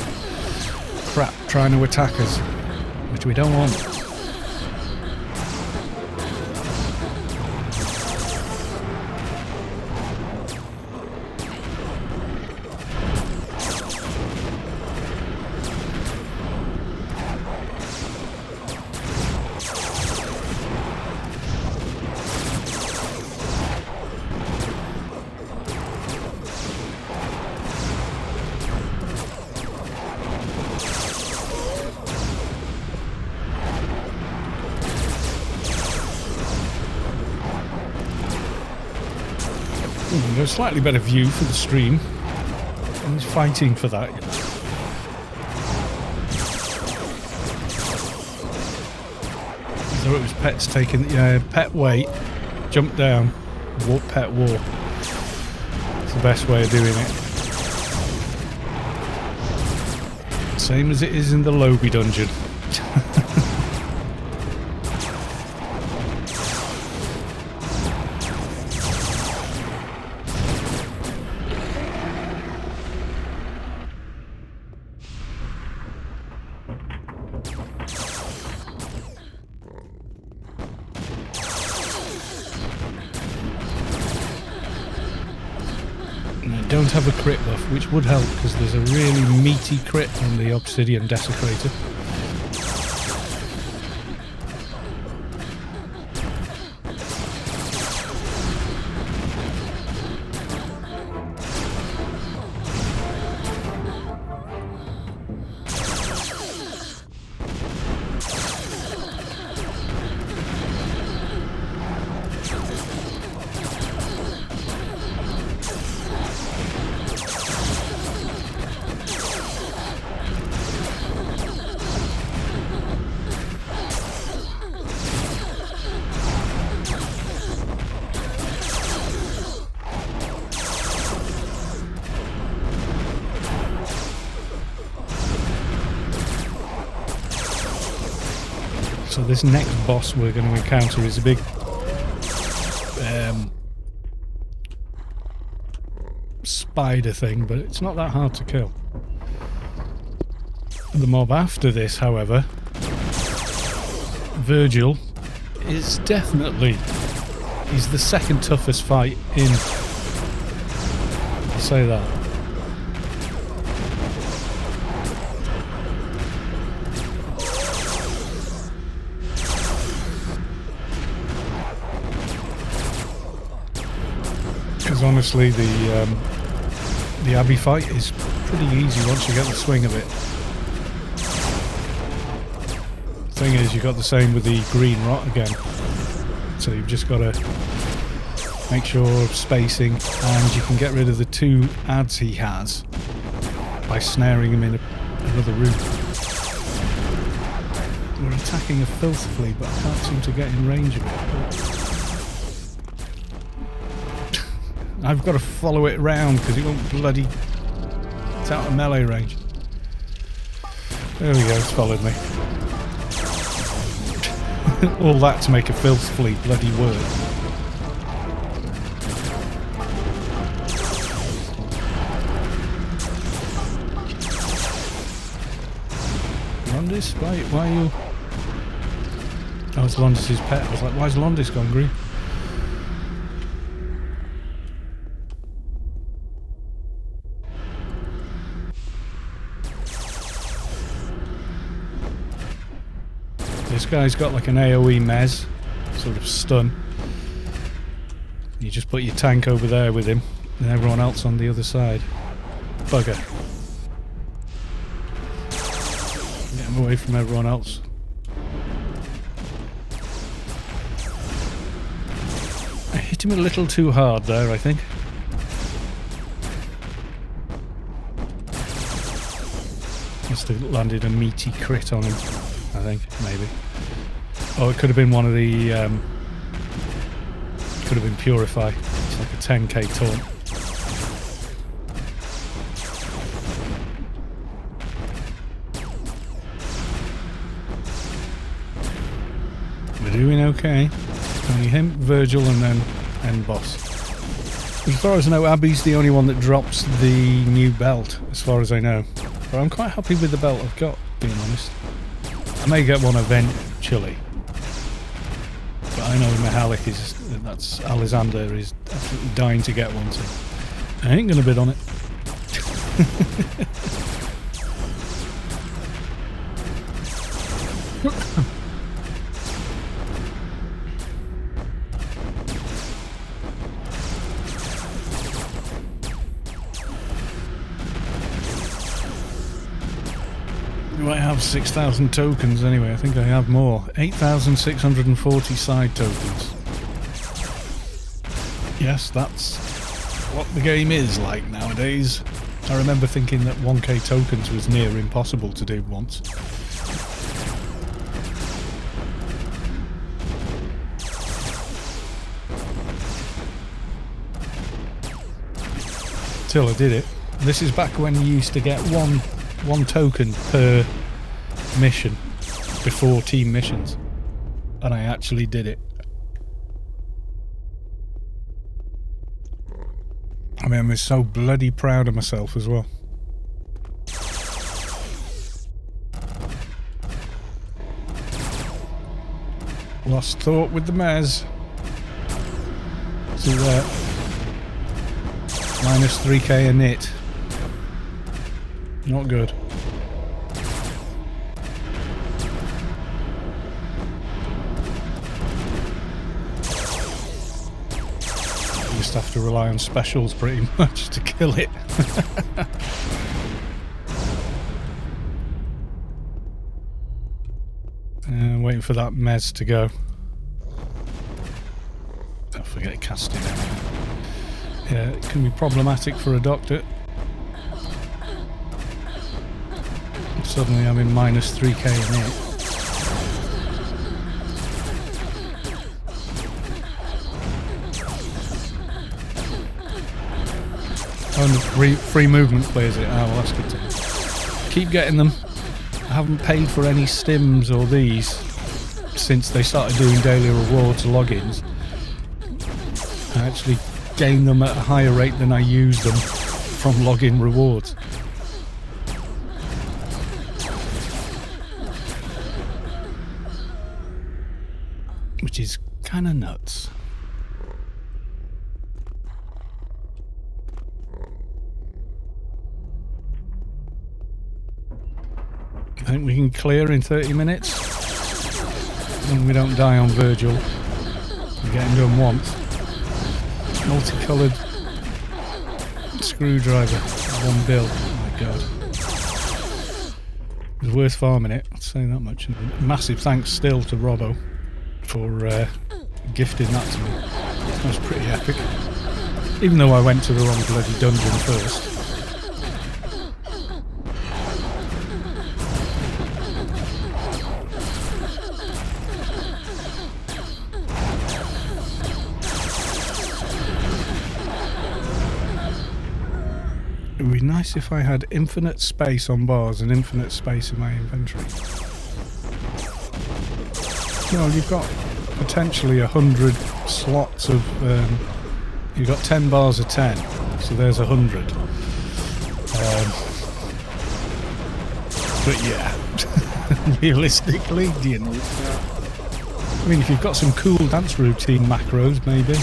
crap trying to attack us, which we don't want. Slightly better view for the stream. I was fighting for that. You know. So it was pets taking, yeah, pet weight, jump down, walk, pet walk. It's the best way of doing it. Same as it is in the Lobby dungeon. Have a crit buff, which would help because there's a really meaty crit on the Obsidian Desecrator. So this next boss we're going to encounter is a big um, spider thing, but it's not that hard to kill. The mob after this, however, Virgil, is definitely he's the second toughest fight in. I'll say that. Because honestly, the um, the Abbey fight is pretty easy once you get the swing of it. Thing is, you got the same with the Green Rot again, so you've just got to make sure of spacing, and you can get rid of the two ads he has by snaring him in a, another room. We're attacking a filth flea, but I can't seem to get in range of it. I've got to follow it round because it won't bloody... It's out of melee range. There we go, it's followed me. All that to make a filth flea bloody work. Londis? Why, why are you... Oh, it's Londis' pet. I was like, why's Londis gone green? This guy's got like an AoE mez, sort of stun. You just put your tank over there with him, and everyone else on the other side. Bugger. Get him away from everyone else. I hit him a little too hard there, I think. Must have landed a meaty crit on him, I think, maybe. Oh, it could have been one of the, um, could have been Purify. It's like a ten K taunt. We're doing okay. Only him, Virgil, and then end boss. As far as I know, Abby's the only one that drops the new belt, as far as I know. But I'm quite happy with the belt I've got, being honest. I may get one eventually. But I know Mihalik is, that's Alexander, is absolutely dying to get one, so I ain't gonna bid on it. I have six thousand tokens anyway, I think I have more. eight thousand six hundred forty side tokens. Yes, that's what the game is like nowadays. I remember thinking that one K tokens was near impossible to do once. Till I did it. This is back when you used to get one one token per mission before team missions, and I actually did it. I mean, I'm so bloody proud of myself as well. Lost thought with the mez. See that? Minus three K a nit. Not good. You just have to rely on specials pretty much to kill it. And waiting for that mez to go. Don't forget casting. Yeah, it can be problematic for a doctor. Suddenly I'm in minus three K a minute. Oh, free, free movement clears it. Ah, well, that's good to keep getting them. I haven't paid for any stims or these. since they started doing daily rewards logins. I actually gain them at a higher rate than I use them from login rewards. Which is kind of nuts. I think we can clear in thirty minutes. And we don't die on Virgil. We're getting done once. Multicoloured screwdriver. One bill. Oh my god. It was worth farming it. I'd say that much. And massive thanks still to Robbo for uh, gifting that to me. That was pretty epic. Even though I went to the wrong bloody dungeon first. If I had infinite space on bars and infinite space in my inventory. Well, you've got potentially a hundred slots of... Um, you've got ten bars of ten, so there's a hundred. Um, but yeah, realistically, you know. I mean, if you've got some cool dance routine macros, maybe.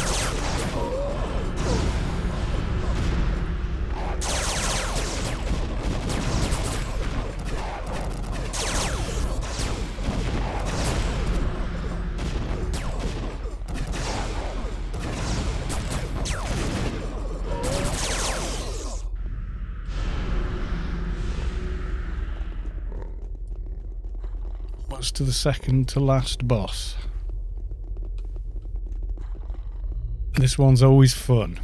To the second to last boss. This one's always fun.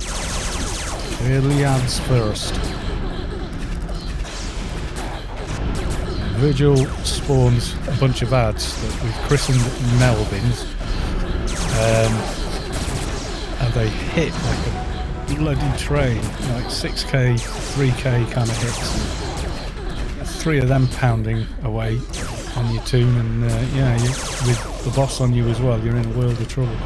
Clear the ads first. Virgil spawns a bunch of ads that we've christened Melvins. Um, and they hit like a bloody train, like six K, three K kind of hits. Three of them pounding away on your tune, and uh, yeah, you, with the boss on you as well, you're in a world of trouble.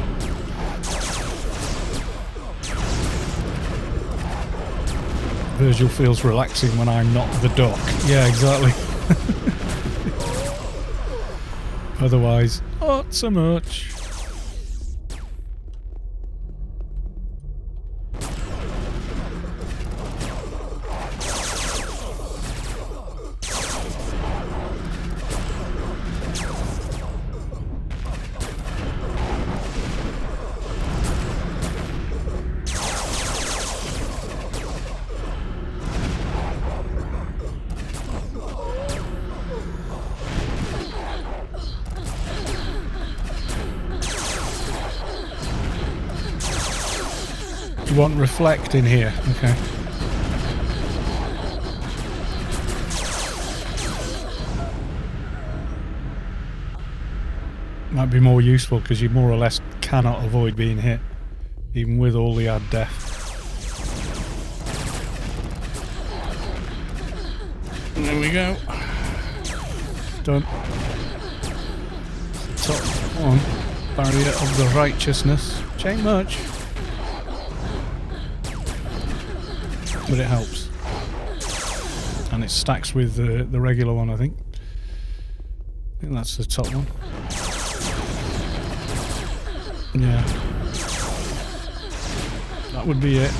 Virgil feels relaxing when I'm not the doc. Yeah, exactly. Otherwise, not so much. Want reflect in here, okay. Might be more useful because you more or less cannot avoid being hit, even with all the ad death. And there we go. Done. Top one. Barrier of the righteousness. Which ain't much. But it helps. And it stacks with the, the regular one, I think. I think that's the top one. Yeah. That would be it.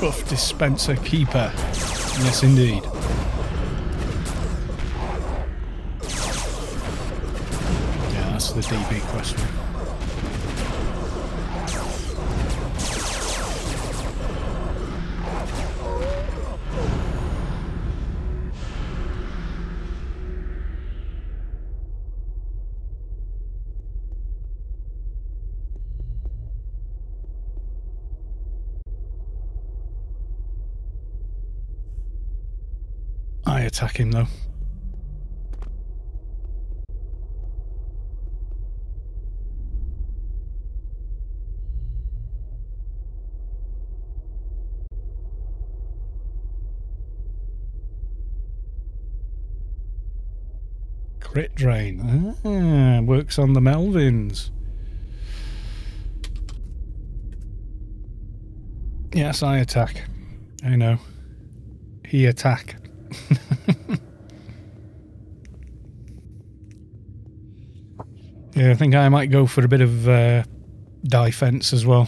Buff dispenser keeper. Yes, indeed. Yeah, that's the D B question. I attack him though. Crit drain. Ah, works on the Melvins. Yes, I attack. I know. He attack. Yeah, I think I might go for a bit of uh, defense as well.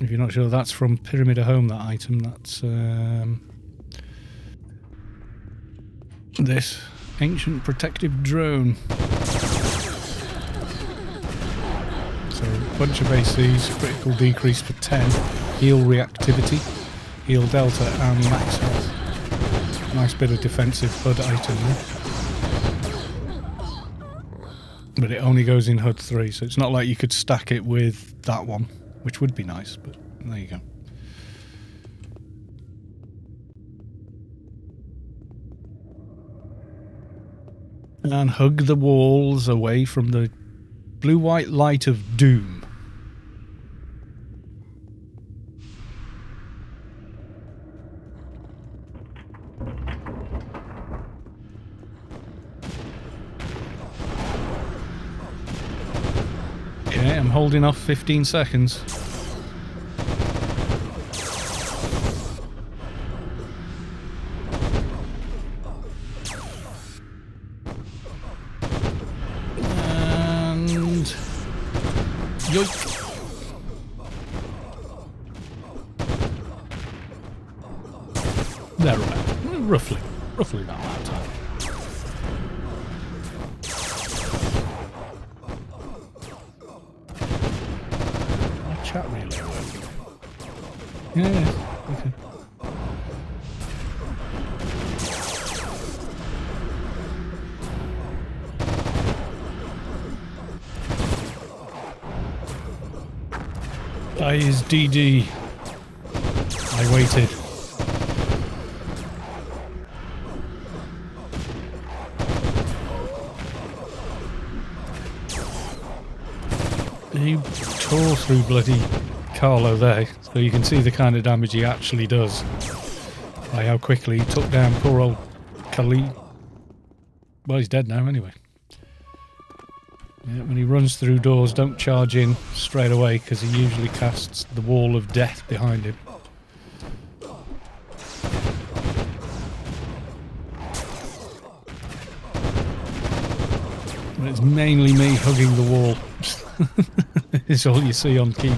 If you're not sure, that's from Pyramid of Home, that item. That's um, this ancient protective drone. So a bunch of A Cs, critical decrease for ten, heal reactivity, heal delta and max health. Nice bit of defensive H U D item there. But it only goes in H U D three, so it's not like you could stack it with that one, which would be nice, but there you go. And hug the walls away from the blue-white light of doom. Okay, I'm holding off fifteen seconds. They're right. Roughly. Roughly that amount of time. My chat really working. Yeah, yeah. Okay. That is D D. I waited. He tore through bloody Carlo there, so you can see the kind of damage he actually does. By how quickly he took down poor old Khalid. Well, he's dead now anyway. Yeah, when he runs through doors, don't charge in straight away because he usually casts the wall of death behind him. And it's mainly me hugging the wall. It's all you see on Keeper.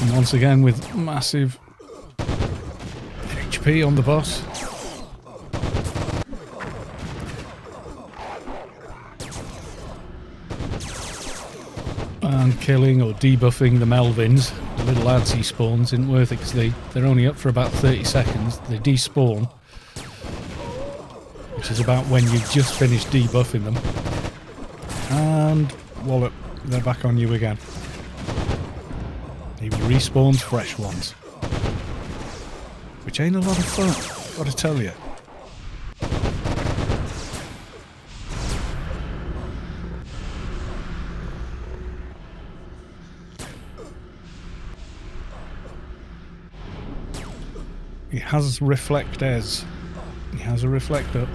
And once again with massive H P on the boss. And killing or debuffing the Melvins, the little lads he spawns, isn't worth it because they, they're only up for about thirty seconds. They despawn, which is about when you've just finished debuffing them. And wallop, they're back on you again. He respawns fresh ones. Which ain't a lot of fun, gotta tell you. He has reflectors. He has a reflector.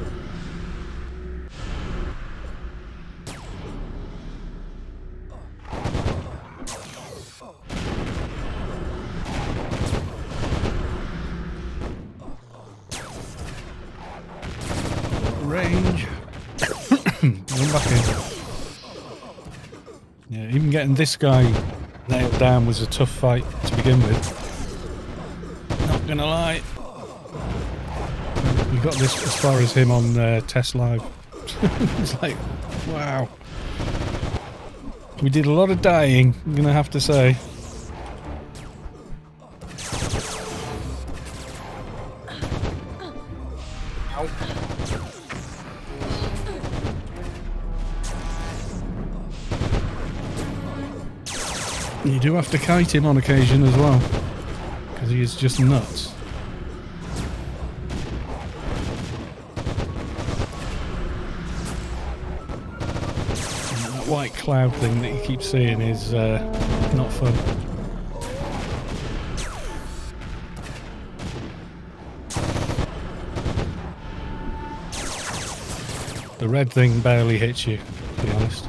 Range. Run back in. Yeah, even getting this guy nailed down was a tough fight to begin with. Not gonna lie. We got this as far as him on uh, Test Live. It's like, wow. We did a lot of dying, I'm going to have to say. You do have to kite him on occasion as well, because he is just nuts. And that white cloud thing that you keep seeing is uh, not fun. The red thing barely hits you, to be honest.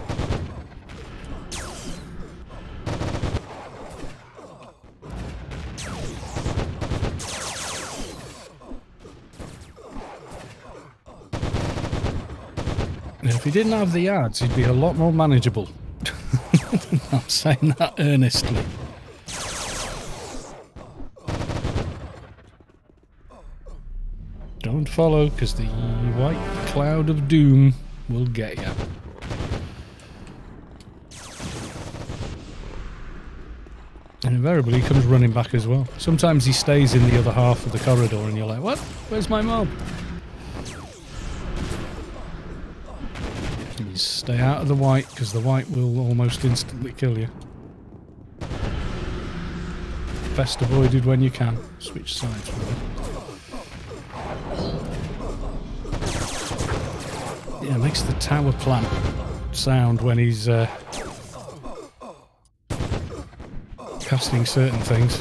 If he didn't have the yards, he'd be a lot more manageable. I'm saying that earnestly. Don't follow, because the white cloud of doom will get you. And invariably he comes running back as well. Sometimes he stays in the other half of the corridor and you're like, what? Where's my mob? Stay out of the white, because the white will almost instantly kill you. Best avoided when you can. Switch sides, really. Yeah, makes the tower plant sound when he's uh, casting certain things,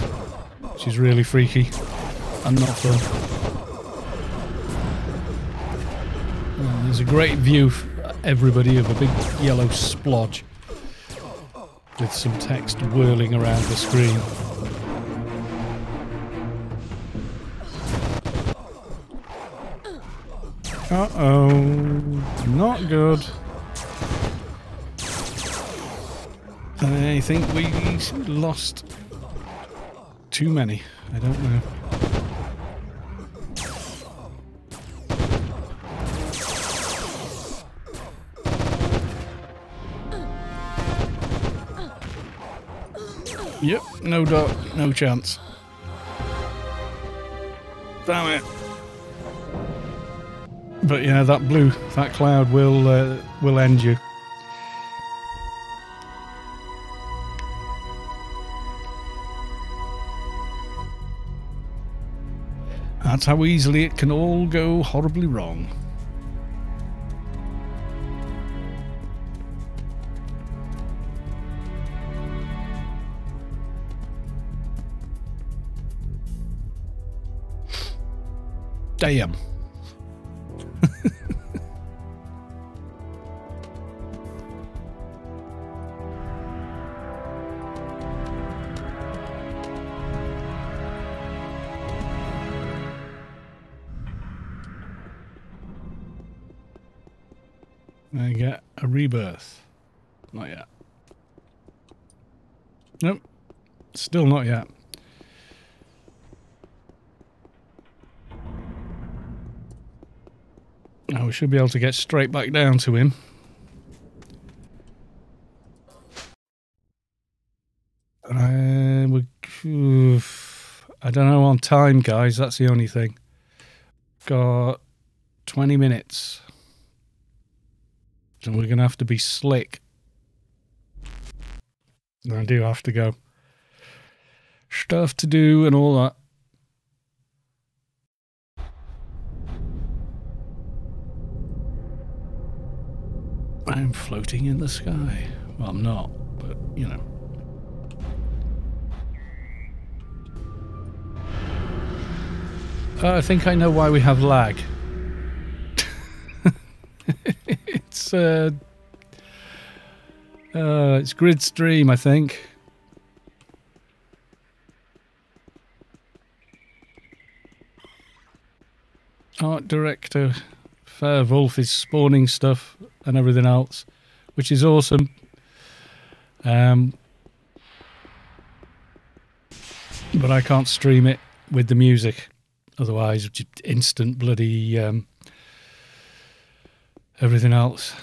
which is really freaky and not fun. And there's a great view everybody of a big yellow splodge with some text whirling around the screen. Uh-oh, not good. I think we lost too many. I don't know. Yep, no dot, no chance. Damn it. But yeah, that blue, that cloud will uh, will end you. That's how easily it can all go horribly wrong. Damn. I get a rebirth. Not yet. Nope. Still not yet. Now we should be able to get straight back down to him. And I, we, I don't know on time, guys. That's the only thing. Got twenty minutes. So we're going to have to be slick. And I do have to go. Stuff to do and all that. I'm floating in the sky. Well, I'm not, but, you know. Uh, I think I know why we have lag. It's, uh, uh, it's grid stream, I think. Art director Fairwolf is spawning stuff and everything else, which is awesome. Um, but I can't stream it with the music, otherwise just instant bloody um, everything else.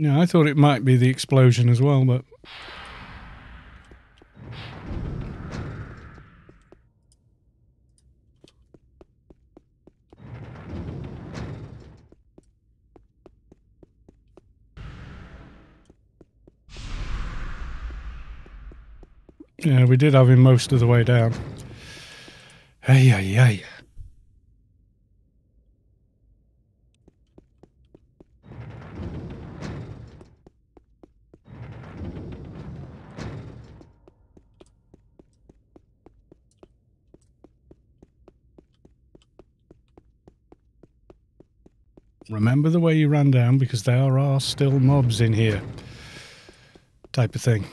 Yeah, I thought it might be the explosion as well, but... Yeah, we did have him most of the way down. Ay, ay, ay. Remember the way you ran down, because there are still mobs in here. Type of thing.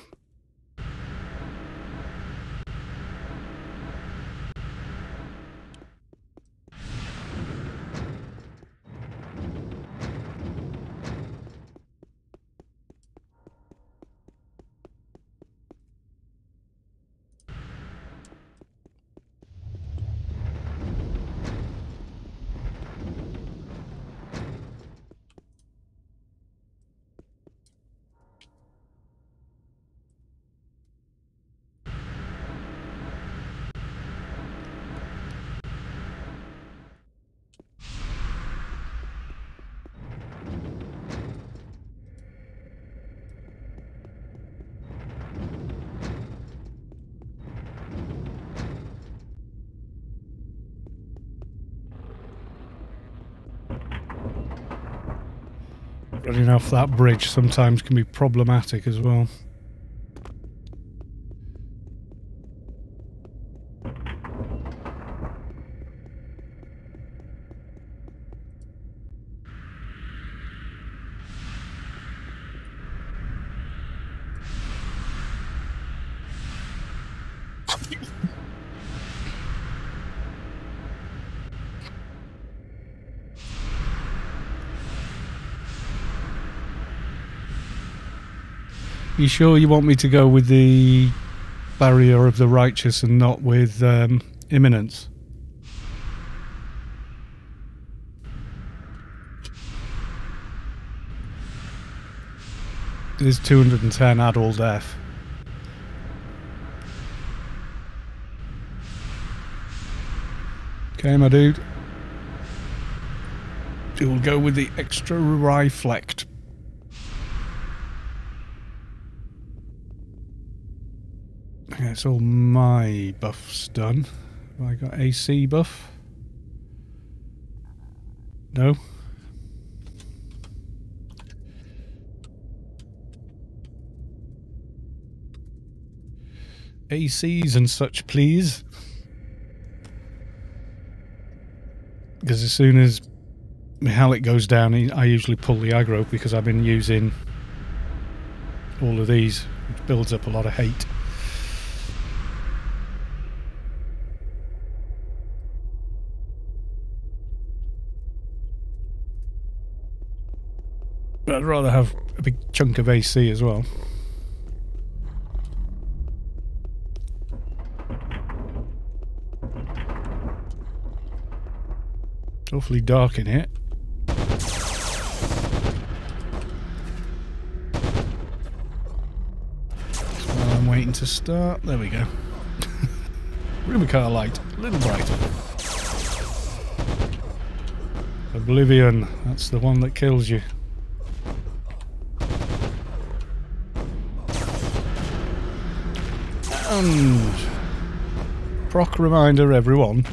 Running off that bridge sometimes can be problematic as well. You sure you want me to go with the barrier of the righteous and not with um, imminence? There's two hundred and ten adult death. Okay, my dude. We'll go with the extra reflect. That's all my buffs done. Have I got A C buff? No. A Cs and such, please. Because as soon as Mihalik goes down, I usually pull the aggro because I've been using all of these, which builds up a lot of hate. I'd rather have a big chunk of A C as well. It's awfully dark in here. While I'm waiting to start. There we go. Rubi-Ka light, a little brighter. Oblivion, that's the one that kills you. And proc reminder, everyone.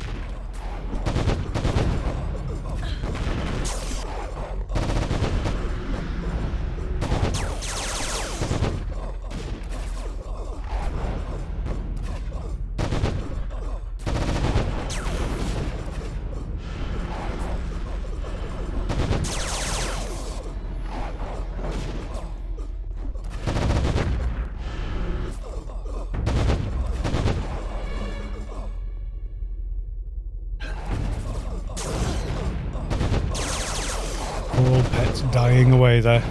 There.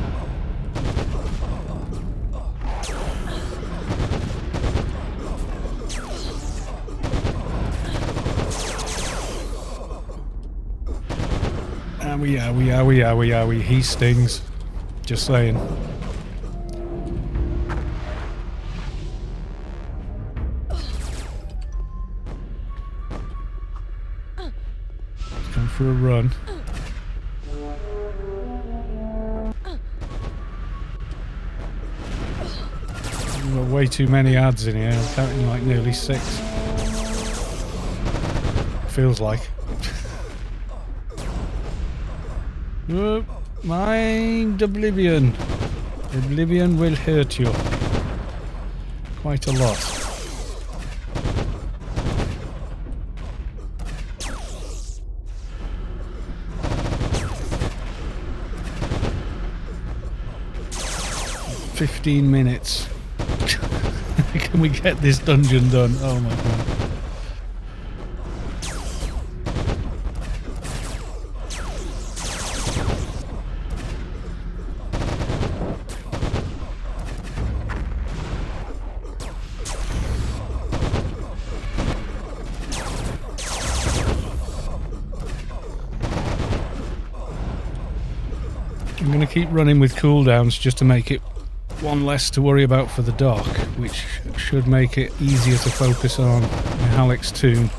And we are, we are, we are, we are, we he stings. just saying. Let's come for a run. We've got way too many ads in here. I'm counting like nearly six. Feels like. Whoop. Mind Oblivion. Oblivion will hurt you. Quite a lot. Fifteen minutes. Can we get this dungeon done? Oh my god. Keep running with cooldowns just to make it one less to worry about for the dark, which should make it easier to focus on Mihalik's tomb.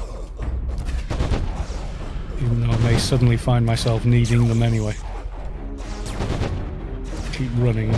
Even though I may suddenly find myself needing them anyway. Keep running.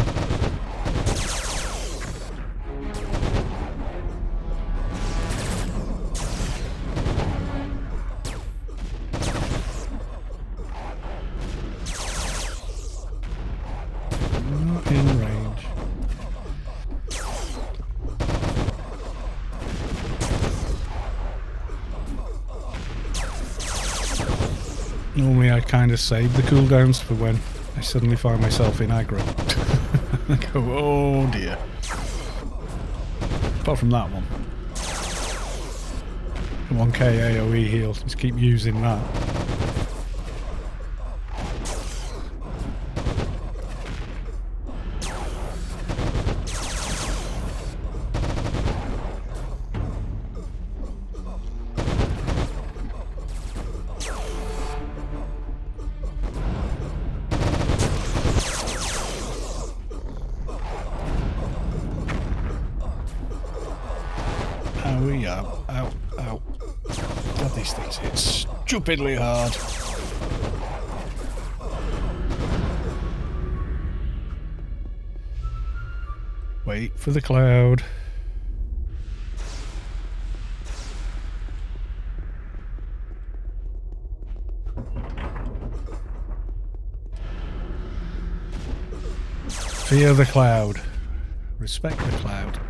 Kind of save the cooldowns for when I suddenly find myself in aggro. I go, oh dear. Apart from that one. one K AoE heal, just keep using that. Stupidly hard. Wait for the cloud. Fear the cloud. Respect the cloud.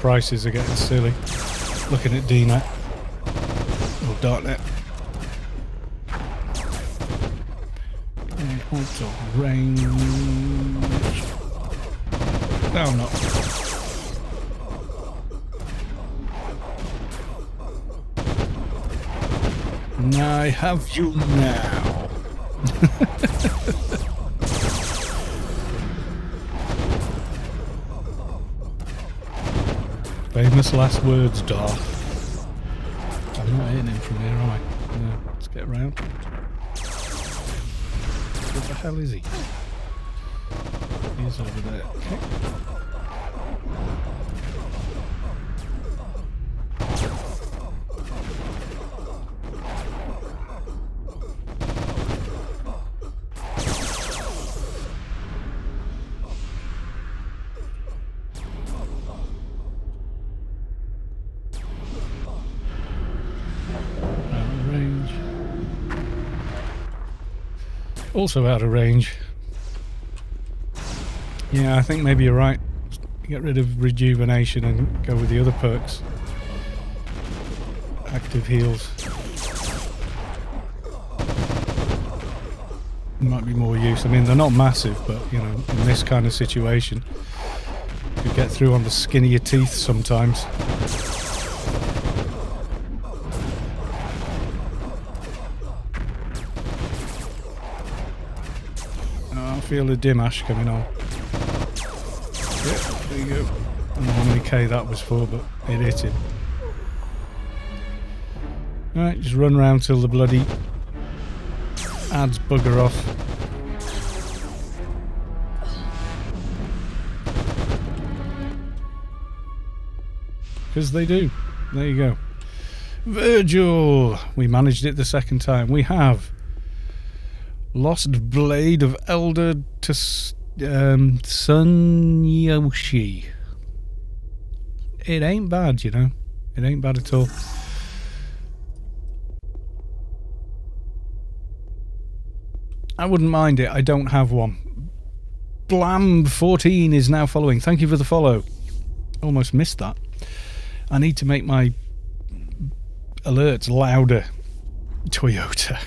Prices are getting silly. Looking at D net or Darknet. Uh, auto range. No, not. I have you now. Famous last words, Darth. I'm not hitting him from here, am I? No, let's get around. Where the hell is he? He's over there. Out of range. Also out of range. Yeah, I think maybe you're right. Get rid of rejuvenation and go with the other perks. Active heals. Might be more use. I mean, they're not massive, but, you know, in this kind of situation, you get through on the skin of your teeth sometimes. Oh, I feel a dim ash coming on. Yep, there you go. I don't know how many K that was for, but it hit him. Alright, just run around till the bloody ads bugger off. Because they do. There you go. Virgil! We managed it the second time. We have Lost Blade of Elder to um, Sun Yoshi. It ain't bad, you know. It ain't bad at all. I wouldn't mind it. I don't have one. Blam fourteen is now following. Thank you for the follow. Almost missed that. I need to make my alerts louder. Toyota.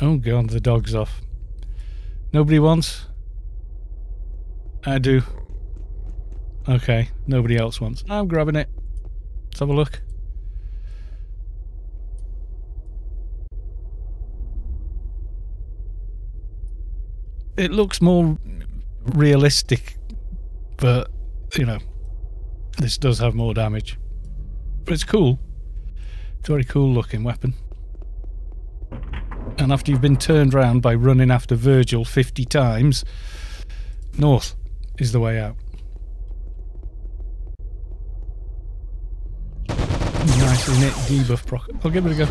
Oh God, the dog's off. Nobody wants? I do. Okay, nobody else wants. I'm grabbing it. Let's have a look. It looks more realistic, but, you know, this does have more damage. But it's cool. It's a very cool looking weapon. And after you've been turned round by running after Virgil fifty times, north is the way out. Nicely knit debuff proc. I'll give it a go.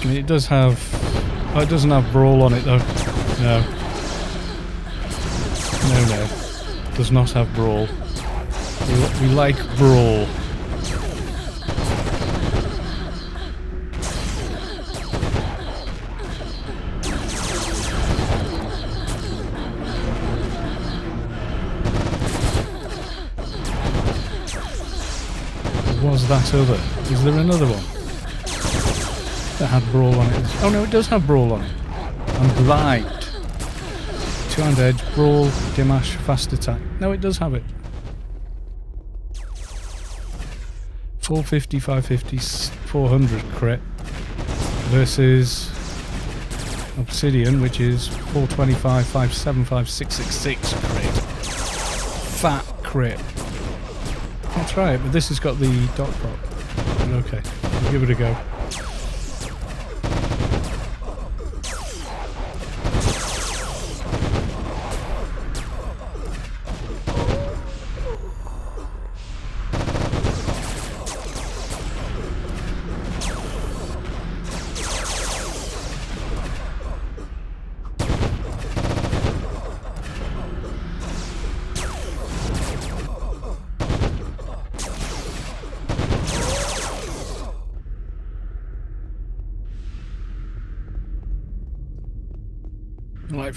I mean, it does have... Oh, it doesn't have brawl on it, though. No. No, no. Does not have brawl. We, we like brawl. That other. Is there another one that had brawl on it? Oh no, it does have brawl on it. I'm blind. Two-hand edge, brawl, Dimash, fast attack. No, it does have it. four fifty, five fifty, four hundred crit versus Obsidian, which is four twenty-five, five seventy-five, six sixty-six crit. Fat crit. I'll try it, but this has got the dot prop. But okay, I'll give it a go.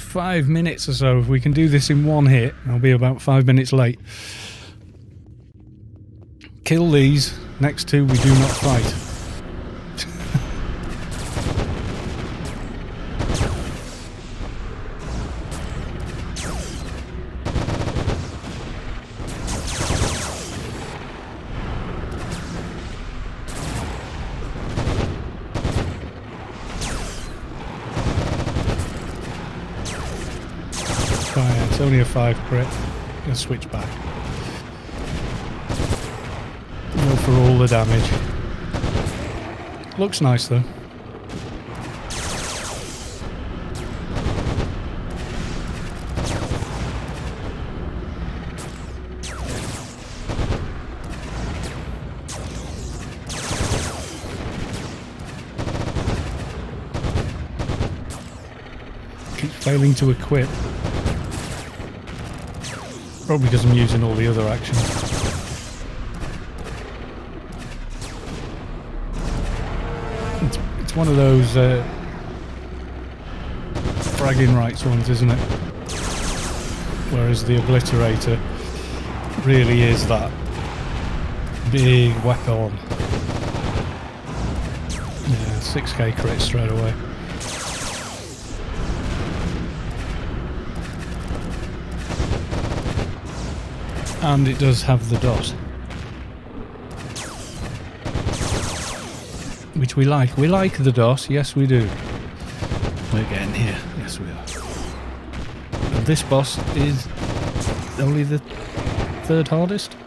Five minutes or so. If we can do this in one hit, I'll be about five minutes late. Kill these. Next two we do not fight. Five crit. Gonna switch back. Go for all the damage. Looks nice though. keeps failing to equip. Probably because I'm using all the other action. It's, it's one of those uh, bragging rights ones, isn't it? Whereas the obliterator really is that big whack-on. Yeah, six K crits straight away. And it does have the dot, which we like. We like the dot, yes we do. We're getting here, yes we are. And this boss is only the third hardest.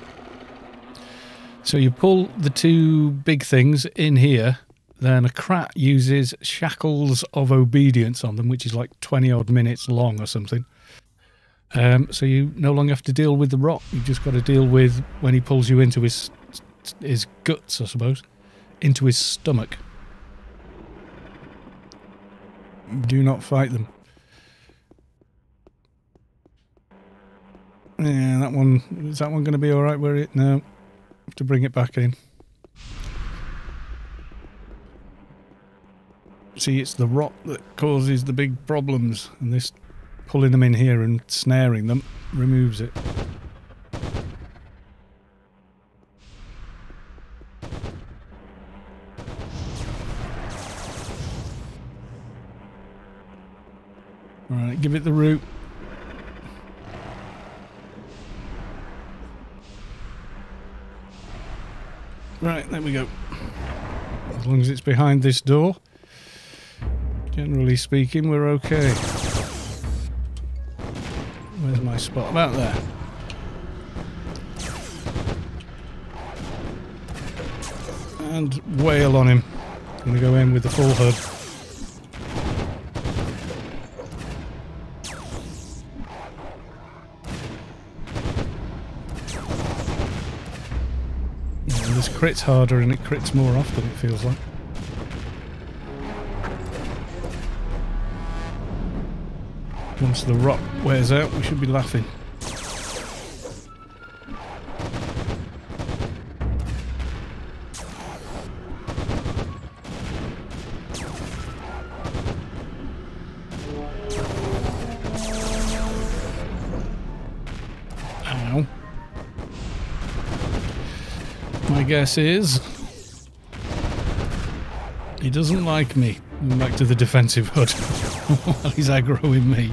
So you pull the two big things in here, then a Krat uses Shackles of Obedience on them, which is like twenty odd minutes long or something. Um, so you no longer have to deal with the rock. You've just got to deal with when he pulls you into his his guts, I suppose, into his stomach. Do not fight them. Yeah, that one is that one going to be all right? Where it no, have to bring it back in. See, it's the rock that causes the big problems, and this. Pulling them in here and snaring them removes it. Alright, give it the root. Right, there we go. As long as it's behind this door, generally speaking, we're okay. Where's my spot? About there. And wail on him. I'm going to go in with the full H U D. And this crits harder and it crits more often, it feels like. Once the rock wears out, we should be laughing. Ow. My guess is he doesn't like me. Back to the defensive H U D while he's aggroing me.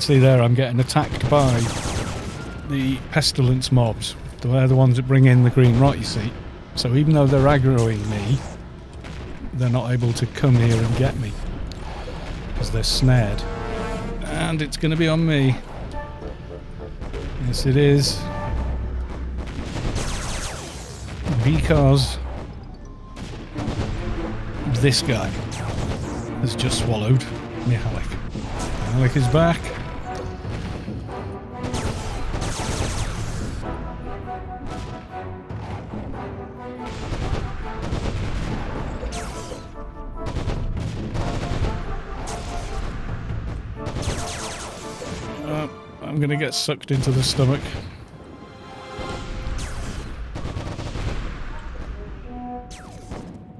See there, I'm getting attacked by the pestilence mobs. They're the ones that bring in the green rot, you see. So even though they're aggroing me, they're not able to come here and get me because they're snared. And it's going to be on me. Yes, it is. Because this guy has just swallowed Mihalik. Mihalik is back. I'm going to get sucked into the stomach.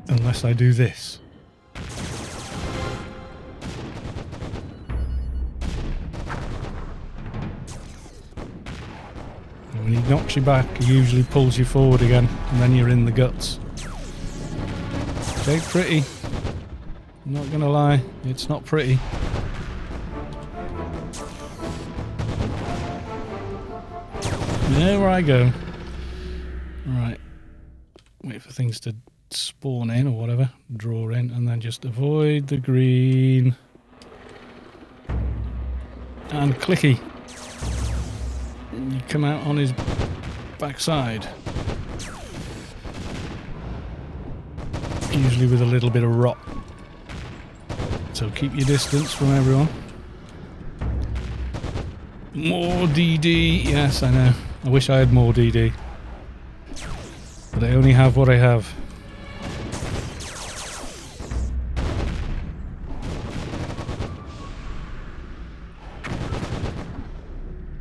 Unless I do this. When he knocks you back, he usually pulls you forward again, and then you're in the guts. It ain't pretty. I'm not going to lie, it's not pretty. There I go. Right. Wait for things to spawn in or whatever. Draw in and then just avoid the green. And clicky. he'd come out on his backside. Usually with a little bit of rot. So keep your distance from everyone. More D D! Yes, I know. I wish I had more D D. But I only have what I have.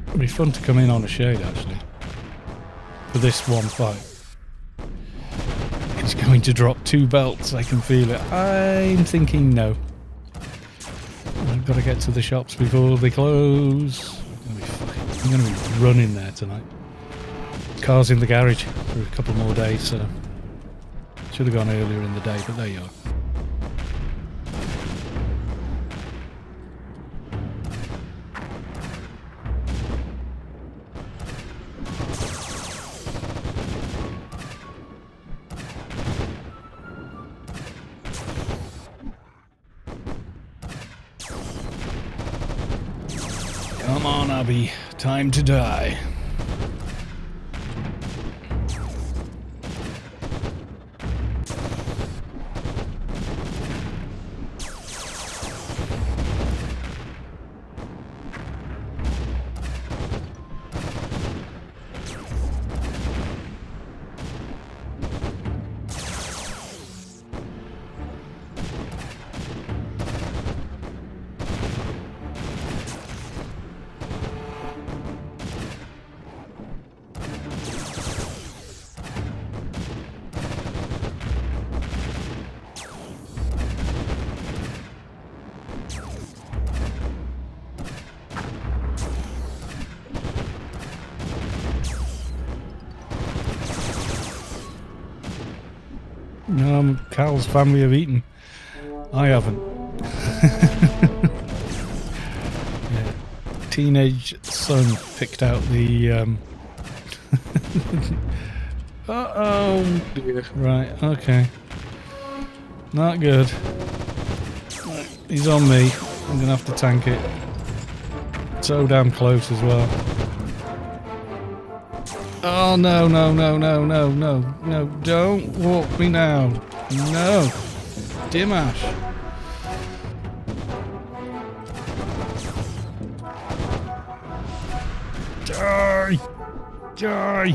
It'd be fun to come in on a shade, actually. For this one fight. It's going to drop two belts, I can feel it. I'm thinking no. I've got to get to the shops before they close. I'm going to be running there tonight. Car's in the garage for a couple more days, so should have gone earlier in the day, but there you are. Come on, Abby. Time to die. Cal's family have eaten. I haven't. Yeah. Teenage son picked out the. Um... uh oh. Dear. Right. Okay. Not good. He's on me. I'm gonna have to tank it. So damn close as well. Oh no no no no no no no! Don't walk me now. No, Dimash. Die! Die!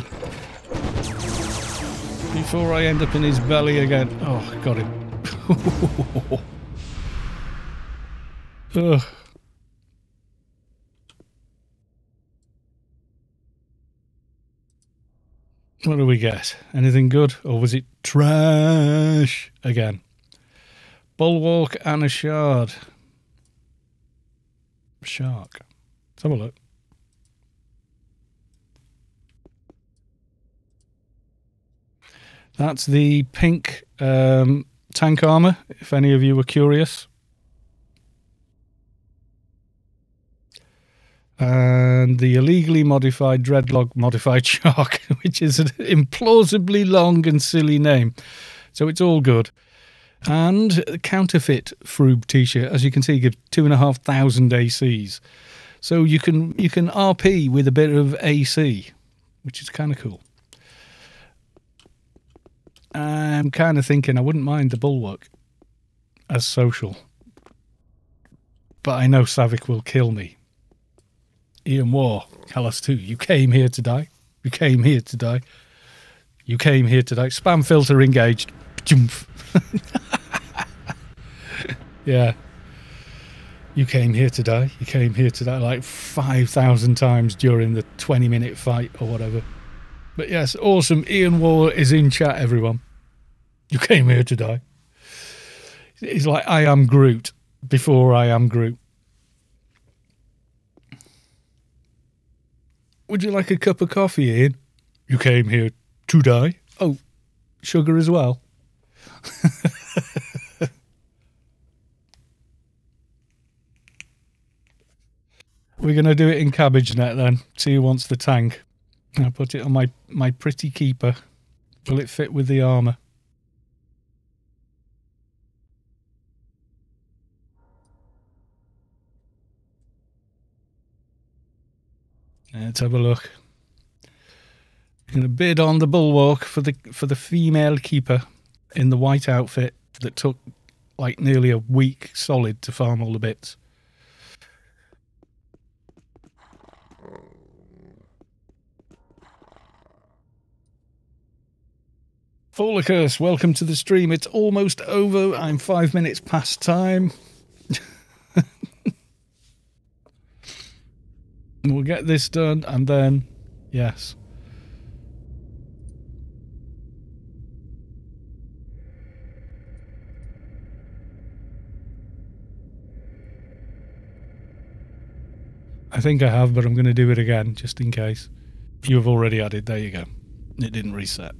Before I end up in his belly again. Oh, got him. Ugh. What do we get? Anything good? Or was it trash again? Bulwark and a shard. Shark. Let's have a look. That's the pink um, tank armor, if any of you were curious. And the illegally modified dreadlock modified shark, which is an implausibly long and silly name. So it's all good. And the counterfeit Froob t-shirt, as you can see, gives two and a half thousand A Cs. So you can you can R P with a bit of A C, which is kind of cool. I'm kind of thinking I wouldn't mind the Bulwark as social. But I know Saavick will kill me. Ian War, Callas two, you came here to die. You came here to die. You came here to die. Spam filter engaged. Yeah. You came here to die. You came here to die like five thousand times during the twenty minute fight or whatever. But yes, awesome. Ian War is in chat, everyone. You came here to die. He's like, I am Groot before I am Groot. Would you like a cup of coffee, Ian? You came here to die. Oh, sugar as well. We're going to do it in cabbage net then. See who wants the tank. I'll put it on my, my pretty keeper. Will it fit with the armour? Let's have a look. Going to bid on the Bulwark for the for the female keeper in the white outfit that took like nearly a week solid to farm all the bits. Fall Curse, welcome to the stream. It's almost over. I'm five minutes past time. We'll get this done and then, yes. I think I have, but I'm going to do it again just in case. You have already added. There you go. It didn't reset.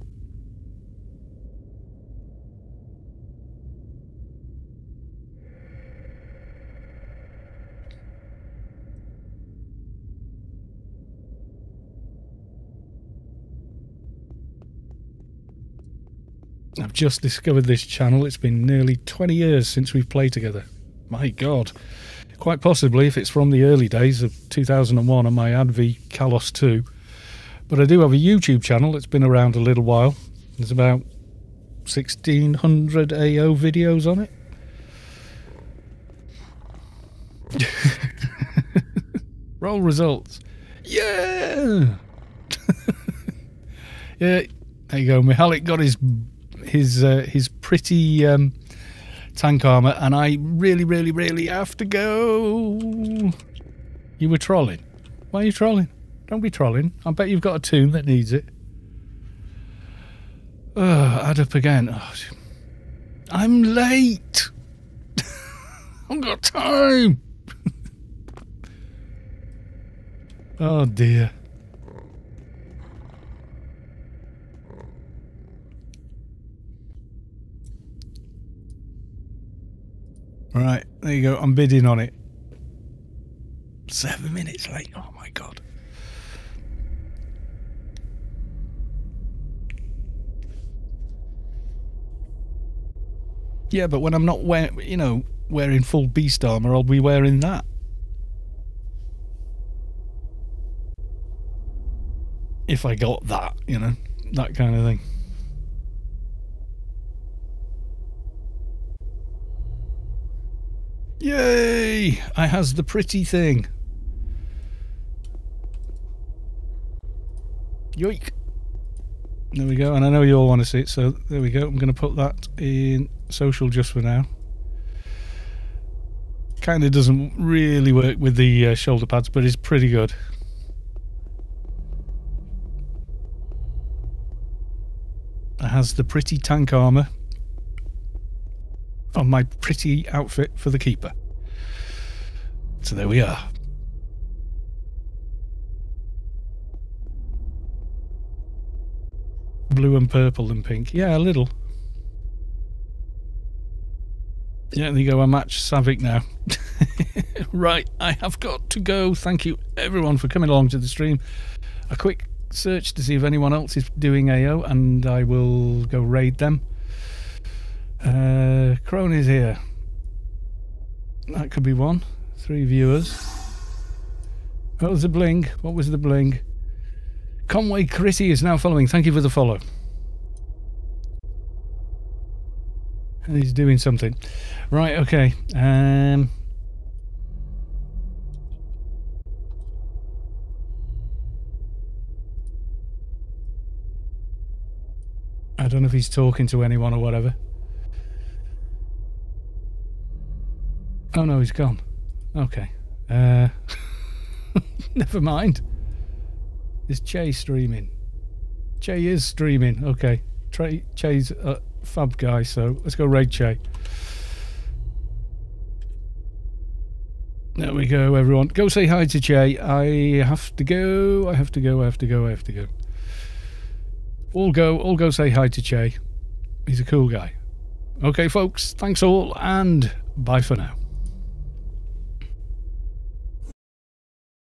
I've just discovered this channel. It's been nearly twenty years since we've played together. My God. Quite possibly, if it's from the early days of two thousand one on my AdV Kalos two. But I do have a YouTube channel that's been around a little while. There's about sixteen hundred A O videos on it. Roll results. Yeah! Yeah, there you go. Mihalik got his... his uh, his pretty um, tank armor, and I really, really, really have to go. You were trolling. Why are you trolling? Don't be trolling. I bet you've got a tomb that needs it. Oh, add up again. Oh, I'm late. I've got time. Oh dear. Right, there you go. I'm bidding on it. Seven minutes late. Oh, my God. Yeah, but when I'm not wearing, you know, wearing full beast armor, I'll be wearing that. If I got that, you know, that kind of thing. Yay! I has the pretty thing. Yoik! There we go, and I know you all want to see it, so there we go. I'm going to put that in social just for now. Kind of doesn't really work with the uh, shoulder pads, but it's pretty good. It has the pretty tank armour on my pretty outfit for the keeper. So there we are. Blue and purple and pink. Yeah, a little. Yeah, there you go. I match Saavick now. Right, I have got to go. Thank you everyone for coming along to the stream. A quick search to see if anyone else is doing A O, and I will go raid them. Uh, cronies here. That could be one. Three viewers. What was the bling? What was the bling? Conway Critty is now following. Thank you for the follow. And he's doing something. Right, okay. Um... I don't know if he's talking to anyone or whatever. Oh no, he's gone. Okay. Uh, never mind. Is Che streaming? Che is streaming. Okay. Trey, Che's a fab guy, so let's go raid Che. There we go, everyone. Go say hi to Che. I have to go. I have to go. I have to go. I have to go. All go. All go say hi to Che. He's a cool guy. Okay, folks. Thanks all, and bye for now.